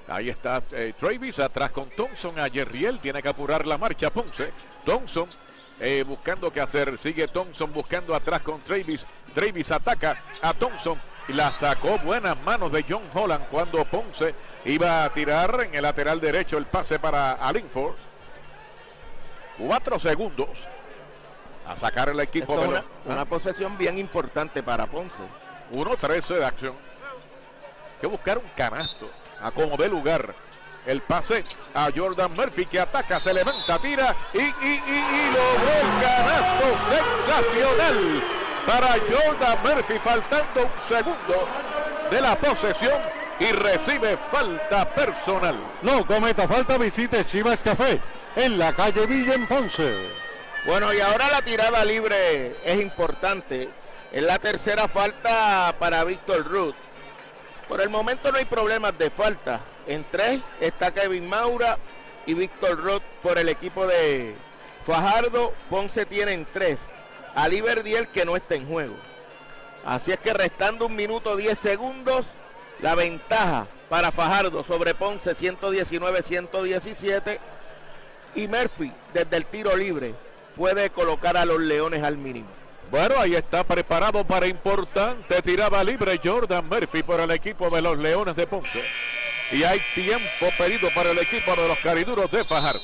Ahí está Travis atrás con Thompson. A Jesriel tiene que apurar la marcha Ponce. Thompson buscando qué hacer, sigue Thompson buscando atrás con Travis. Travis ataca a Thompson y la sacó, buenas manos de John Holland cuando Ponce iba a tirar en el lateral derecho el pase para Aline Ford. 4 segundos a sacar el equipo. Esto una posesión bien importante para Ponce. 1:13 de acción. Hay que buscar un canasto a como de lugar. El pase a Jordan Murphy que ataca, se levanta, tira y logró el canasto sensacional para Jordan Murphy, faltando un segundo de la posesión, y recibe falta personal. No cometa falta, visite Chivas Café en la calle Villa en Ponce. Bueno, y ahora la tirada libre es importante. Es la tercera falta para Víctor Ruth. Por el momento no hay problemas de falta. En 3 está Kevin Maura y Víctor Roth por el equipo de Fajardo. Ponce tiene en 3 a Aliberdiel, que no está en juego. Así es que restando 1:10, la ventaja para Fajardo sobre Ponce 119-117. Y Murphy desde el tiro libre puede colocar a los Leones al mínimo. Bueno, ahí está preparado para importante tirada libre Jordan Murphy por el equipo de los Leones de Ponce. Y hay tiempo pedido para el equipo de los Cariduros de Fajardo.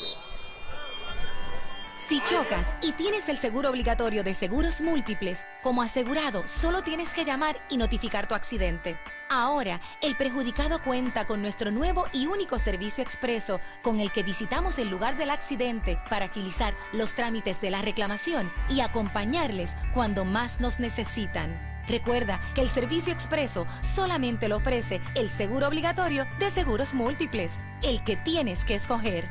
Si chocas y tienes el seguro obligatorio de Seguros Múltiples, como asegurado, solo tienes que llamar y notificar tu accidente. Ahora, el perjudicado cuenta con nuestro nuevo y único servicio expreso, con el que visitamos el lugar del accidente para agilizar los trámites de la reclamación y acompañarles cuando más nos necesitan. Recuerda que el servicio expreso solamente lo ofrece el seguro obligatorio de Seguros Múltiples, el que tienes que escoger.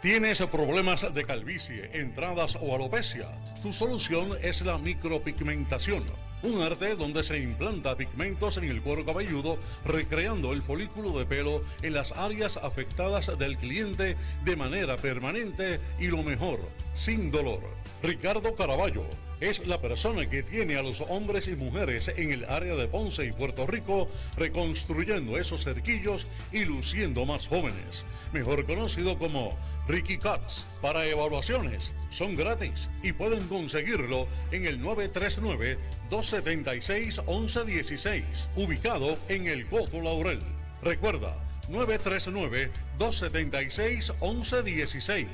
¿Tienes problemas de calvicie, entradas o alopecia? Tu solución es la micropigmentación, un arte donde se implanta pigmentos en el cuero cabelludo, recreando el folículo de pelo en las áreas afectadas del cliente de manera permanente y, lo mejor, sin dolor. Ricardo Caraballo es la persona que tiene a los hombres y mujeres en el área de Ponce y Puerto Rico reconstruyendo esos cerquillos y luciendo más jóvenes. Mejor conocido como Ricky Cuts. Para evaluaciones son gratis y pueden conseguirlo en el 939-276-1116, ubicado en el Coto Laurel. Recuerda, 939-276-1116.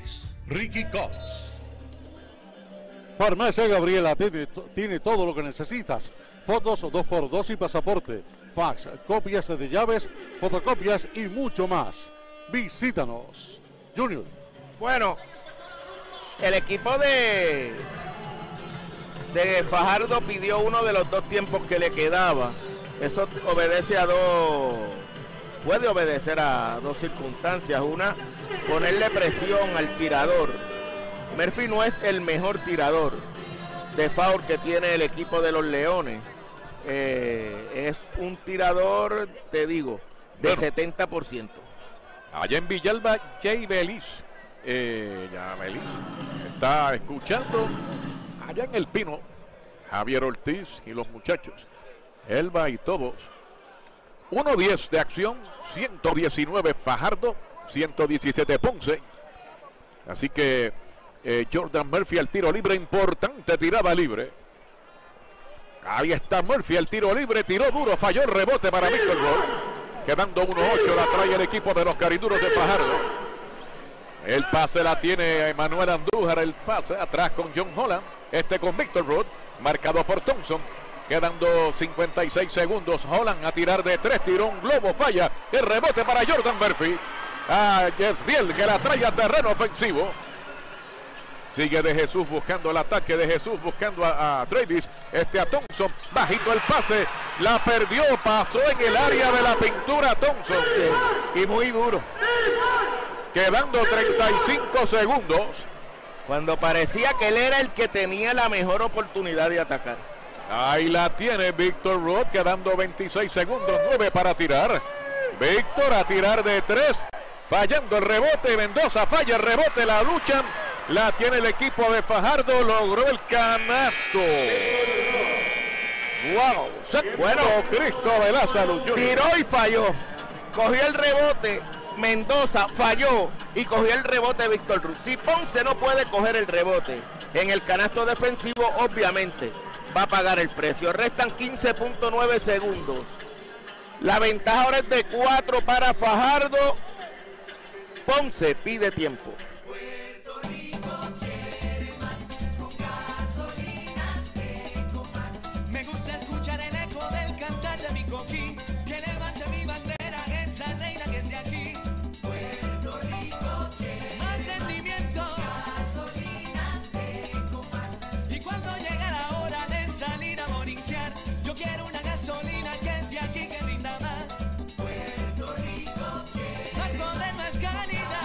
Ricky Cox. Farmacia Gabriela tiene todo lo que necesitas. Fotos 2x2 y pasaporte, fax, copias de llaves, fotocopias y mucho más. Visítanos. Junior. Bueno, el equipo de Fajardo pidió uno de los dos tiempos que le quedaba. Eso obedece a dos... Puede obedecer a dos circunstancias. Una, ponerle presión al tirador. Murphy no es el mejor tirador de foul que tiene el equipo de los Leones. Es un tirador, te digo, de 70%. Allá en Villalba, Jay Belis. Ya Belis está escuchando. Allá en El Pino, Javier Ortiz y los muchachos. Elba y todos. 1-10 de acción, 119 Fajardo, 117 Ponce. Así que Jordan Murphy al tiro libre, importante tirada libre. Ahí está Murphy al tiro libre, tiró duro, falló, rebote para Víctor Roll. Quedando 1-8, la trae el equipo de los Cariduros de Fajardo. El pase la tiene Emanuel Andújar, el pase atrás con John Holland. Este con Víctor Ruth, marcado por Thompson. Quedando 56 segundos, Holland a tirar de tres, tiró un globo, falla, el rebote para Jordan Murphy. A Jeffriel que la trae a terreno ofensivo. Sigue de Jesús buscando el ataque, de Jesús buscando a Travis, a Thompson, bajito el pase, la perdió, pasó en el área de la pintura Thompson. Y muy duro. Quedando 35 segundos. Cuando parecía que él era el que tenía la mejor oportunidad de atacar. Ahí la tiene Víctor Roth, quedando 26 segundos, 9 para tirar. Víctor a tirar de 3, fallando el rebote, Mendoza falla el rebote, la luchan, la tiene el equipo de Fajardo, logró el canasto. ¡Wow! Bueno, Cristo de Lázaro. Tiró y falló, cogió el rebote, Mendoza falló y cogió el rebote Víctor Roth. Si Ponce no puede coger el rebote en el canasto defensivo, obviamente va a pagar el precio. Restan 15.9 segundos. La ventaja ahora es de 4 para Fajardo. Ponce pide tiempo. Puerto Rico quiere más. Con gasolinas Ecomax. Me gusta escuchar el eco del cantar de mi coquí. Que levante mi bandera, esa reina que sea aquí. Puerto Rico quiere más sentimiento. Gasolinas Ecomax. Y cuando llega quiero una gasolina que es de aquí, que brinda más. Puerto Rico quiere más calidad.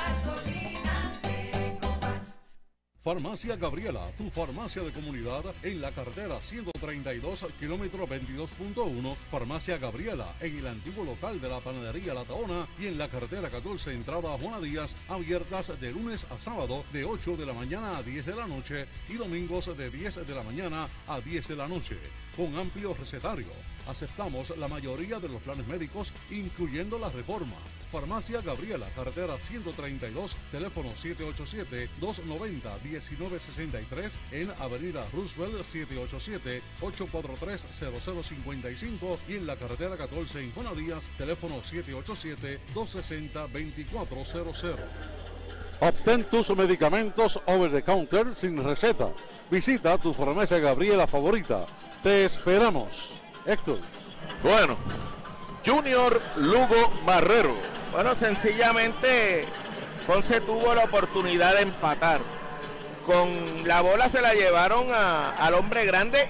Farmacia Gabriela, tu farmacia de comunidad en la carretera 132, kilómetro 22.1. Farmacia Gabriela, en el antiguo local de la panadería La Taona y en la carretera 14, entrada a Juana Díaz, abiertas de lunes a sábado de 8 de la mañana a 10 de la noche y domingos de 10 de la mañana a 10 de la noche. Con amplio recetario, aceptamos la mayoría de los planes médicos, incluyendo la reforma. Farmacia Gabriela, carretera 132, teléfono 787-290-1963, en Avenida Roosevelt 787-843-0055 y en la carretera 14 en Juana Díaz, teléfono 787-260-2400. Obtén tus medicamentos over the counter sin receta. Visita tu farmacia Gabriela favorita. Te esperamos, Héctor. Bueno, Junior Lugo Marrero. Bueno, sencillamente Ponce tuvo la oportunidad de empatar. Con la bola se la llevaron al hombre grande,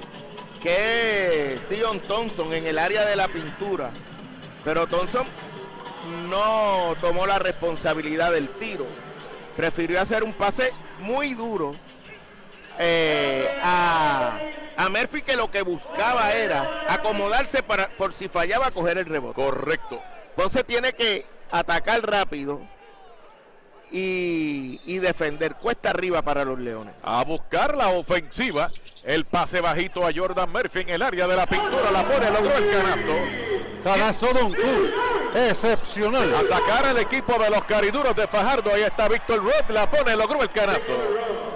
que es Dion Thompson, en el área de la pintura. Pero Thompson no tomó la responsabilidad del tiro. Prefirió hacer un pase muy duro a Murphy, que lo que buscaba era acomodarse para, por si fallaba, coger el rebote. Correcto. Entonces tiene que atacar rápido y defender cuesta arriba para los Leones. A buscar la ofensiva, el pase bajito a Jordan Murphy en el área de la pintura, la pone, logró el canasto. Canazo de un club excepcional. A sacar al equipo de los Cariduros de Fajardo, ahí está Víctor Ruth, la pone, logró el canasto.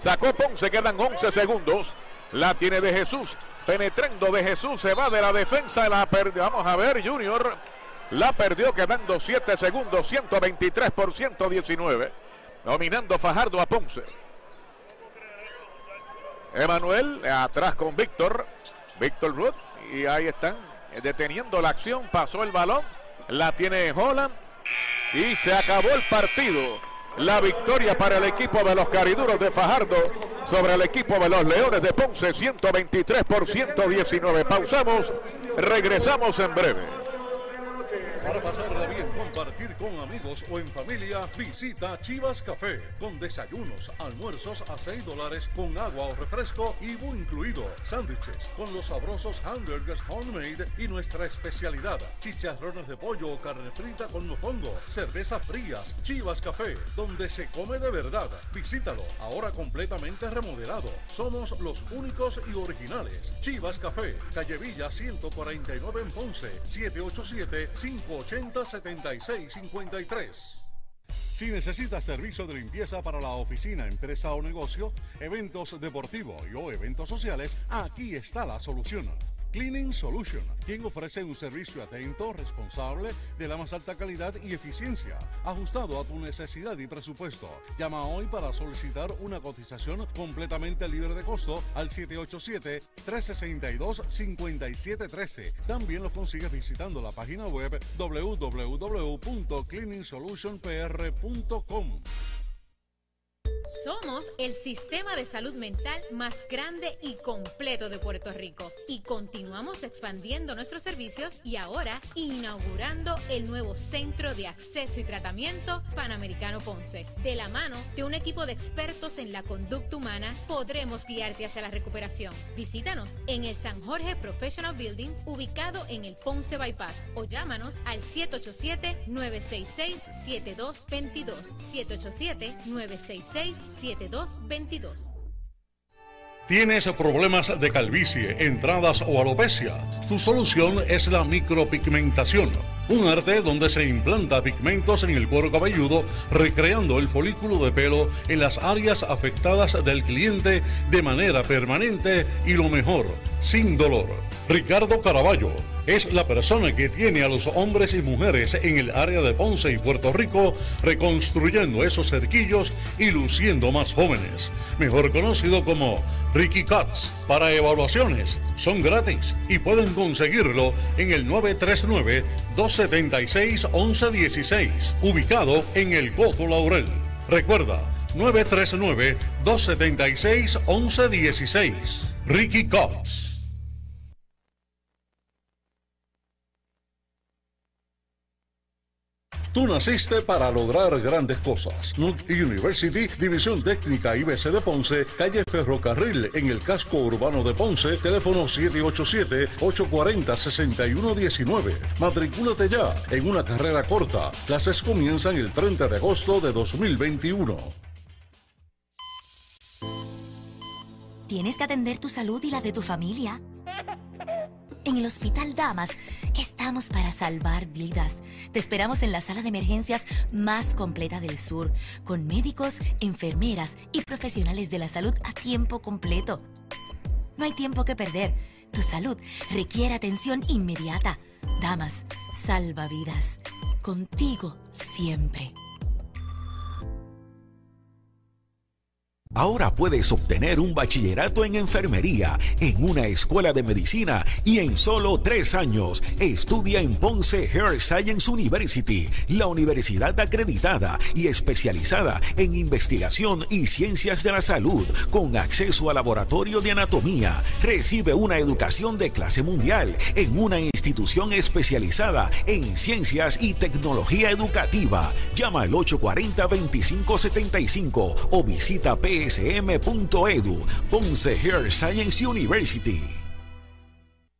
Sacó Ponce, quedan 11 segundos. La tiene de Jesús, penetrando de Jesús, se va de la defensa, la perdió. Vamos a ver, Junior la perdió, quedando 7 segundos, 123 por 119. Dominando Fajardo a Ponce. Emanuel atrás con Víctor. Víctor Ruth, y ahí están deteniendo la acción, pasó el balón, la tiene Holland y se acabó el partido. La victoria para el equipo de los Cariduros de Fajardo sobre el equipo de los Leones de Ponce, 123 por 119. Pausamos, regresamos en breve. Para pasarla bien, compartir con amigos o en familia, visita Chivas Café, con desayunos, almuerzos a $6, con agua o refresco, Ibu incluido, sándwiches, con los sabrosos hamburgers homemade y nuestra especialidad, chicharrones de pollo o carne frita con mofongo, cervezas frías. Chivas Café, donde se come de verdad. Visítalo, ahora completamente remodelado. Somos los únicos y originales. Chivas Café, calle Villa 149 en Ponce, 787-580-7653. Si necesitas servicio de limpieza para la oficina, empresa o negocio, eventos deportivos y o eventos sociales, aquí está la solución. Cleaning Solution, quien ofrece un servicio atento, responsable, de la más alta calidad y eficiencia, ajustado a tu necesidad y presupuesto. Llama hoy para solicitar una cotización completamente libre de costo al 787-362-5713. También lo consigues visitando la página web www.cleaningsolutionpr.com. Somos el sistema de salud mental más grande y completo de Puerto Rico y continuamos expandiendo nuestros servicios y ahora inaugurando el nuevo Centro de Acceso y Tratamiento Panamericano Ponce. De la mano de un equipo de expertos en la conducta humana podremos guiarte hacia la recuperación. Visítanos en el San Jorge Professional Building ubicado en el Ponce Bypass o llámanos al 787-966-7222, 787-966-7222. ¿Tienes problemas de calvicie, entradas o alopecia? Tu solución es la micropigmentación, un arte donde se implanta pigmentos en el cuero cabelludo, recreando el folículo de pelo en las áreas afectadas del cliente de manera permanente y lo mejor, sin dolor. Ricardo Caraballo es la persona que tiene a los hombres y mujeres en el área de Ponce y Puerto Rico reconstruyendo esos cerquillos y luciendo más jóvenes. Mejor conocido como Ricky Cuts. Para evaluaciones son gratis y pueden conseguirlo en el 939-276-1116, ubicado en el Coto Laurel. Recuerda, 939-276-1116. Ricky Cuts. Tú naciste para lograr grandes cosas. NUC University, División Técnica IBC de Ponce, calle Ferrocarril, en el casco urbano de Ponce, teléfono 787-840-6119. Matricúlate ya en una carrera corta. Clases comienzan el 30 de agosto de 2021. Tienes que atender tu salud y la de tu familia. En el Hospital Damas estamos para salvar vidas. Te esperamos en la sala de emergencias más completa del sur, con médicos, enfermeras y profesionales de la salud a tiempo completo. No hay tiempo que perder. Tu salud requiere atención inmediata. Damas, salva vidas. Contigo siempre. Ahora puedes obtener un bachillerato en enfermería, en una escuela de medicina y en solo 3 años. Estudia en Ponce Health Science University, la universidad acreditada y especializada en investigación y ciencias de la salud, con acceso a laboratorio de anatomía. Recibe una educación de clase mundial en una institución especializada en ciencias y tecnología educativa. Llama al 840-2575 o visita psm.edu. Ponce Health Science University.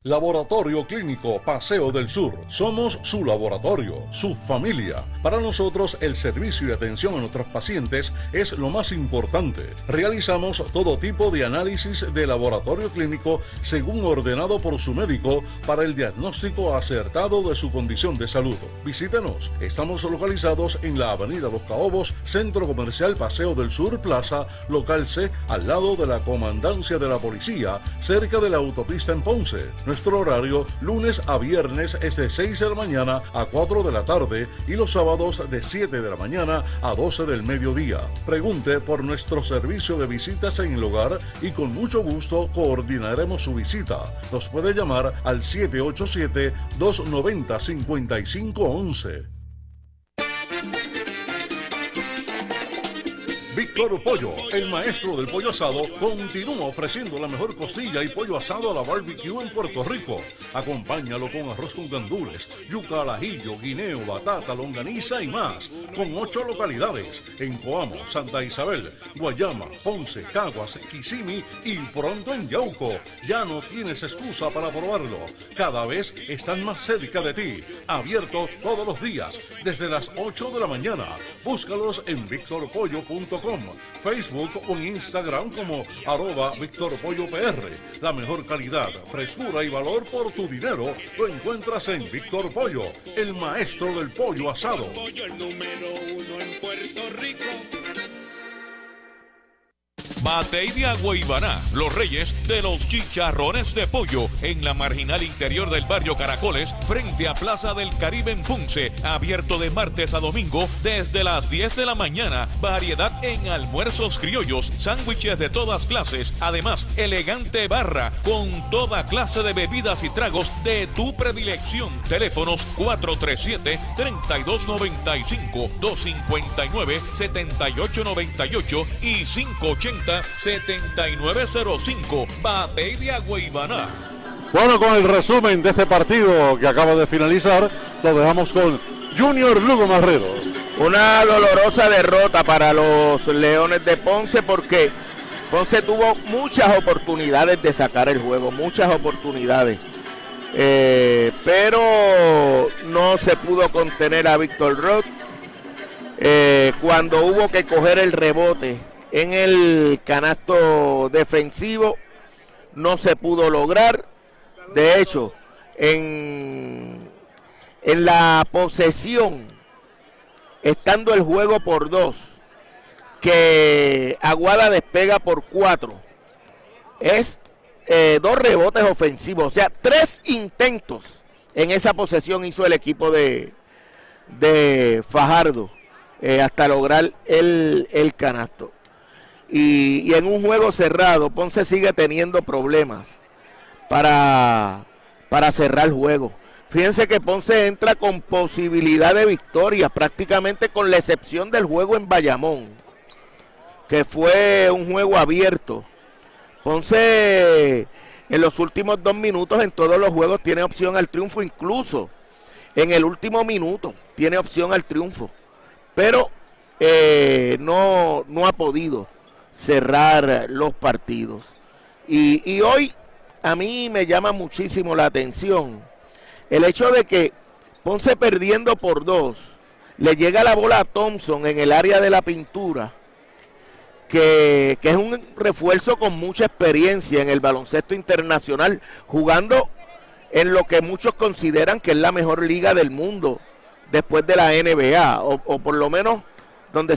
Laboratorio Clínico Paseo del Sur. Somos su laboratorio, su familia. Para nosotros el servicio y atención a nuestros pacientes es lo más importante. Realizamos todo tipo de análisis de laboratorio clínico según ordenado por su médico para el diagnóstico acertado de su condición de salud. Visítenos. Estamos localizados en la Avenida Los Caobos, Centro Comercial Paseo del Sur Plaza, local C, al lado de la Comandancia de la Policía, cerca de la autopista en Ponce. Nuestro horario lunes a viernes es de 6 de la mañana a 4 de la tarde y los sábados de 7 de la mañana a 12 del mediodía. Pregunte por nuestro servicio de visitas en el hogar y con mucho gusto coordinaremos su visita. Nos puede llamar al 787-290-5511. Víctor Pollo, el maestro del pollo asado, continúa ofreciendo la mejor costilla y pollo asado a la barbecue en Puerto Rico. Acompáñalo con arroz con gandules, yuca al ajillo, guineo, batata, longaniza y más. Con 8 localidades, en Coamo, Santa Isabel, Guayama, Ponce, Caguas, Kissimmee y pronto en Yauco. Ya no tienes excusa para probarlo. Cada vez están más cerca de ti. Abierto todos los días, desde las 8 de la mañana. Búscalos en victorpollo.com. Facebook o Instagram como @VictorPolloPR. La mejor calidad, frescura y valor por tu dinero lo encuentras en Víctor Pollo, el maestro del pollo asado. Pollo, el número uno en Puerto Rico. Batey de Agüeybaná, los reyes de los chicharrones de pollo en la marginal interior del barrio Caracoles, frente a Plaza del Caribe en Ponce, abierto de martes a domingo desde las 10 de la mañana, variedad en almuerzos criollos, sándwiches de todas clases, además elegante barra con toda clase de bebidas y tragos de tu predilección, teléfonos 437-3295, 259-7898 y 580-7905, Batey de Agüeybaná. Bueno, con el resumen de este partido que acaba de finalizar, lo dejamos con Junior Lugo Marrero. Una dolorosa derrota para los Leones de Ponce, porque Ponce tuvo muchas oportunidades de sacar el juego, muchas oportunidades, pero no se pudo contener a Víctor Ruth. Cuando hubo que coger el rebote en el canasto defensivo, no se pudo lograr. De hecho, en la posesión, estando el juego por 2, que Aguada despega por 4, es 2 rebotes ofensivos. O sea, 3 intentos en esa posesión hizo el equipo de Fajardo hasta lograr el canasto. Y en un juego cerrado, Ponce sigue teniendo problemas para cerrar el juego. Fíjense que Ponce entra con posibilidad de victorias, prácticamente con la excepción del juego en Bayamón, que fue un juego abierto. Ponce en los últimos 2 minutos en todos los juegos tiene opción al triunfo, incluso en el último minuto tiene opción al triunfo, pero no ha podido cerrar los partidos. Y hoy a mí me llama muchísimo la atención el hecho de que Ponce, perdiendo por 2, le llega la bola a Thompson en el área de la pintura, que es un refuerzo con mucha experiencia en el baloncesto internacional, jugando en lo que muchos consideran que es la mejor liga del mundo después de la NBA, o por lo menos donde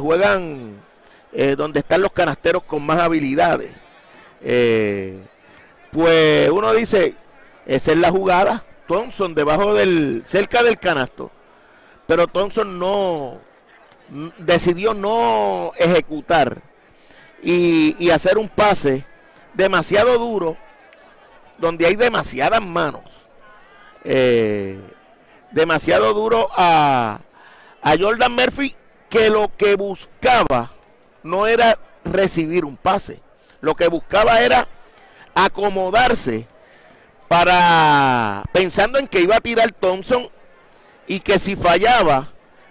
juegan, donde están los canasteros con más habilidades. Pues uno dice, esa es la jugada, Thompson debajo cerca del canasto, pero Thompson decidió no ejecutar y hacer un pase demasiado duro, donde hay demasiadas manos, demasiado duro a Jordan Murphy, que lo que buscaba no era recibir un pase, lo que buscaba era acomodarse pensando en que iba a tirar Thompson, y que si fallaba,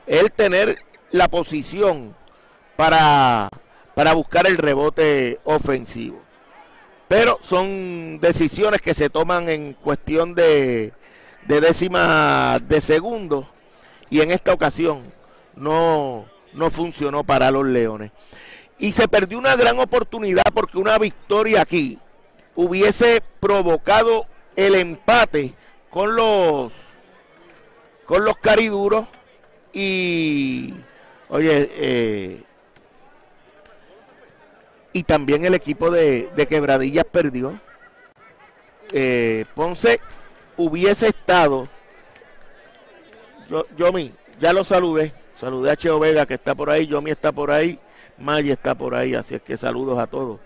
él tener la posición para buscar el rebote ofensivo. Pero son decisiones que se toman en cuestión de décimas de segundo. Y en esta ocasión no funcionó para los Leones. Y se perdió una gran oportunidad porque una victoria aquí hubiese provocado el empate con los Cariduros. Y oye, y también el equipo de Quebradillas perdió. Ponce hubiese estado. Yomi, ya lo saludé. Saludé a Cheo Vega, que está por ahí. Yomi está por ahí. Maya está por ahí. Así es que saludos a todos.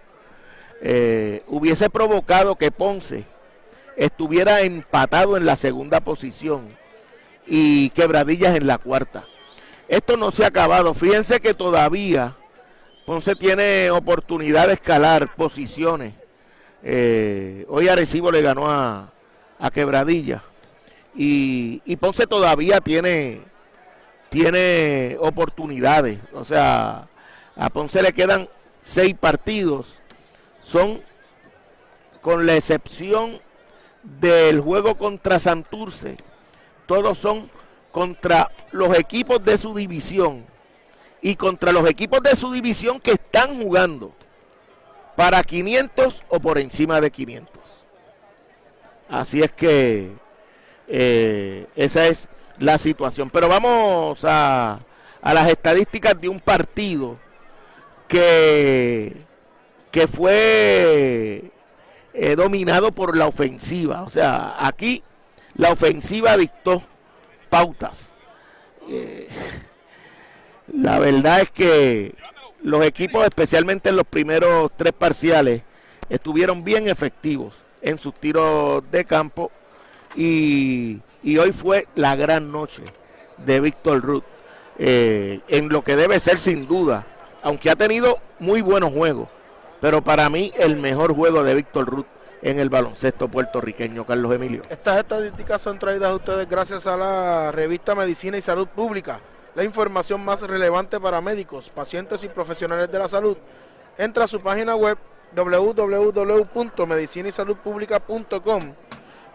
Hubiese provocado que Ponce estuviera empatado en la segunda posición y Quebradillas en la cuarta. Esto no se ha acabado. Fíjense que todavía Ponce tiene oportunidad de escalar posiciones. Hoy Arecibo le ganó a Quebradillas. Y Ponce todavía tiene oportunidades. O sea, a Ponce le quedan 6 partidos. Son, con la excepción del juego contra Santurce, todos son contra los equipos de su división y contra los equipos de su división que están jugando para 500 o por encima de 500. Así es que esa es la situación. Pero vamos a las estadísticas de un partido que fue dominado por la ofensiva. O sea, aquí la ofensiva dictó pautas. La verdad es que los equipos, especialmente en los primeros 3 parciales, estuvieron bien efectivos en sus tiros de campo. Y hoy fue la gran noche de Víctor Ruth, en lo que debe ser sin duda, aunque ha tenido muy buenos juegos, pero para mí el mejor juego de Víctor Ruth en el baloncesto puertorriqueño, Carlos Emilio. Estas estadísticas son traídas a ustedes gracias a la revista Medicina y Salud Pública, la información más relevante para médicos, pacientes y profesionales de la salud. Entra a su página web www.medicinaysaludpublica.com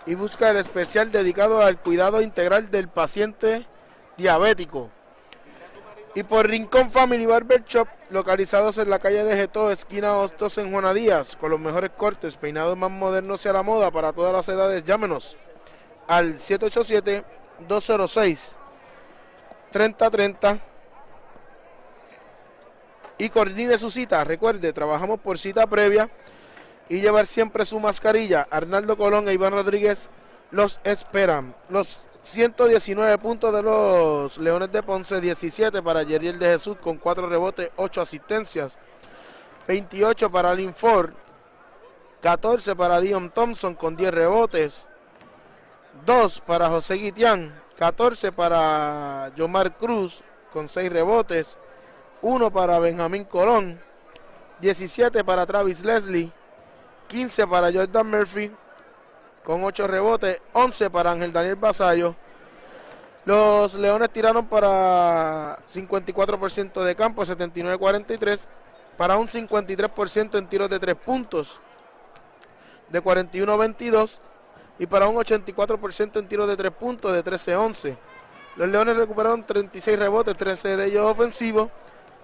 y busca el especial dedicado al cuidado integral del paciente diabético. Y por Rincón Family Barber Shop, localizados en la calle de Getó, esquina Hostos en Juana Díaz, con los mejores cortes, peinados más modernos y a la moda para todas las edades. Llámenos al 787-206-3030 y coordine su cita. Recuerde, trabajamos por cita previa y llevar siempre su mascarilla. Arnaldo Colón e Iván Rodríguez los esperan. Los 119 puntos de los Leones de Ponce, 17 para Jesriel de Jesús con 4 rebotes, 8 asistencias, 28 para Aline Ford, 14 para Dion Thompson con 10 rebotes, 2 para José Guitián, 14 para Yomar Cruz con 6 rebotes, 1 para Benjamín Colón, 17 para Travis Leslie, 15 para Jordan Murphy con 8 rebotes, 11 para Ángel Daniel Vasallo. Los Leones tiraron para 54% de campo, 79-43, para un 53% en tiros de 3 puntos, de 41-22, y para un 84% en tiros de 3 puntos, de 13-11. Los Leones recuperaron 36 rebotes, 13 de ellos ofensivos,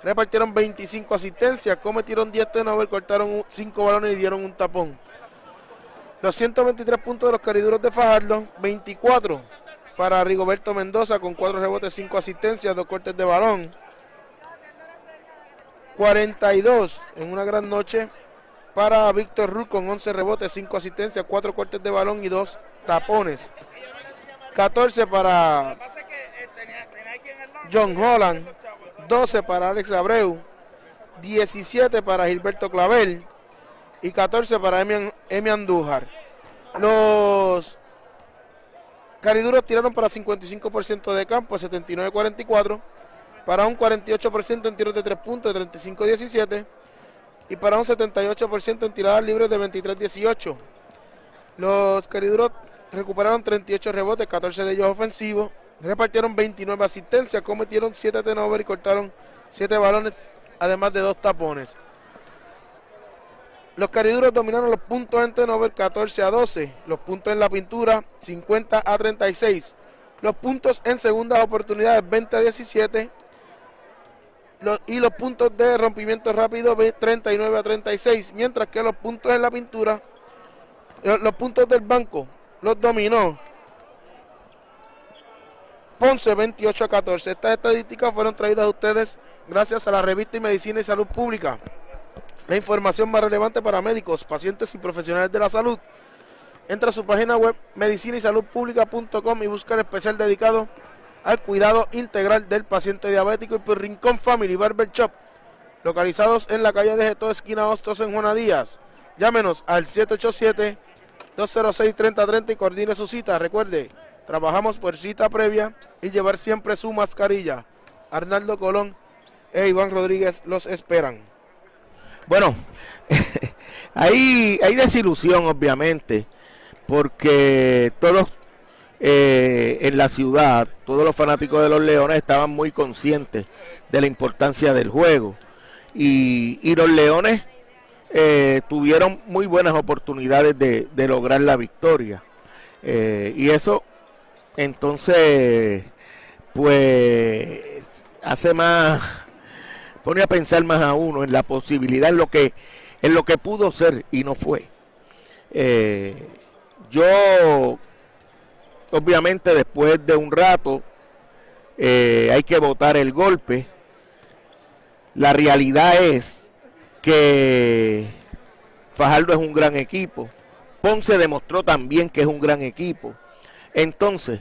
repartieron 25 asistencias, cometieron 10 turnovers, cortaron 5 balones y dieron un tapón. Los 123 puntos de los Cariduros de Fajardo, 24 para Rigoberto Mendoza con 4 rebotes, 5 asistencias, 2 cortes de balón. 42 en una gran noche para Víctor Ruth con 11 rebotes, 5 asistencias, 4 cortes de balón y 2 tapones. 14 para John Holland, 12 para Alex Abreu, 17 para Gilberto Clavel y 14 para Emi Andújar. Los Cariduros tiraron para 55% de campo, 79-44, para un 48% en tiros de 3 puntos, de 35-17, y para un 78% en tiradas libres, de 23-18. Los Cariduros recuperaron 38 rebotes, 14 de ellos ofensivos, repartieron 29 asistencias, cometieron 7 turnovers y cortaron 7 balones, además de 2 tapones. Los cariduros dominaron los puntos en turnover 14 a 12, los puntos en la pintura 50 a 36, los puntos en segundas oportunidades 20 a 17 y los puntos de rompimiento rápido 39 a 36, mientras que los puntos en la pintura, los puntos del banco los dominó Ponce 28 a 14. Estas estadísticas fueron traídas a ustedes gracias a la revista y Medicina y Salud Pública. La información más relevante para médicos, pacientes y profesionales de la salud. Entra a su página web medicinaysaludpublica.com y busca el especial dedicado al cuidado integral del paciente diabético y por Rincón Family Barber Shop, localizados en la calle de Geto, esquina Hostos en Juana Díaz. Llámenos al 787-206-3030 y coordine su cita. Recuerde, trabajamos por cita previa y llevar siempre su mascarilla. Arnaldo Colón e Iván Rodríguez los esperan. Bueno, hay desilusión obviamente, porque todos en la ciudad, todos los fanáticos de los Leones estaban muy conscientes de la importancia del juego y los Leones tuvieron muy buenas oportunidades de lograr la victoria y eso entonces pues hace más... pone a pensar más a uno en la posibilidad, en lo que pudo ser y no fue. Yo, obviamente, después de un rato, hay que botar el golpe. La realidad es que Fajardo es un gran equipo. Ponce demostró también que es un gran equipo. Entonces,